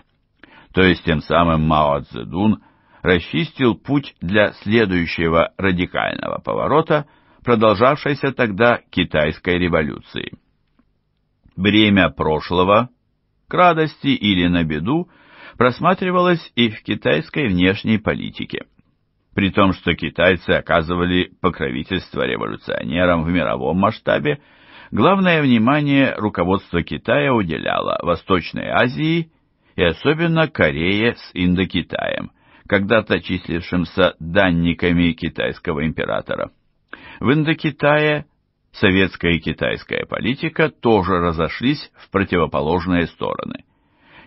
То есть тем самым Мао Цзэдун расчистил путь для следующего радикального поворота, продолжавшейся тогда китайской революции. Бремя прошлого, к радости или на беду, просматривалось и в китайской внешней политике, при том, что китайцы оказывали покровительство революционерам в мировом масштабе. Главное внимание руководство Китая уделяло Восточной Азии и особенно Корее с Индокитаем, когда-то числившимся данниками китайского императора. В Индокитае советская и китайская политика тоже разошлись в противоположные стороны.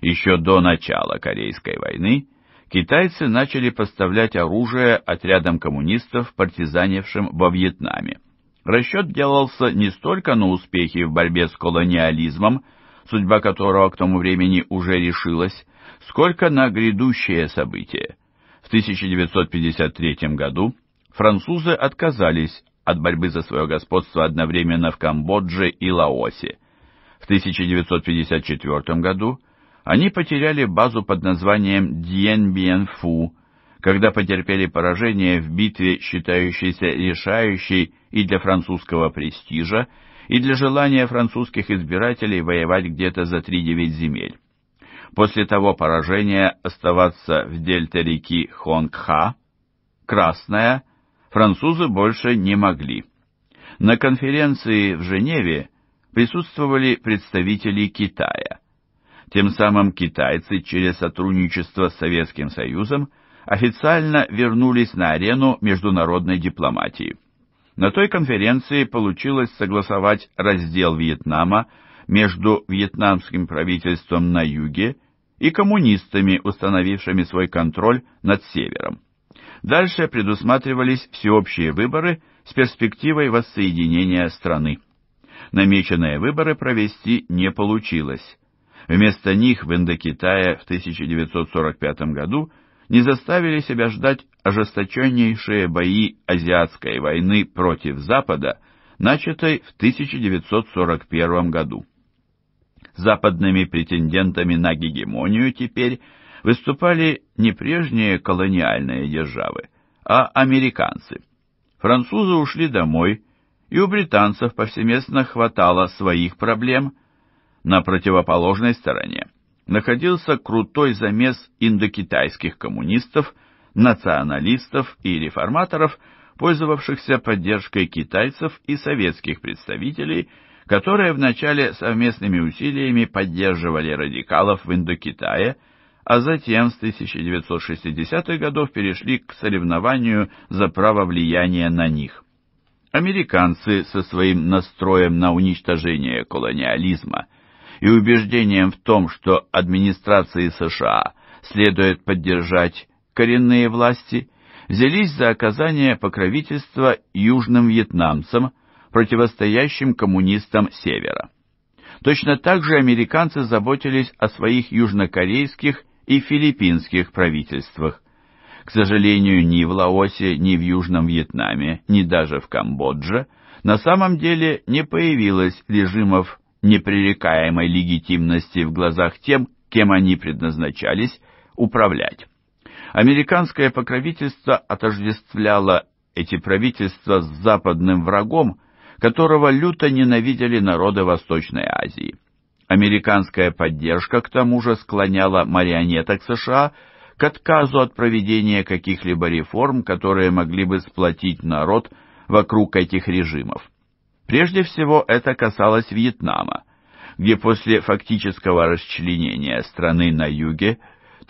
Еще до начала Корейской войны китайцы начали поставлять оружие отрядам коммунистов, партизанившим во Вьетнаме. Расчет делался не столько на успехи в борьбе с колониализмом, судьба которого к тому времени уже решилась, сколько на грядущее событие. В 1953 году французы отказались от борьбы за свое господство одновременно в Камбодже и Лаосе. В 1954 году они потеряли базу под названием Дьен-Бьен-Фу, когда потерпели поражение в битве, считающейся решающей и для французского престижа, и для желания французских избирателей воевать где-то за 3-9 земель. После того поражения оставаться в дельте реки Хонгха, Красная, французы больше не могли. На конференции в Женеве присутствовали представители Китая. Тем самым китайцы через сотрудничество с Советским Союзом официально вернулись на арену международной дипломатии. На той конференции получилось согласовать раздел Вьетнама между вьетнамским правительством на юге и коммунистами, установившими свой контроль над севером. Дальше предусматривались всеобщие выборы с перспективой воссоединения страны. намеченные выборы провести не получилось. Вместо них в Индокитае в 1945 году не заставили себя ждать ожесточеннейшие бои азиатской войны против Запада, начатой в 1941 году. Западными претендентами на гегемонию теперь выступали не прежние колониальные державы, а американцы. Французы ушли домой, и у британцев повсеместно хватало своих проблем. На противоположной стороне находился крутой замес индокитайских коммунистов, националистов и реформаторов, пользовавшихся поддержкой китайцев и советских представителей, которые вначале совместными усилиями поддерживали радикалов в Индокитае, а затем с 1960-х годов перешли к соревнованию за право влияния на них. Американцы со своим настроем на уничтожение колониализма и убеждением в том, что администрации США следует поддержать коренные власти, взялись за оказание покровительства южным вьетнамцам, противостоящим коммунистам Севера. Точно так же американцы заботились о своих южнокорейских и филиппинских правительствах. К сожалению, ни в Лаосе, ни в Южном Вьетнаме, ни даже в Камбодже на самом деле не появилось режимов непререкаемой легитимности в глазах тем, кем они предназначались управлять. Американское покровительство отождествляло эти правительства с западным врагом, которого люто ненавидели народы Восточной Азии. Американская поддержка к тому же склоняла марионеток США к отказу от проведения каких-либо реформ, которые могли бы сплотить народ вокруг этих режимов. Прежде всего это касалось Вьетнама, где после фактического расчленения страны на юге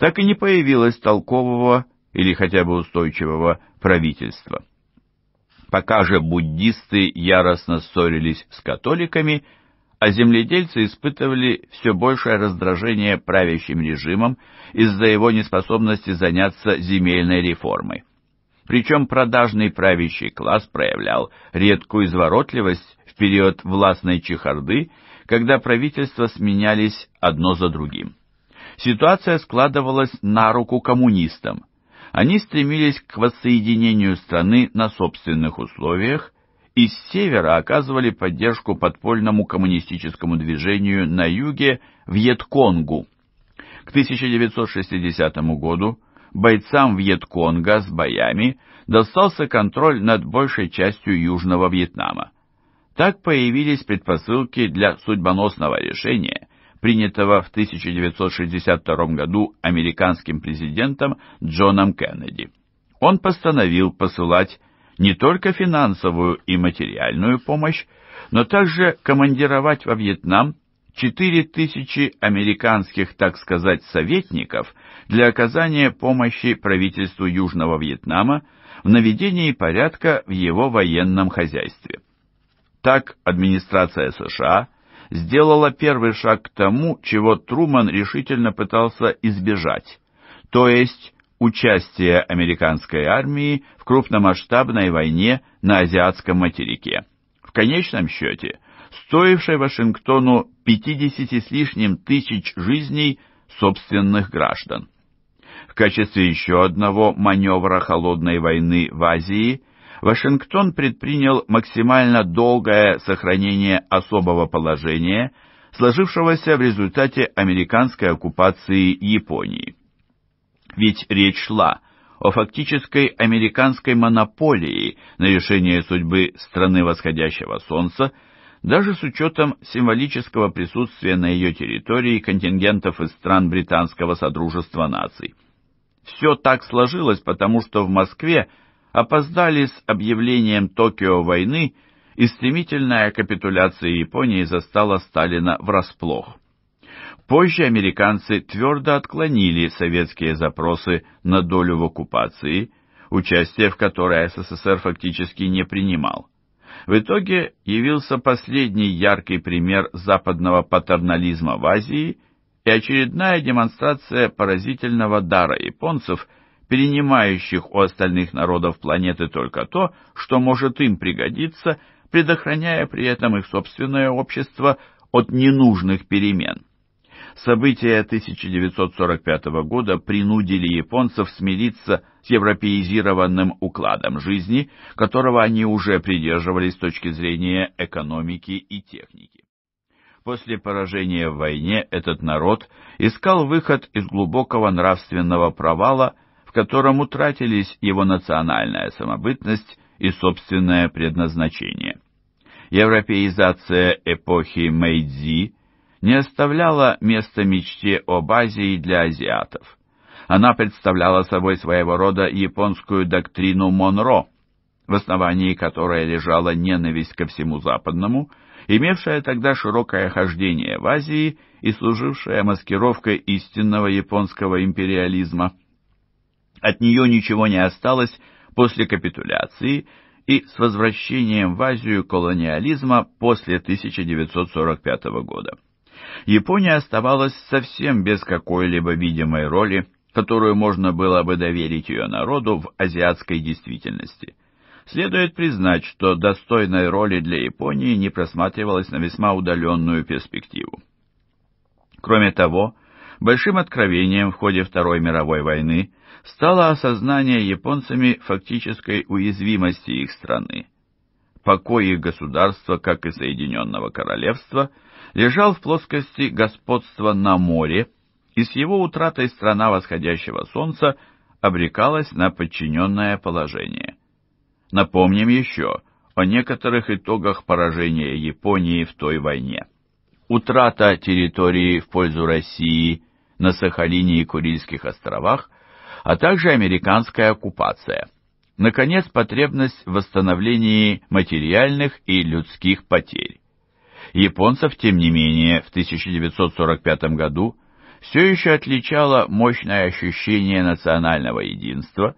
так и не появилось толкового или хотя бы устойчивого правительства. Пока же буддисты яростно ссорились с католиками, а земледельцы испытывали все большее раздражение правящим режимом из-за его неспособности заняться земельной реформой. Причем продажный правящий класс проявлял редкую изворотливость в период властной чехарды, когда правительства сменялись одно за другим. Ситуация складывалась на руку коммунистам. Они стремились к воссоединению страны на собственных условиях и с севера оказывали поддержку подпольному коммунистическому движению на юге Вьетконгу. К 1960 году бойцам Вьетконга с боями достался контроль над большей частью Южного Вьетнама. Так появились предпосылки для судьбоносного решения, принятого в 1962 году американским президентом Джоном Кеннеди. Он постановил посылать не только финансовую и материальную помощь, но также командировать во Вьетнам 4000 американских, так сказать, советников для оказания помощи правительству Южного Вьетнама в наведении порядка в его военном хозяйстве. Так администрация США сделала первый шаг к тому, чего Труман решительно пытался избежать, то есть участие американской армии в крупномасштабной войне на азиатском материке, в конечном счете стоившей Вашингтону 50 с лишним тысяч жизней собственных граждан. В качестве еще одного маневра холодной войны в Азии Вашингтон предпринял максимально долгое сохранение особого положения, сложившегося в результате американской оккупации Японии. Ведь речь шла о фактической американской монополии на решение судьбы страны восходящего солнца, даже с учетом символического присутствия на ее территории контингентов из стран Британского Содружества наций. Все так сложилось, потому что в Москве опоздали с объявлением Токио войны, и стремительная капитуляция Японии застала Сталина врасплох. Позже американцы твердо отклонили советские запросы на долю в оккупации, участие в которой СССР фактически не принимал. В итоге явился последний яркий пример западного патернализма в Азии и очередная демонстрация поразительного дара японцев, перенимающих у остальных народов планеты только то, что может им пригодиться, предохраняя при этом их собственное общество от ненужных перемен. События 1945 года принудили японцев смириться с европеизированным укладом жизни, которого они уже придерживались с точки зрения экономики и техники. После поражения в войне этот народ искал выход из глубокого нравственного провала, в котором утратились его национальная самобытность и собственное предназначение. Европеизация эпохи Мэйдзи не оставляла места мечте об Азии для азиатов. Она представляла собой своего рода японскую доктрину Монро, в основании которой лежала ненависть ко всему западному, имевшая тогда широкое хождение в Азии и служившая маскировкой истинного японского империализма. От нее ничего не осталось после капитуляции и с возвращением в Азию колониализма после 1945 года. Япония оставалась совсем без какой-либо видимой роли, которую можно было бы доверить ее народу в азиатской действительности. Следует признать, что достойной роли для Японии не просматривалось на весьма удаленную перспективу. Кроме того, большим откровением в ходе Второй мировой войны стало осознание японцами фактической уязвимости их страны. Покой их государства, как и Соединенного Королевства, лежал в плоскости господства на море, и с его утратой страна восходящего солнца обрекалась на подчиненное положение. Напомним еще о некоторых итогах поражения Японии в той войне. Утрата территории в пользу России на Сахалине и Курильских островах, а также американская оккупация. Наконец, потребность в восстановлении материальных и людских потерь. Японцев, тем не менее, в 1945 году все еще отличало мощное ощущение национального единства,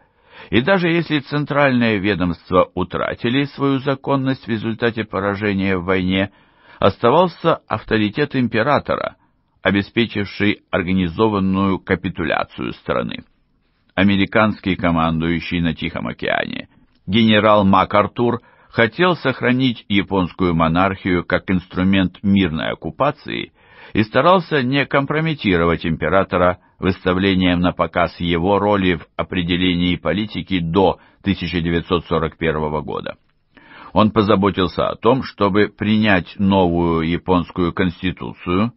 и даже если центральные ведомства утратили свою законность в результате поражения в войне, оставался авторитет императора, обеспечивший организованную капитуляцию страны. Американский командующий на Тихом океане генерал МакАртур хотел сохранить японскую монархию как инструмент мирной оккупации и старался не компрометировать императора выставлением на показ его роли в определении политики до 1941 года. Он позаботился о том, чтобы принять новую японскую конституцию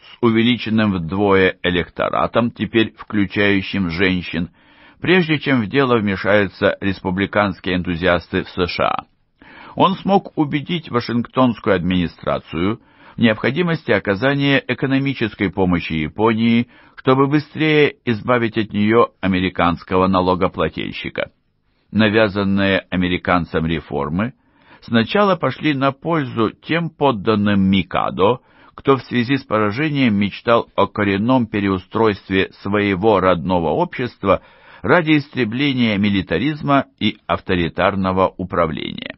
с увеличенным вдвое электоратом, теперь включающим женщин, прежде чем в дело вмешаются республиканские энтузиасты в США. Он смог убедить Вашингтонскую администрацию в необходимости оказания экономической помощи Японии, чтобы быстрее избавить от нее американского налогоплательщика. Навязанные американцам реформы сначала пошли на пользу тем подданным Микадо, кто в связи с поражением мечтал о коренном переустройстве своего родного общества ради истребления милитаризма и авторитарного управления.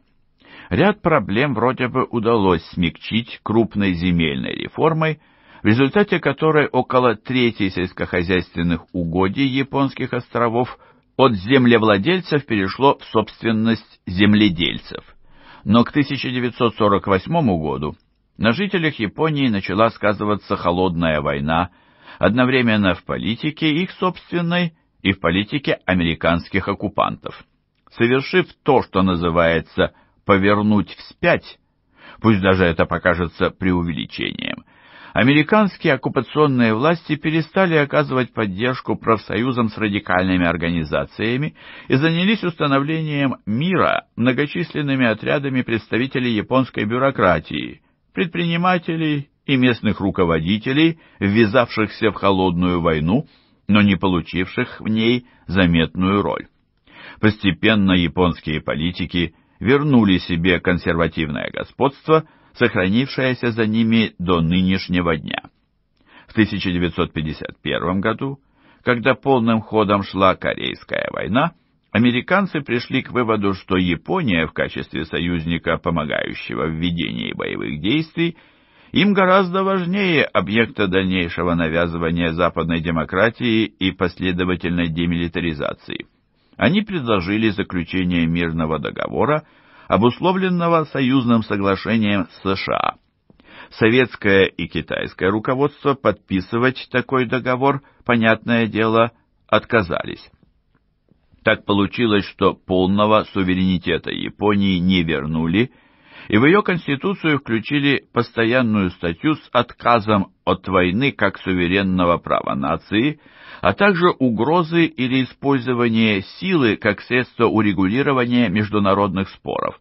Ряд проблем вроде бы удалось смягчить крупной земельной реформой, в результате которой около трети сельскохозяйственных угодий японских островов от землевладельцев перешло в собственность земледельцев. Но к 1948 году на жителях Японии начала сказываться холодная война, одновременно в политике их собственной и в политике американских оккупантов. Совершив то, что называется «повернуть вспять», пусть даже это покажется преувеличением, американские оккупационные власти перестали оказывать поддержку профсоюзам с радикальными организациями и занялись установлением мира многочисленными отрядами представителей японской бюрократии, предпринимателей и местных руководителей, ввязавшихся в холодную войну, но не получивших в ней заметную роль. Постепенно японские политики вернули себе консервативное господство, сохранившееся за ними до нынешнего дня. В 1951 году, когда полным ходом шла Корейская война, американцы пришли к выводу, что Япония в качестве союзника, помогающего в ведении боевых действий, им гораздо важнее объекта дальнейшего навязывания западной демократии и последовательной демилитаризации. Они предложили заключение мирного договора, обусловленного союзным соглашением с США. Советское и китайское руководство подписывать такой договор, понятное дело, отказались. Так получилось, что полного суверенитета Японии не вернули, и в ее конституцию включили постоянную статью с отказом от войны как суверенного права нации, а также угрозы или использование силы как средство урегулирования международных споров.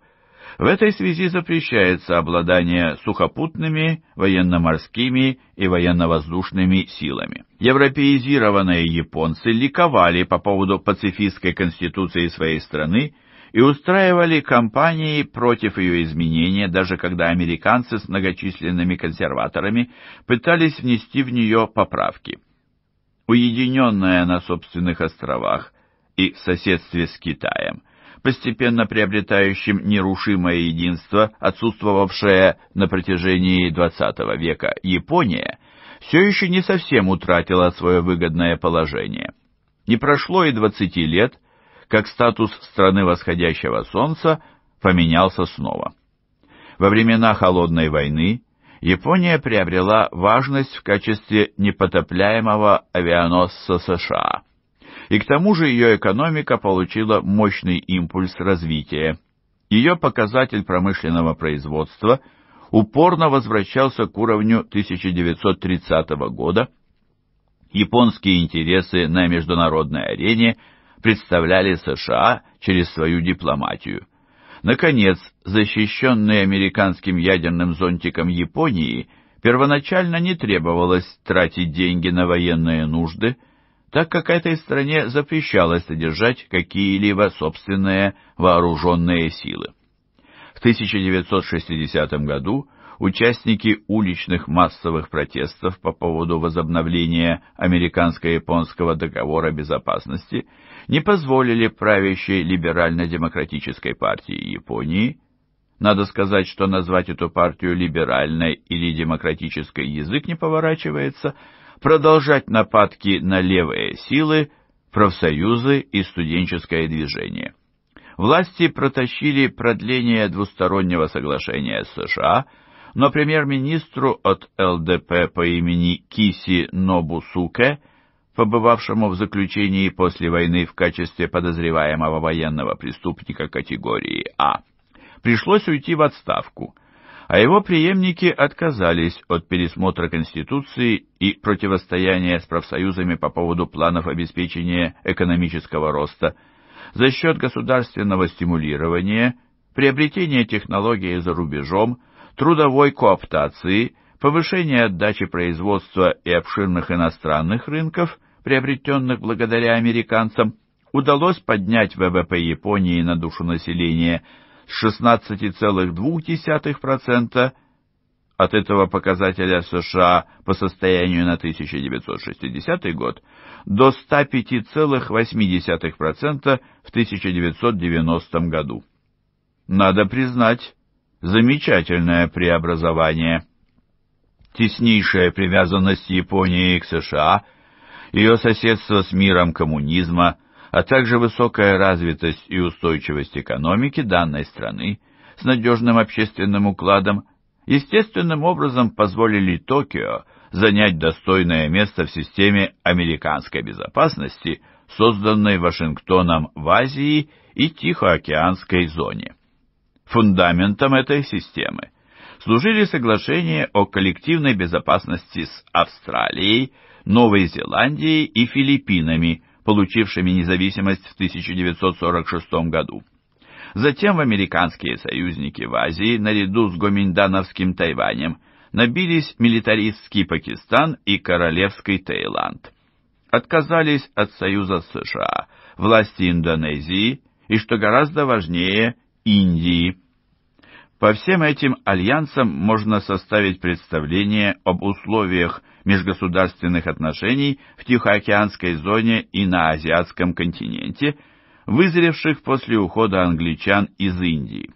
В этой связи запрещается обладание сухопутными, военно-морскими и военно-воздушными силами. Европеизированные японцы ликовали по поводу пацифистской конституции своей страны и устраивали кампании против ее изменения, даже когда американцы с многочисленными консерваторами пытались внести в нее поправки. Уединенная на собственных островах и в соседстве с Китаем, постепенно приобретающим нерушимое единство, отсутствовавшее на протяжении XX века, Япония все еще не совсем утратила свое выгодное положение. Не прошло и 20 лет, как статус страны восходящего солнца поменялся снова. Во времена Холодной войны Япония приобрела важность в качестве непотопляемого авианосца США, и к тому же ее экономика получила мощный импульс развития. Ее показатель промышленного производства упорно возвращался к уровню 1930 года. Японские интересы на международной арене представляли США через свою дипломатию. Наконец, защищенной американским ядерным зонтиком Японии первоначально не требовалось тратить деньги на военные нужды, так как этой стране запрещалось содержать какие-либо собственные вооруженные силы. В 1960 году участники уличных массовых протестов по поводу возобновления американско-японского договора безопасности не позволили правящей либерально-демократической партии Японии, надо сказать, что назвать эту партию либеральной или демократической язык не поворачивается, продолжать нападки на левые силы, профсоюзы и студенческое движение. Власти протащили продление двустороннего соглашения с США, но премьер-министру от ЛДП по имени Киси Нобусуке, побывавшему в заключении после войны в качестве подозреваемого военного преступника категории А, пришлось уйти в отставку, а его преемники отказались от пересмотра Конституции и противостояния с профсоюзами по поводу планов обеспечения экономического роста за счет государственного стимулирования, приобретения технологий за рубежом, трудовой кооптации, повышения отдачи производства и обширных иностранных рынков, приобретенных благодаря американцам, удалось поднять ВВП Японии на душу населения с 16,2%, от этого показателя США по состоянию на 1960 год, до 105,8% в 1990 году. Надо признать, замечательное преобразование. Теснейшая привязанность Японии к США, ее соседство с миром коммунизма, а также высокая развитость и устойчивость экономики данной страны с надежным общественным укладом естественным образом позволили Токио занять достойное место в системе американской безопасности, созданной Вашингтоном в Азии и Тихоокеанской зоне. Фундаментом этой системы служили соглашения о коллективной безопасности с Австралией, Новой Зеландией и Филиппинами, получившими независимость в 1946 году. Затем американские союзники в Азии, наряду с гоминдановским Тайванем, набились милитаристский Пакистан и королевский Таиланд. Отказались от союза с США, власти Индонезии и, что гораздо важнее, Индии. По всем этим альянсам можно составить представление об условиях межгосударственных отношений в Тихоокеанской зоне и на Азиатском континенте, вызревших после ухода англичан из Индии.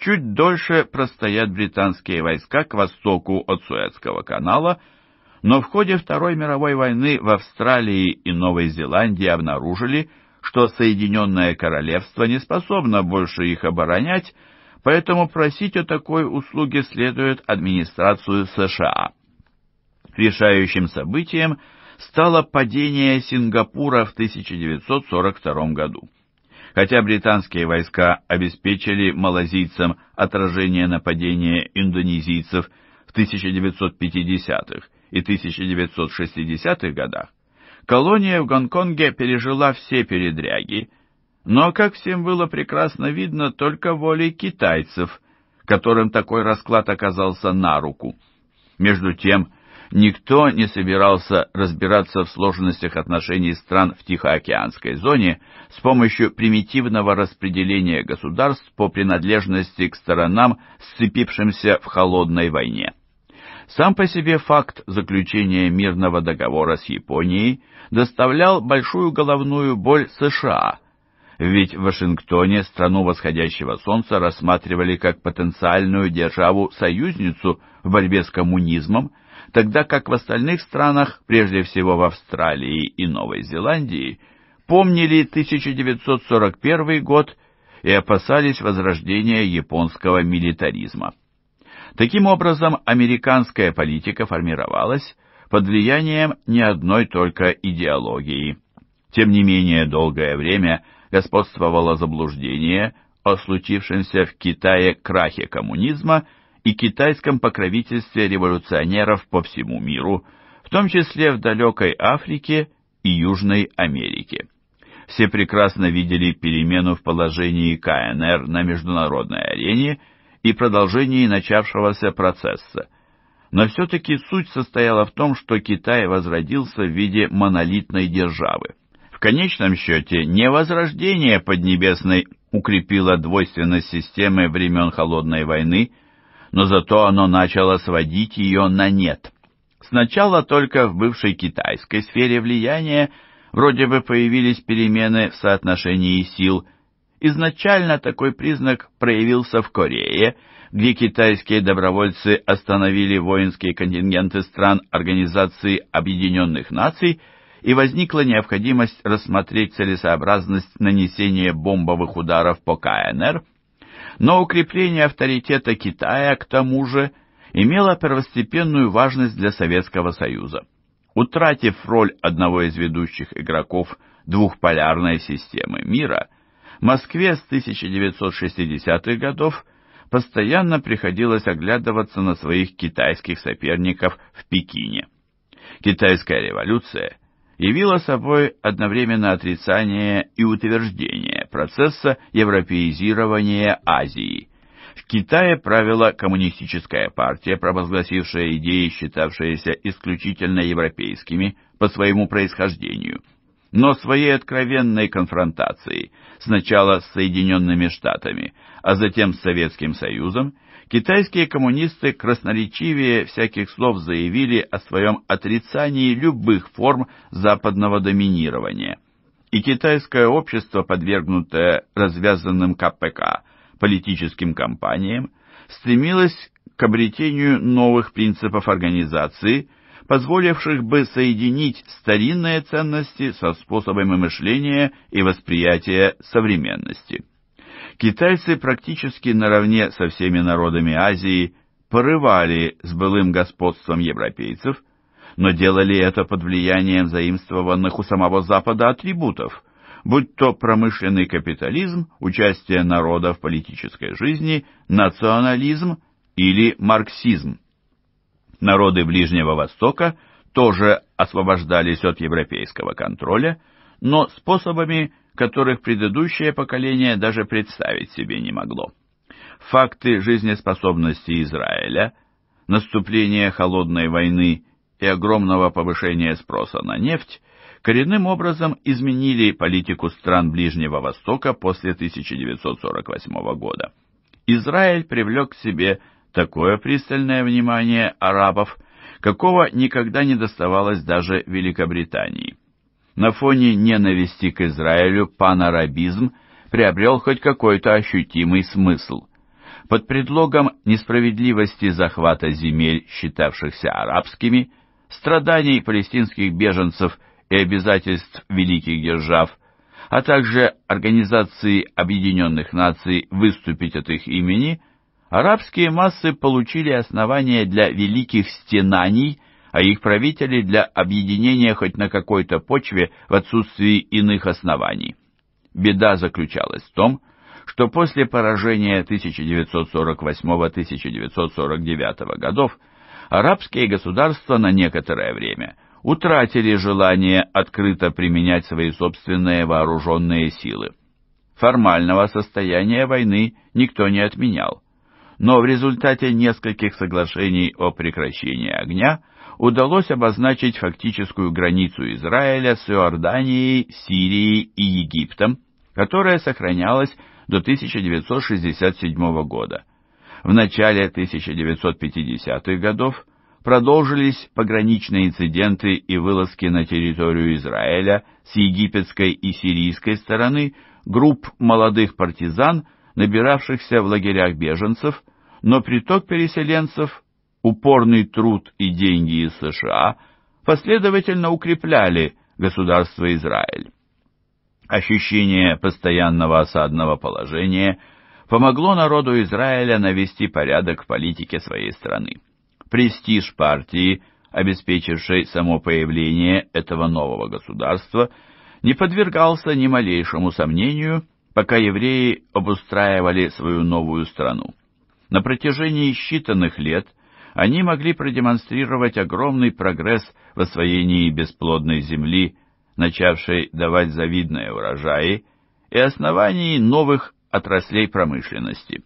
Чуть дольше простоят британские войска к востоку от Суэцкого канала, но в ходе Второй мировой войны в Австралии и Новой Зеландии обнаружили, что Соединенное Королевство не способно больше их оборонять, поэтому просить о такой услуге следует администрацию США. Решающим событием стало падение Сингапура в 1942 году. Хотя британские войска обеспечили малазийцам отражение нападения индонезийцев в 1950-х и 1960-х годах, колония в Гонконге пережила все передряги, но, как всем было прекрасно видно, только волей китайцев, которым такой расклад оказался на руку. Между тем, никто не собирался разбираться в сложностях отношений стран в Тихоокеанской зоне с помощью примитивного распределения государств по принадлежности к сторонам, сцепившимся в холодной войне. Сам по себе факт заключения мирного договора с Японией доставлял большую головную боль США, ведь в Вашингтоне страну восходящего солнца рассматривали как потенциальную державу-союзницу в борьбе с коммунизмом, тогда как в остальных странах, прежде всего в Австралии и Новой Зеландии, помнили 1941 год и опасались возрождения японского милитаризма. Таким образом, американская политика формировалась под влиянием не одной только идеологии. Тем не менее, долгое время господствовало заблуждение о случившемся в Китае крахе коммунизма и китайском покровительстве революционеров по всему миру, в том числе в далекой Африке и Южной Америке. Все прекрасно видели перемену в положении КНР на международной арене и продолжении начавшегося процесса. Но все-таки суть состояла в том, что Китай возродился в виде монолитной державы. В конечном счете, не возрождение Поднебесной укрепило двойственность системы времен Холодной войны, но зато оно начало сводить ее на нет. Сначала только в бывшей китайской сфере влияния вроде бы появились перемены в соотношении сил. Изначально такой признак проявился в Корее, где китайские добровольцы остановили воинские контингенты стран Организации Объединенных Наций, и возникла необходимость рассмотреть целесообразность нанесения бомбовых ударов по КНР, но укрепление авторитета Китая, к тому же, имело первостепенную важность для Советского Союза. Утратив роль одного из ведущих игроков двухполярной системы мира, Москве с 1960-х годов постоянно приходилось оглядываться на своих китайских соперников в Пекине. Китайская революция явила собой одновременно отрицание и утверждение процесса европеизирования Азии. В Китае правила коммунистическая партия, провозгласившая идеи, считавшиеся исключительно европейскими по своему происхождению, но своей откровенной конфронтацией сначала с Соединенными Штатами, а затем с Советским Союзом, китайские коммунисты красноречивее всяких слов заявили о своем отрицании любых форм западного доминирования. И китайское общество, подвергнутое развязанным КПК политическим кампаниям, стремилось к обретению новых принципов организации, позволивших бы соединить старинные ценности со способами мышления и восприятия современности. Китайцы практически наравне со всеми народами Азии порывали с былым господством европейцев, но делали это под влиянием заимствованных у самого Запада атрибутов, будь то промышленный капитализм, участие народа в политической жизни, национализм или марксизм. Народы Ближнего Востока тоже освобождались от европейского контроля, но способами, которых предыдущее поколение даже представить себе не могло. Факты жизнеспособности Израиля, наступление холодной войны и огромного повышения спроса на нефть коренным образом изменили политику стран Ближнего Востока после 1948 года. Израиль привлек к себе такое пристальное внимание арабов, какого никогда не доставалось даже Великобритании. На фоне ненависти к Израилю панарабизм приобрел хоть какой-то ощутимый смысл. Под предлогом несправедливости захвата земель, считавшихся арабскими, страданий палестинских беженцев и обязательств великих держав, а также Организации Объединенных Наций выступить от их имени, арабские массы получили основания для великих стенаний, а их правители для объединения хоть на какой-то почве в отсутствии иных оснований. Беда заключалась в том, что после поражения 1948-1949 годов арабские государства на некоторое время утратили желание открыто применять свои собственные вооруженные силы. Формального состояния войны никто не отменял, но в результате нескольких соглашений о прекращении огня удалось обозначить фактическую границу Израиля с Иорданией, Сирией и Египтом, которая сохранялась до 1967 года. В начале 1950-х годов продолжились пограничные инциденты и вылазки на территорию Израиля с египетской и сирийской стороны групп молодых партизан, набиравшихся в лагерях беженцев, но приток переселенцев, упорный труд и деньги из США последовательно укрепляли государство Израиль. Ощущение постоянного осадного положения помогло народу Израиля навести порядок в политике своей страны. Престиж партии, обеспечившей само появление этого нового государства, не подвергался ни малейшему сомнению, пока евреи обустраивали свою новую страну. На протяжении считанных лет они могли продемонстрировать огромный прогресс в освоении бесплодной земли, начавшей давать завидные урожаи, и основании новых отраслей промышленности.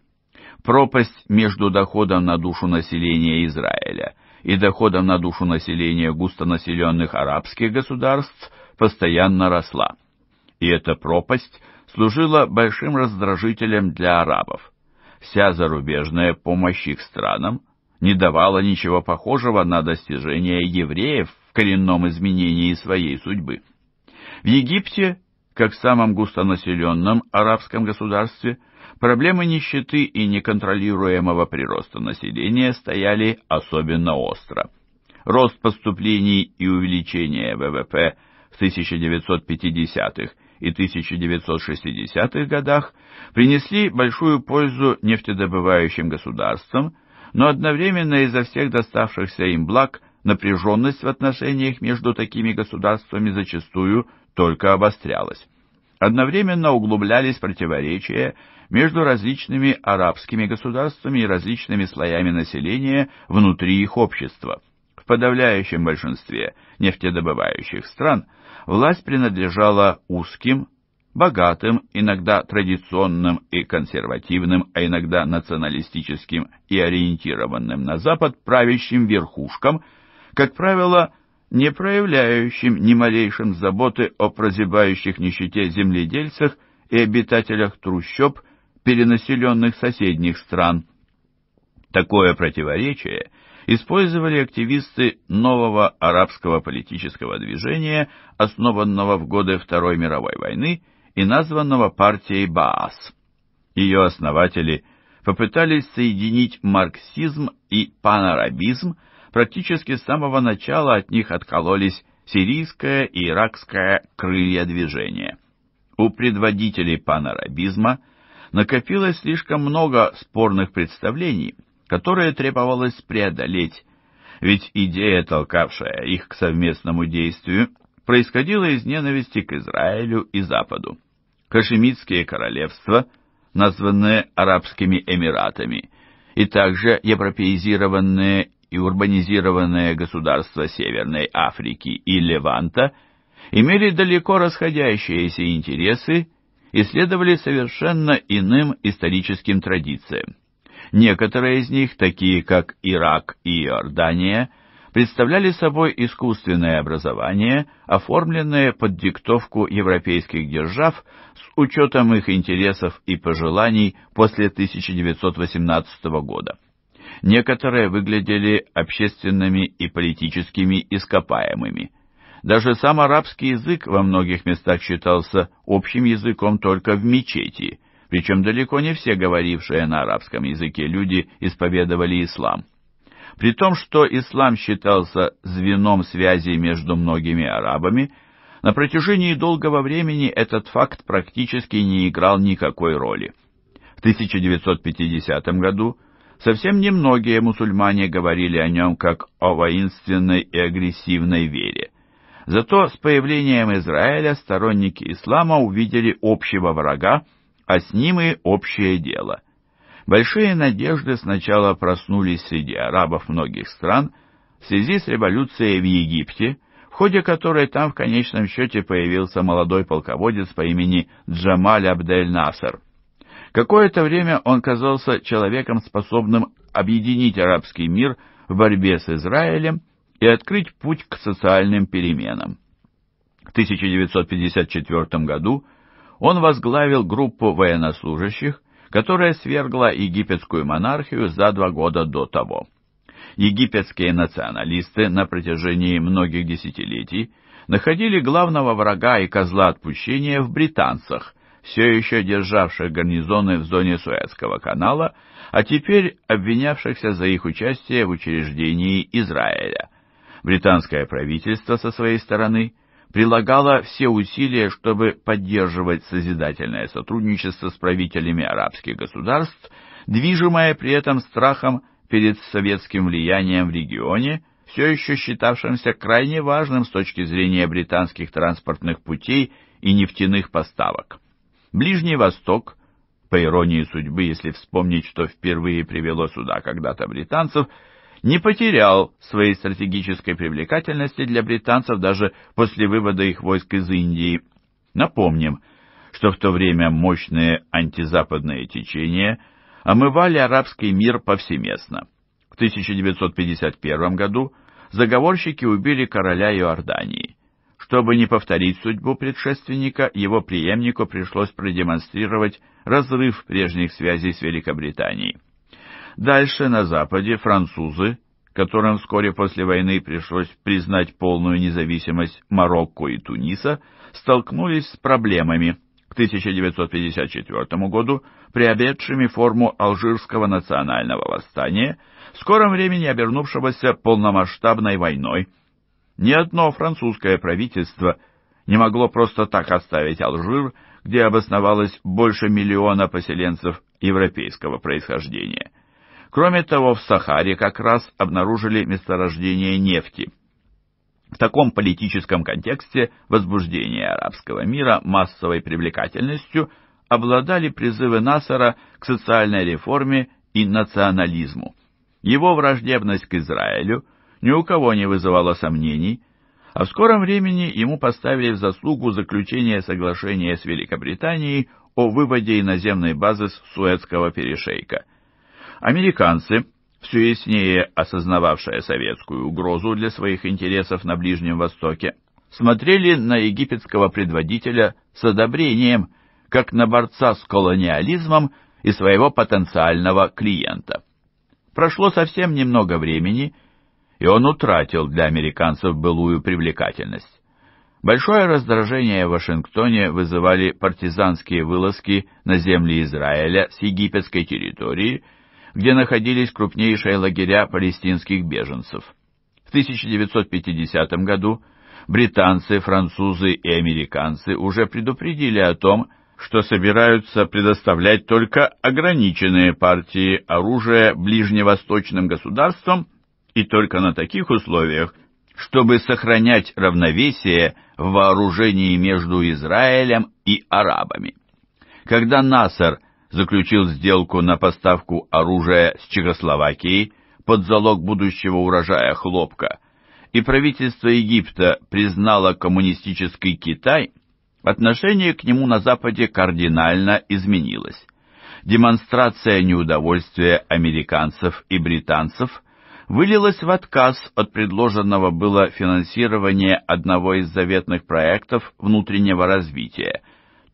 Пропасть между доходом на душу населения Израиля и доходом на душу населения густонаселенных арабских государств постоянно росла, и эта пропасть служила большим раздражителем для арабов. Вся зарубежная помощь их странам не давала ничего похожего на достижение евреев в коренном изменении своей судьбы. В Египте, как в самом густонаселенном арабском государстве, проблемы нищеты и неконтролируемого прироста населения стояли особенно остро. Рост поступлений и увеличение ВВП в 1950-х и 1960-х годах принесли большую пользу нефтедобывающим государствам, но одновременно из-за всех доставшихся им благ напряженность в отношениях между такими государствами зачастую только обострялась. Одновременно углублялись противоречия между различными арабскими государствами и различными слоями населения внутри их общества. В подавляющем большинстве нефтедобывающих стран власть принадлежала узким, богатым, иногда традиционным и консервативным, а иногда националистическим и ориентированным на Запад правящим верхушкам, как правило, не проявляющим ни малейшим заботы о прозябающих в нищете земледельцах и обитателях трущоб перенаселенных соседних стран. Такое противоречие использовали активисты нового арабского политического движения, основанного в годы Второй мировой войны и названного партией Баас. Ее основатели попытались соединить марксизм и панарабизм, практически с самого начала от них откололись сирийское и иракское крылья движения. У предводителей панарабизма накопилось слишком много спорных представлений, которые требовалось преодолеть, ведь идея, толкавшая их к совместному действию, происходила из ненависти к Израилю и Западу. Хашимитские королевства, названные Арабскими Эмиратами, и также европеизированные и урбанизированные государства Северной Африки и Леванта имели далеко расходящиеся интересы и следовали совершенно иным историческим традициям. Некоторые из них, такие как Ирак и Иордания, представляли собой искусственное образование, оформленное под диктовку европейских держав с учетом их интересов и пожеланий после 1918 года. Некоторые выглядели общественными и политическими ископаемыми. Даже сам арабский язык во многих местах считался общим языком только в мечети, причем далеко не все говорившие на арабском языке люди исповедовали ислам. При том, что ислам считался звеном связи между многими арабами, На протяжении долгого времени этот факт практически не играл никакой роли. В 1950 году совсем немногие мусульмане говорили о нем как о воинственной и агрессивной вере. Зато с появлением Израиля сторонники ислама увидели общего врага, а с ним и общее дело. Большие надежды сначала проснулись среди арабов многих стран в связи с революцией в Египте, в ходе которой там в конечном счете появился молодой полководец по имени Джамаль Абдель Насер. Какое-то время он казался человеком, способным объединить арабский мир в борьбе с Израилем и открыть путь к социальным переменам. В 1954 году он возглавил группу военнослужащих, которая свергла египетскую монархию за 2 года до того. Египетские националисты на протяжении многих десятилетий находили главного врага и козла отпущения в британцах, все еще державших гарнизоны в зоне Суэцкого канала, а теперь обвинявшихся за их участие в учреждении Израиля. Британское правительство со своей стороны прилагало все усилия, чтобы поддерживать созидательное сотрудничество с правителями арабских государств, движимое при этом страхом перед советским влиянием в регионе, все еще считавшимся крайне важным с точки зрения британских транспортных путей и нефтяных поставок. Ближний Восток, по иронии судьбы, если вспомнить, что впервые привело сюда когда-то британцев, не потерял своей стратегической привлекательности для британцев даже после вывода их войск из Индии. Напомним, что в то время мощные антизападные течения омывали арабский мир повсеместно. В 1951 году заговорщики убили короля Иордании. Чтобы не повторить судьбу предшественника, его преемнику пришлось продемонстрировать разрыв прежних связей с Великобританией. Дальше на Западе французы, которым вскоре после войны пришлось признать полную независимость Марокко и Туниса, столкнулись с проблемами, к 1954 году приобретшими форму алжирского национального восстания, в скором времени обернувшегося полномасштабной войной. Ни одно французское правительство не могло просто так оставить Алжир, где обосновалось больше миллиона поселенцев европейского происхождения. Кроме того, в Сахаре как раз обнаружили месторождение нефти. В таком политическом контексте возбуждение арабского мира массовой привлекательностью обладали призывы Насера к социальной реформе и национализму. Его враждебность к Израилю ни у кого не вызывало сомнений, а в скором времени ему поставили в заслугу заключение соглашения с Великобританией о выводе иноземной базы с Суэцкого перешейка. Американцы, все яснее осознававшие советскую угрозу для своих интересов на Ближнем Востоке, смотрели на египетского предводителя с одобрением, как на борца с колониализмом и своего потенциального клиента. Прошло совсем немного времени, и он утратил для американцев былую привлекательность. Большое раздражение в Вашингтоне вызывали партизанские вылазки на земли Израиля с египетской территории, где находились крупнейшие лагеря палестинских беженцев. В 1950 году британцы, французы и американцы уже предупредили о том, что собираются предоставлять только ограниченные партии оружия ближневосточным государствам, и только на таких условиях, чтобы сохранять равновесие в вооружении между Израилем и арабами. Когда Насер заключил сделку на поставку оружия с Чехословакией под залог будущего урожая хлопка, и правительство Египта признало коммунистический Китай, отношение к нему на Западе кардинально изменилось. Демонстрация неудовольствия американцев и британцев вылилось в отказ от предложенного было финансирования одного из заветных проектов внутреннего развития,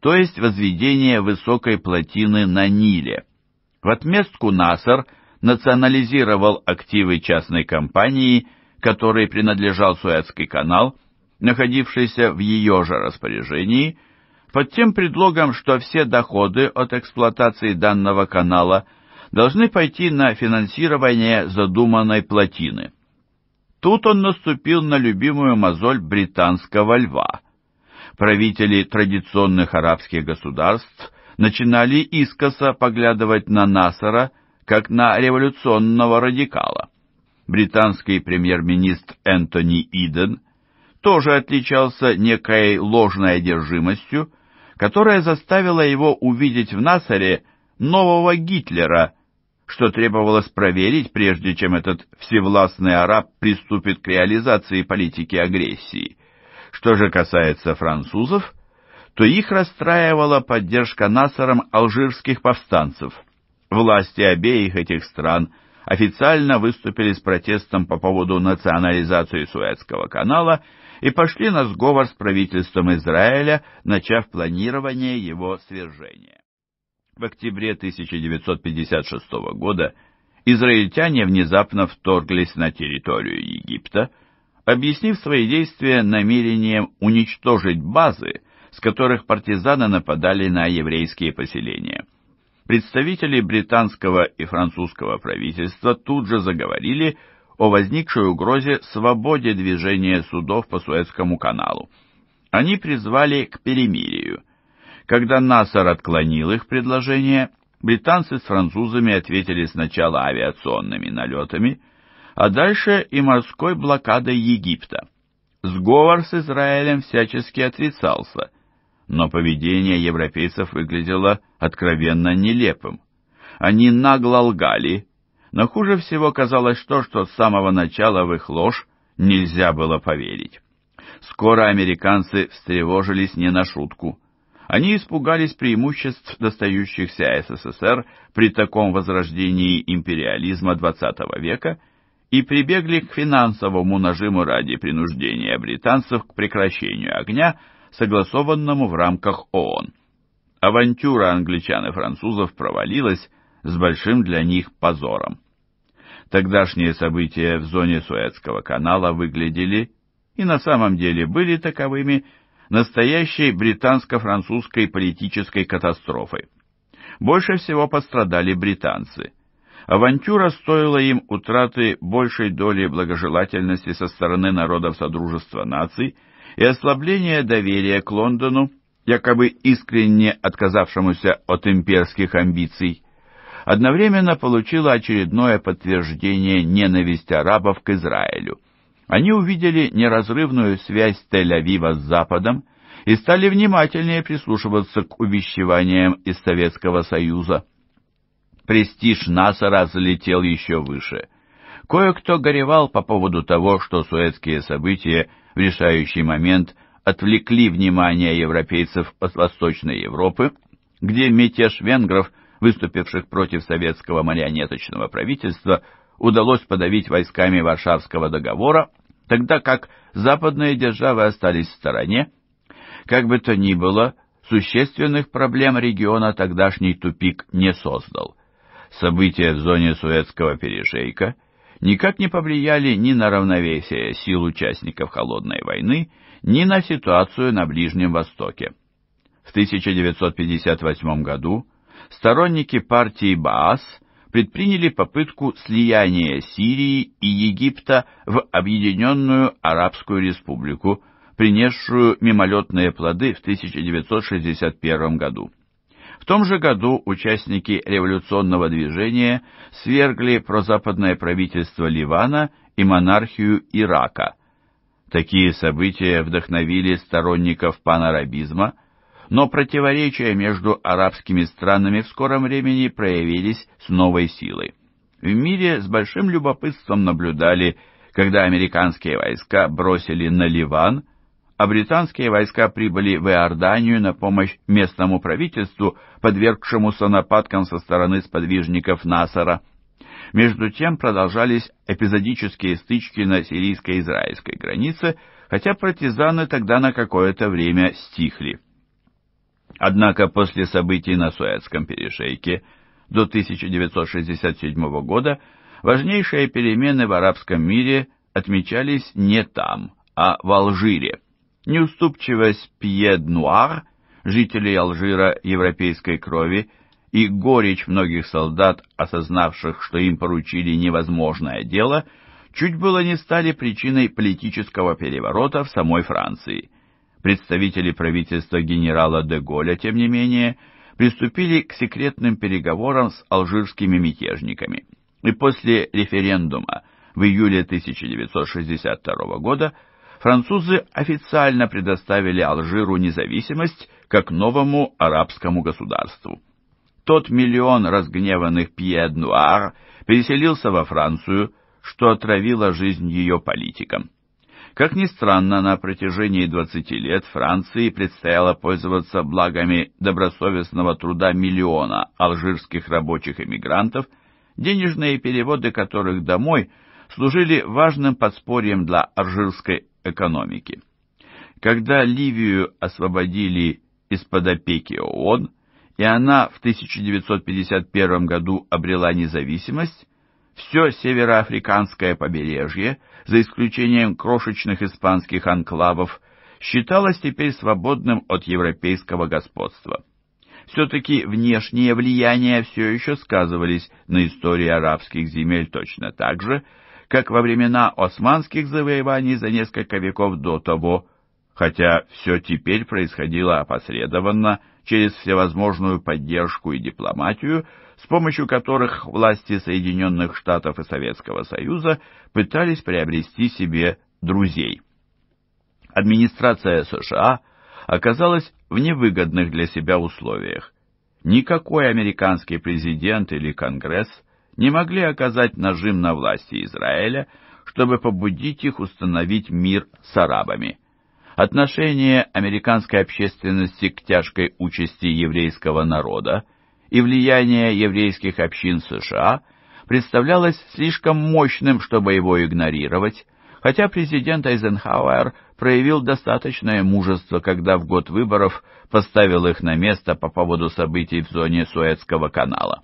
то есть возведение высокой плотины на Ниле. В отместку Насер национализировал активы частной компании, которой принадлежал Суэцкий канал, находившийся в ее же распоряжении, под тем предлогом, что все доходы от эксплуатации данного канала – должны пойти на финансирование задуманной плотины. Тут он наступил на любимую мозоль британского льва. правители традиционных арабских государств начинали искоса поглядывать на Насера как на революционного радикала. Британский премьер-министр Энтони Иден тоже отличался некой ложной одержимостью, которая заставила его увидеть в Насере нового Гитлера, что требовалось проверить, прежде чем этот всевластный араб приступит к реализации политики агрессии. Что же касается французов, то их расстраивала поддержка Насером алжирских повстанцев. Власти обеих этих стран официально выступили с протестом по поводу национализации Суэцкого канала и пошли на сговор с правительством Израиля, начав планирование его свержения. В октябре 1956 года израильтяне внезапно вторглись на территорию Египта, объяснив свои действия намерением уничтожить базы, с которых партизаны нападали на еврейские поселения. Представители британского и французского правительства тут же заговорили о возникшей угрозе свободе движения судов по Суэцкому каналу. Они призвали к перемирию. Когда Насер отклонил их предложение, британцы с французами ответили сначала авиационными налетами, а дальше и морской блокадой Египта. Сговор с Израилем всячески отрицался, но поведение европейцев выглядело откровенно нелепым. Они нагло лгали, но хуже всего казалось то, что с самого начала в их ложь нельзя было поверить. Скоро американцы встревожились не на шутку. Они испугались преимуществ, достающихся СССР при таком возрождении империализма XX века, и прибегли к финансовому нажиму ради принуждения британцев к прекращению огня, согласованному в рамках ООН. Авантюра англичан и французов провалилась с большим для них позором. Тогдашние события в зоне Суэцкого канала выглядели, и на самом деле были таковыми, настоящей британско-французской политической катастрофой. Больше всего пострадали британцы. Авантюра стоила им утраты большей доли благожелательности со стороны народов Содружества наций и ослабления доверия к Лондону, якобы искренне отказавшемуся от имперских амбиций. Одновременно получила очередное подтверждение ненависти арабов к Израилю. Они увидели неразрывную связь Тель-Авива с Западом и стали внимательнее прислушиваться к увещеваниям из Советского Союза. Престиж Насера взлетел еще выше. Кое-кто горевал по поводу того, что суэцкие события в решающий момент отвлекли внимание европейцев от Восточной Европы, где мятеж венгров, выступивших против советского марионеточного правительства, удалось подавить войсками Варшавского договора, тогда как западные державы остались в стороне. Как бы то ни было, существенных проблем региона тогдашний тупик не создал. События в зоне Суэцкого перешейка никак не повлияли ни на равновесие сил участников Холодной войны, ни на ситуацию на Ближнем Востоке. В 1958 году сторонники партии Баас предприняли попытку слияния Сирии и Египта в Объединенную Арабскую Республику, принесшую мимолетные плоды в 1961 году. В том же году участники революционного движения свергли прозападное правительство Ливана и монархию Ирака. Такие события вдохновили сторонников панарабизма, но противоречия между арабскими странами в скором времени проявились с новой силой. В мире с большим любопытством наблюдали, когда американские войска бросили на Ливан, а британские войска прибыли в Иорданию на помощь местному правительству, подвергшемуся нападкам со стороны сподвижников Насера. Между тем продолжались эпизодические стычки на сирийско-израильской границе, хотя партизаны тогда на какое-то время стихли. Однако после событий на Суэцком перешейке до 1967 года важнейшие перемены в арабском мире отмечались не там, а в Алжире. Неуступчивость Пьед-Нуар, жителей Алжира европейской крови, и горечь многих солдат, осознавших, что им поручили невозможное дело, чуть было не стали причиной политического переворота в самой Франции. Представители правительства генерала де Голля, тем не менее, приступили к секретным переговорам с алжирскими мятежниками, и после референдума в июле 1962 года французы официально предоставили Алжиру независимость как новому арабскому государству. Тот миллион разгневанных пье-нуар переселился во Францию, что отравило жизнь ее политикам. Как ни странно, на протяжении 20 лет Франции предстояло пользоваться благами добросовестного труда миллиона алжирских рабочих эмигрантов, денежные переводы которых домой служили важным подспорьем для алжирской экономики. Когда Ливию освободили из-под опеки ООН, и она в 1951 году обрела независимость, все североафриканское побережье, за исключением крошечных испанских анклавов, считалось теперь свободным от европейского господства. Все-таки внешние влияния все еще сказывались на истории арабских земель точно так же, как во времена османских завоеваний за несколько веков до того, хотя все теперь происходило опосредованно через всевозможную поддержку и дипломатию, с помощью которых власти Соединенных Штатов и Советского Союза пытались приобрести себе друзей. Администрация США оказалась в невыгодных для себя условиях. Никакой американский президент или Конгресс не могли оказать нажим на власти Израиля, чтобы побудить их установить мир с арабами. Отношение американской общественности к тяжкой участи еврейского народа и влияние еврейских общин США представлялось слишком мощным, чтобы его игнорировать, хотя президент Эйзенхауэр проявил достаточное мужество, когда в год выборов поставил их на место по поводу событий в зоне Суэцкого канала.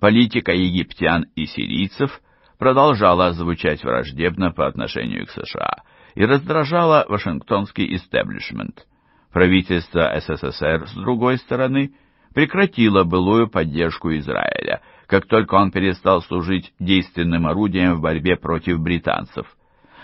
Политика египтян и сирийцев продолжала звучать враждебно по отношению к США и раздражала вашингтонский истеблишмент. Правительство СССР, с другой стороны, прекратило былую поддержку Израиля, как только он перестал служить действенным орудием в борьбе против британцев.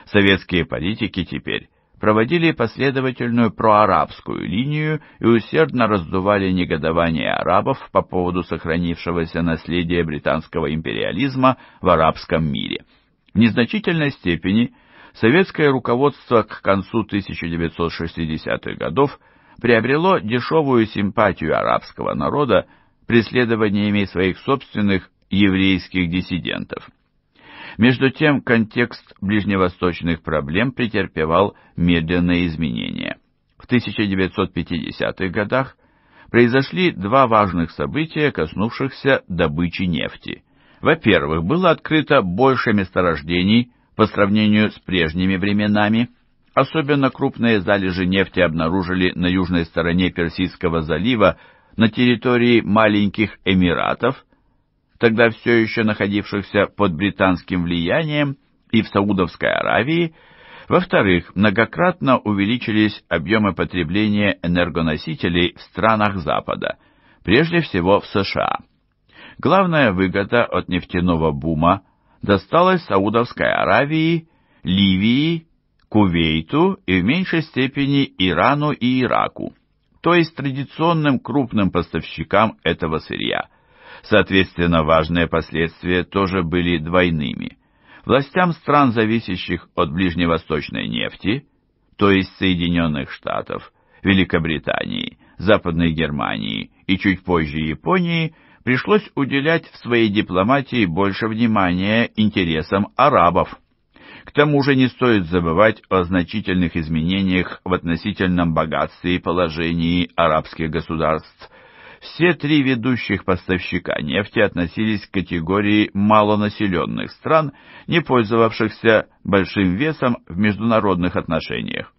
Советские политики теперь проводили последовательную проарабскую линию и усердно раздували негодование арабов по поводу сохранившегося наследия британского империализма в арабском мире. В незначительной степени советское руководство к концу 1960-х годов приобрело дешевую симпатию арабского народа преследованиями своих собственных еврейских диссидентов. Между тем, контекст ближневосточных проблем претерпевал медленные изменения. В 1950-х годах произошли два важных события, коснувшихся добычи нефти. Во-первых, было открыто больше месторождений по сравнению с прежними временами. Особенно крупные залежи нефти обнаружили на южной стороне Персидского залива, на территории маленьких эмиратов, тогда все еще находившихся под британским влиянием, и в Саудовской Аравии. Во-вторых, многократно увеличились объемы потребления энергоносителей в странах Запада, прежде всего в США. Главная выгода от нефтяного бума досталась Саудовской Аравии, Ливии, Кувейту и в меньшей степени Ирану и Ираку, то есть традиционным крупным поставщикам этого сырья. Соответственно, важные последствия тоже были двойными. Властям стран, зависящих от ближневосточной нефти, то есть Соединенных Штатов, Великобритании, Западной Германии и чуть позже Японии, пришлось уделять в своей дипломатии больше внимания интересам арабов. К тому же не стоит забывать о значительных изменениях в относительном богатстве и положении арабских государств. Все три ведущих поставщика нефти относились к категории малонаселенных стран, не пользовавшихся большим весом в международных отношениях.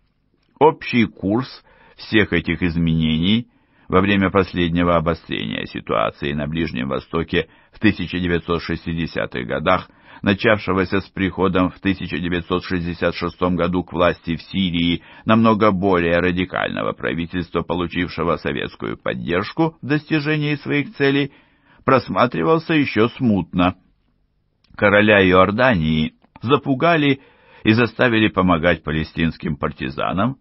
Общий курс всех этих изменений во время последнего обострения ситуации на Ближнем Востоке в 1960-х годах, начавшегося с приходом в 1966 году к власти в Сирии намного более радикального правительства, получившего советскую поддержку в достижении своих целей, просматривался еще смутно. Короля Иордании запугали и заставили помогать палестинским партизанам,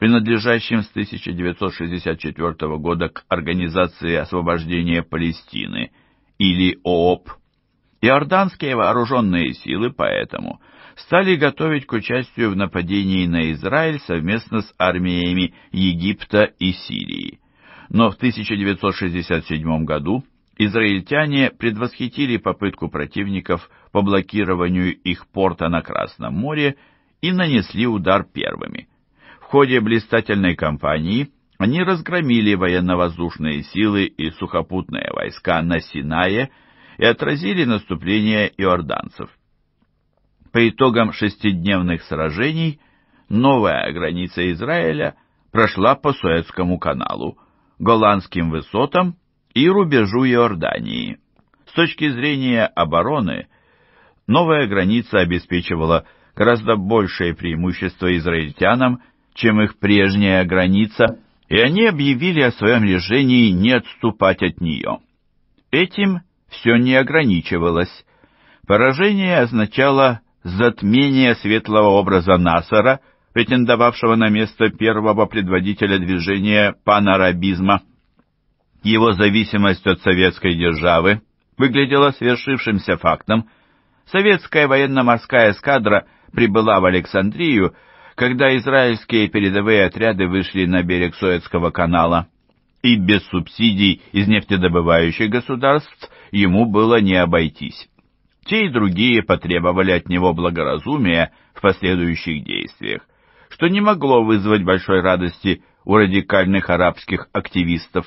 принадлежащим с 1964 года к Организации освобождения Палестины, или ООП. Иорданские вооруженные силы поэтому стали готовить к участию в нападении на Израиль совместно с армиями Египта и Сирии. Но в 1967 году израильтяне предвосхитили попытку противников по блокированию их порта на Красном море и нанесли удар первыми. В ходе блистательной кампании они разгромили военно-воздушные силы и сухопутные войска на Синае и отразили наступление иорданцев. По итогам шестидневных сражений новая граница Израиля прошла по Суэцкому каналу, Голанским высотам и рубежу Иордании. С точки зрения обороны, новая граница обеспечивала гораздо большее преимущество израильтянам, чем их прежняя граница, и они объявили о своем решении не отступать от нее. Этим все не ограничивалось. Поражение означало затмение светлого образа Насера, претендовавшего на место первого предводителя движения панарабизма. Его зависимость от советской державы выглядела свершившимся фактом. Советская военно-морская эскадра прибыла в Александрию, когда израильские передовые отряды вышли на берег Суэцкого канала, и без субсидий из нефтедобывающих государств ему было не обойтись. Те и другие потребовали от него благоразумия в последующих действиях, что не могло вызвать большой радости у радикальных арабских активистов.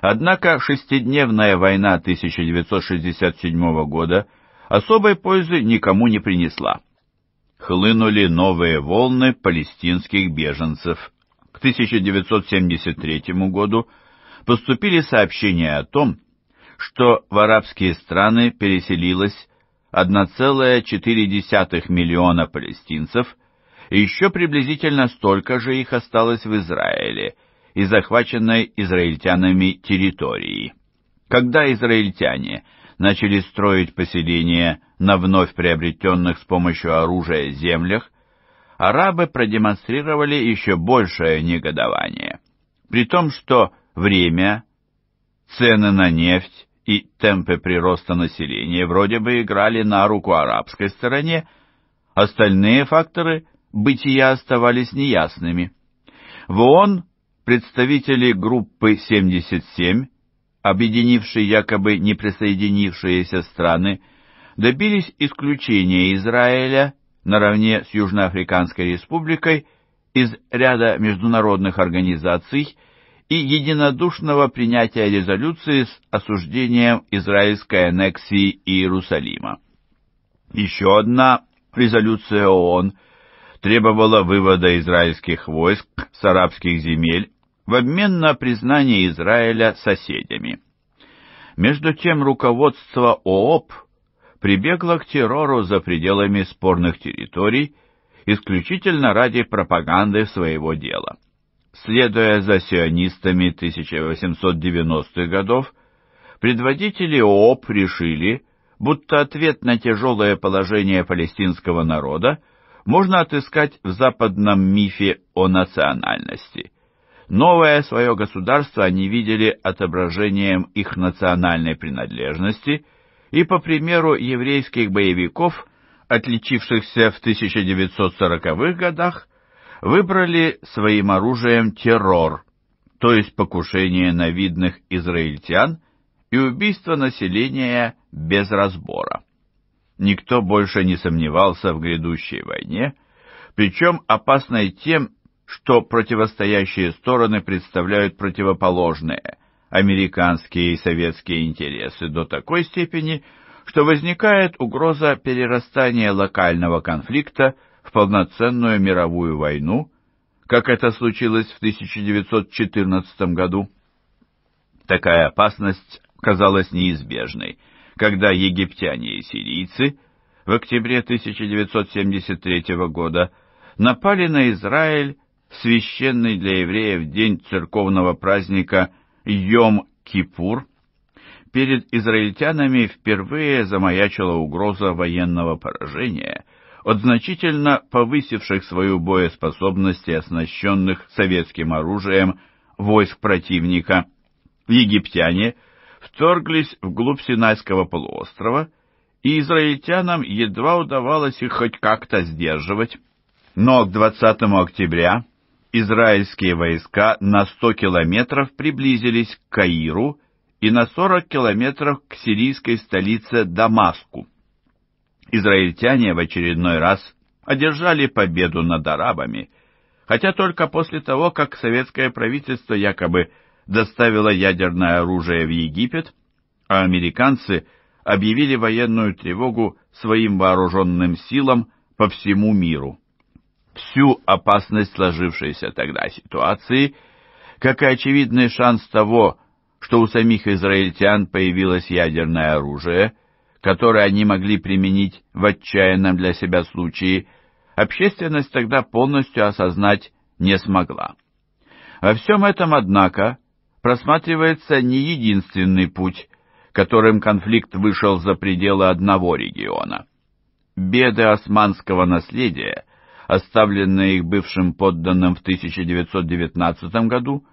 Однако шестидневная война 1967 года особой пользы никому не принесла. Хлынули новые волны палестинских беженцев. К 1973 году поступили сообщения о том, что в арабские страны переселилось 1,4 миллиона палестинцев, и еще приблизительно столько же их осталось в Израиле и захваченной израильтянами территории. Когда израильтяне начали строить поселения на вновь приобретенных с помощью оружия землях, арабы продемонстрировали еще большее негодование, при том, что время, цены на нефть и темпы прироста населения вроде бы играли на руку арабской стороне, остальные факторы бытия оставались неясными. В ООН представители группы 77, объединившие якобы неприсоединившиеся страны, добились исключения Израиля наравне с Южноафриканской Республикой из ряда международных организаций и единодушного принятия резолюции с осуждением израильской аннексии Иерусалима. Еще одна резолюция ООН требовала вывода израильских войск с арабских земель в обмен на признание Израиля соседями. Между тем руководство ООП прибегло к террору за пределами спорных территорий исключительно ради пропаганды своего дела. Следуя за сионистами 1890-х годов, предводители ООП решили, будто ответ на тяжелое положение палестинского народа можно отыскать в западном мифе о национальности. Новое свое государство они видели отображением их национальной принадлежности и, по примеру еврейских боевиков, отличившихся в 1940-х годах, выбрали своим оружием террор, то есть покушение на видных израильтян и убийство населения без разбора. Никто больше не сомневался в грядущей войне, причем опасной тем, что противостоящие стороны представляют противоположные американские и советские интересы до такой степени, что возникает угроза перерастания локального конфликта в полноценную мировую войну, как это случилось в 1914 году. Такая опасность казалась неизбежной, когда египтяне и сирийцы в октябре 1973 года напали на Израиль в священный для евреев день церковного праздника Йом-Кипур. Перед израильтянами впервые замаячила угроза военного поражения, от значительно повысивших свою боеспособность и оснащенных советским оружием войск противника. Египтяне вторглись вглубь Синайского полуострова, и израильтянам едва удавалось их хоть как-то сдерживать. Но к 20 октября израильские войска на 100 километров приблизились к Каиру и на 40 километров к сирийской столице Дамаску. Израильтяне в очередной раз одержали победу над арабами, хотя только после того, как советское правительство якобы доставило ядерное оружие в Египет, а американцы объявили военную тревогу своим вооруженным силам по всему миру. Всю опасность сложившейся тогда ситуации, как и очевидный шанс того, что у самих израильтян появилось ядерное оружие, которое они могли применить в отчаянном для себя случае, общественность тогда полностью осознать не смогла. Во всем этом, однако, просматривается не единственный путь, которым конфликт вышел за пределы одного региона. Беды османского наследия, оставленные их бывшим подданным в 1919 году,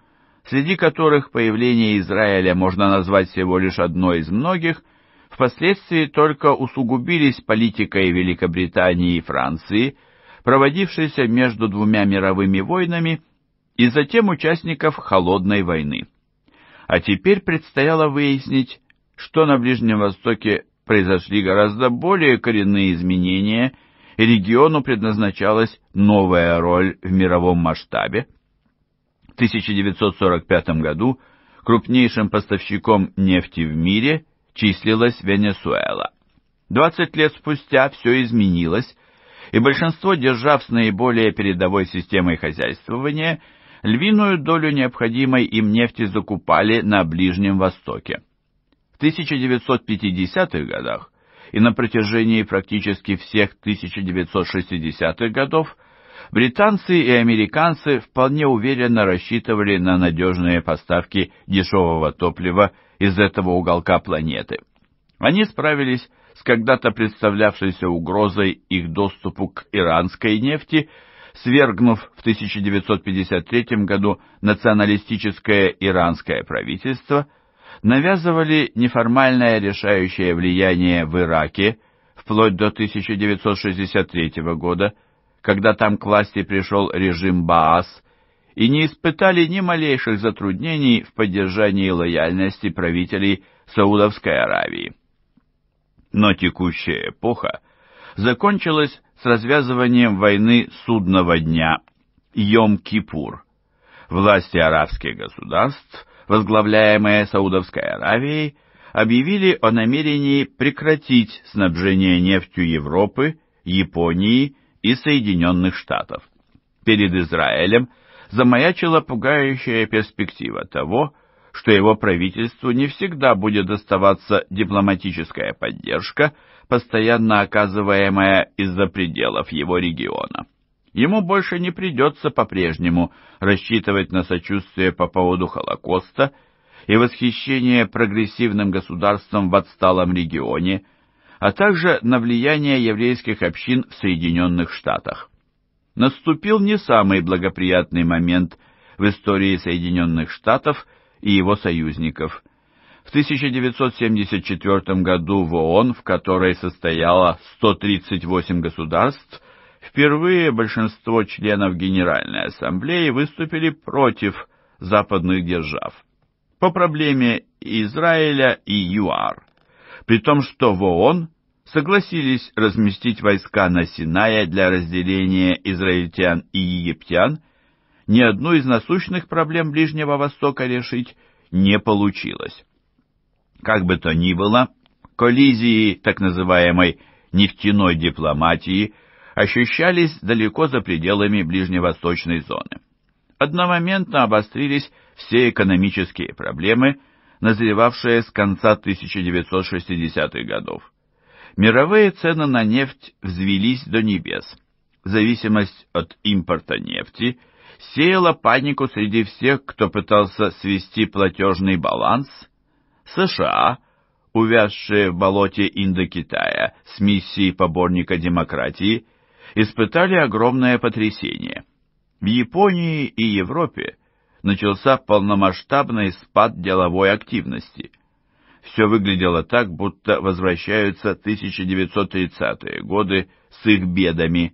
среди которых появление Израиля можно назвать всего лишь одной из многих, впоследствии только усугубились политикой Великобритании и Франции, проводившейся между двумя мировыми войнами, и затем участников Холодной войны. А теперь предстояло выяснить, что на Ближнем Востоке произошли гораздо более коренные изменения, и региону предназначалась новая роль в мировом масштабе. В 1945 году крупнейшим поставщиком нефти в мире числилась Венесуэла. 20 лет спустя все изменилось, и большинство держав с наиболее передовой системой хозяйствования львиную долю необходимой им нефти закупали на Ближнем Востоке. В 1950-х годах и на протяжении практически всех 1960-х годов британцы и американцы вполне уверенно рассчитывали на надежные поставки дешевого топлива из этого уголка планеты. Они справились с когда-то представлявшейся угрозой их доступу к иранской нефти, свергнув в 1953 году националистическое иранское правительство, навязывали неформальное решающее влияние в Ираке вплоть до 1963 года, когда там к власти пришел режим Баас, и не испытали ни малейших затруднений в поддержании лояльности правителей Саудовской Аравии. Но текущая эпоха закончилась с развязыванием войны судного дня Йом-Кипур. Власти арабских государств, возглавляемые Саудовской Аравией, объявили о намерении прекратить снабжение нефтью Европы, Японии и Соединенных Штатов. Перед Израилем замаячила пугающая перспектива того, что его правительству не всегда будет доставаться дипломатическая поддержка, постоянно оказываемая из-за пределов его региона. Ему больше не придется по-прежнему рассчитывать на сочувствие по поводу Холокоста и восхищение прогрессивным государством в отсталом регионе, а также на влияние еврейских общин в Соединенных Штатах. Наступил не самый благоприятный момент в истории Соединенных Штатов и его союзников. В 1974 году в ООН, в которой состояло 138 государств, впервые большинство членов Генеральной Ассамблеи выступили против западных держав по проблеме Израиля и ЮАР, при том, что в ООН согласились разместить войска на Синае для разделения израильтян и египтян, ни одну из насущных проблем Ближнего Востока решить не получилось. Как бы то ни было, коллизии так называемой нефтяной дипломатии ощущались далеко за пределами ближневосточной зоны. Одномоментно обострились все экономические проблемы, назревавшие с конца 1960-х годов. Мировые цены на нефть взвелись до небес. Зависимость от импорта нефти сеяла панику среди всех, кто пытался свести платежный баланс. США, увязшие в болоте Индокитая с миссией поборника демократии, испытали огромное потрясение. В Японии и Европе начался полномасштабный спад деловой активности. Все выглядело так, будто возвращаются 1930-е годы с их бедами.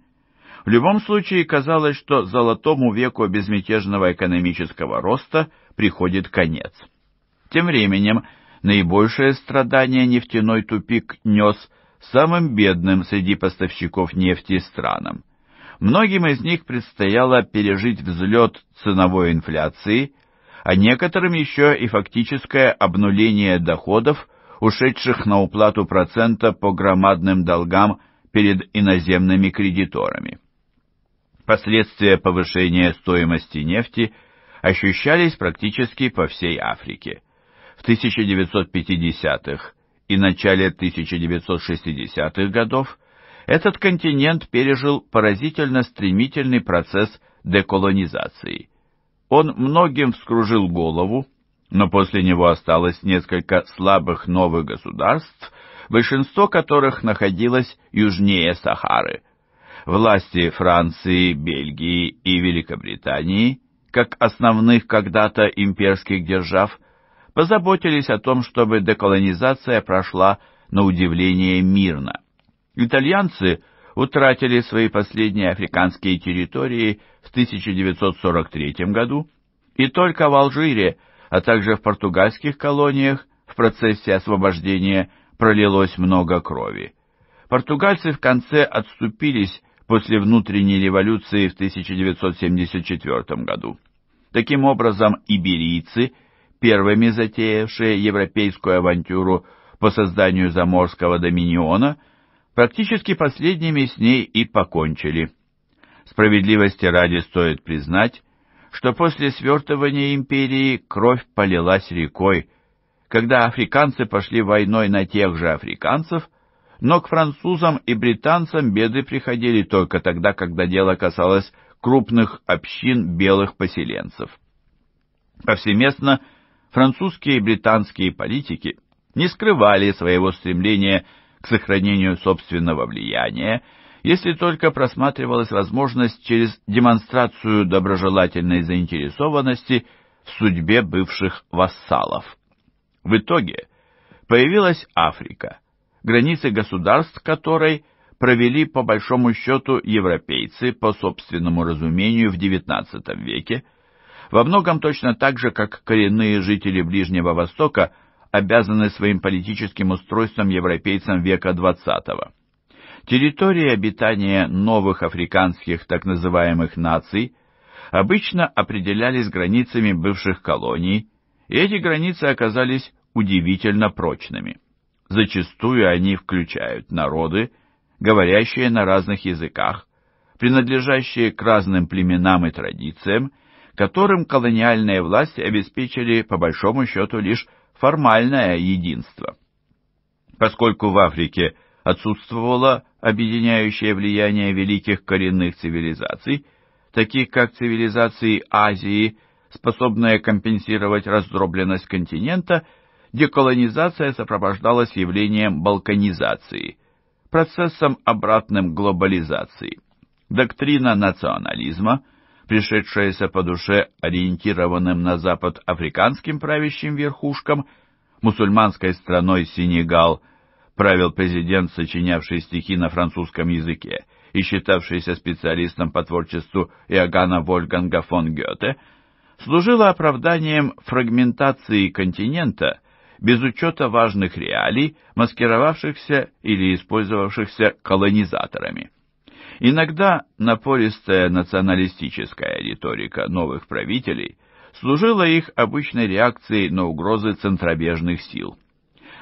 В любом случае казалось, что золотому веку безмятежного экономического роста приходит конец. Тем временем наибольшее страдание нефтяной тупик нес самым бедным среди поставщиков нефти странам. Многим из них предстояло пережить взлет ценовой инфляции, а некоторым еще и фактическое обнуление доходов, ушедших на уплату процента по громадным долгам перед иноземными кредиторами. Последствия повышения стоимости нефти ощущались практически по всей Африке. В 1950-х и начале 1960-х годов этот континент пережил поразительно стремительный процесс деколонизации. Он многим вскружил голову, но после него осталось несколько слабых новых государств, большинство которых находилось южнее Сахары. Власти Франции, Бельгии и Великобритании, как основных когда-то имперских держав, позаботились о том, чтобы деколонизация прошла на удивление мирно. Итальянцы утратили свои последние африканские территории в 1943 году, и только в Алжире, а также в португальских колониях в процессе освобождения пролилось много крови. Португальцы в конце отступились после внутренней революции в 1974 году. Таким образом, иберийцы, первыми затеявшие европейскую авантюру по созданию заморского доминиона, практически последними с ней и покончили. Справедливости ради стоит признать, что после свертывания империи кровь полилась рекой, когда африканцы пошли войной на тех же африканцев, но к французам и британцам беды приходили только тогда, когда дело касалось крупных общин белых поселенцев. Повсеместно французские и британские политики не скрывали своего стремления к сохранению собственного влияния, если только просматривалась возможность через демонстрацию доброжелательной заинтересованности в судьбе бывших вассалов. В итоге появилась Африка, границы государств которой провели по большому счету европейцы по собственному разумению в XIX веке, во многом точно так же, как коренные жители Ближнего Востока обязаны своим политическим устройством европейцам века XX. Территории обитания новых африканских так называемых наций обычно определялись границами бывших колоний, и эти границы оказались удивительно прочными. Зачастую они включают народы, говорящие на разных языках, принадлежащие к разным племенам и традициям, которым колониальные власти обеспечили, по большому счету, лишь формальное единство. Поскольку в Африке отсутствовало объединяющее влияние великих коренных цивилизаций, таких как цивилизации Азии, способные компенсировать раздробленность континента, деколонизация сопровождалась явлением балканизации, процессом обратным к глобализации. Доктрина национализма, пришедшаяся по душе ориентированным на запад африканским правящим верхушкам, мусульманской страной Сенегал правил президент, сочинявший стихи на французском языке и считавшийся специалистом по творчеству Иоганна Вольфганга фон Гёте, служила оправданием фрагментации континента без учета важных реалий, маскировавшихся или использовавшихся колонизаторами. Иногда напористая националистическая риторика новых правителей служила их обычной реакцией на угрозы центробежных сил.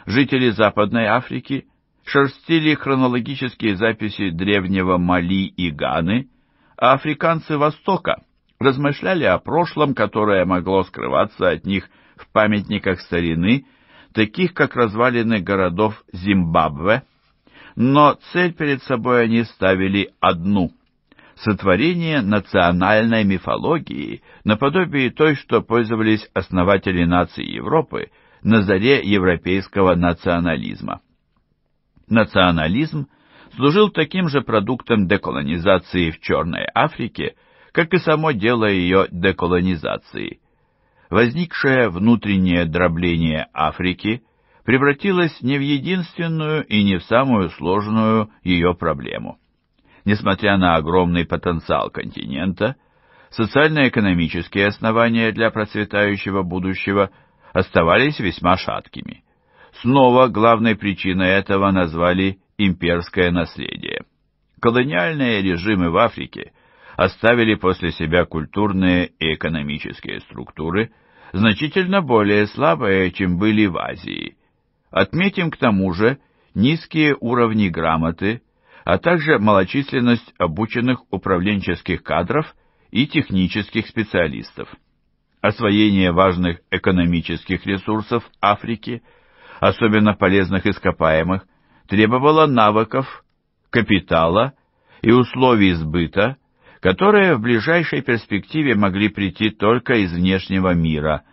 Жители Западной Африки шерстили хронологические записи древнего Мали и Ганы, а африканцы Востока размышляли о прошлом, которое могло скрываться от них в памятниках старины, таких как развалины городов Зимбабве, но цель перед собой они ставили одну — сотворение национальной мифологии, наподобие той, что пользовались основатели наций Европы на заре европейского национализма. Национализм служил таким же продуктом деколонизации в Черной Африке, как и само дело ее деколонизации. Возникшее внутреннее дробление Африки превратилось не в единственную и не в самую сложную ее проблему. Несмотря на огромный потенциал континента, социально-экономические основания для процветающего будущего оставались весьма шаткими. Снова главной причиной этого назвали имперское наследие. Колониальные режимы в Африке оставили после себя культурные и экономические структуры, значительно более слабые, чем были в Азии. Отметим к тому же низкие уровни грамоты, а также малочисленность обученных управленческих кадров и технических специалистов. Освоение важных экономических ресурсов Африки, особенно полезных ископаемых, требовало навыков, капитала и условий сбыта, которые в ближайшей перспективе могли прийти только из внешнего мира,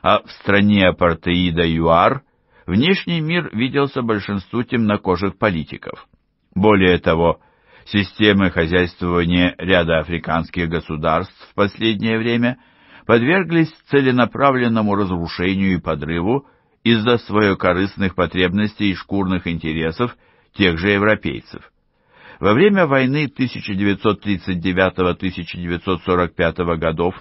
а в стране апартеида ЮАР внешний мир виделся большинству темнокожих политиков. Более того, системы хозяйствования ряда африканских государств в последнее время подверглись целенаправленному разрушению и подрыву из-за своекорыстных потребностей и шкурных интересов тех же европейцев. Во время войны 1939-1945 годов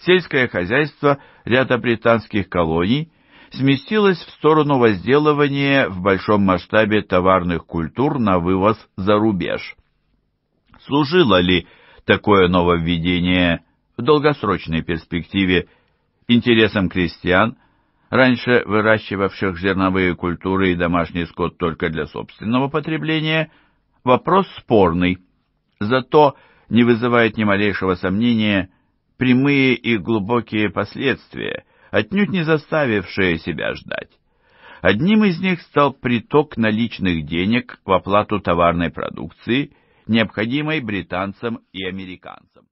сельское хозяйство ряда британских колоний сместилось в сторону возделывания в большом масштабе товарных культур на вывоз за рубеж. Служило ли такое нововведение в долгосрочной перспективе интересам крестьян, раньше выращивавших зерновые культуры и домашний скот только для собственного потребления? Вопрос спорный, зато не вызывает ни малейшего сомнения прямые и глубокие последствия, отнюдь не заставившие себя ждать. Одним из них стал приток наличных денег в оплату товарной продукции, необходимой британцам и американцам.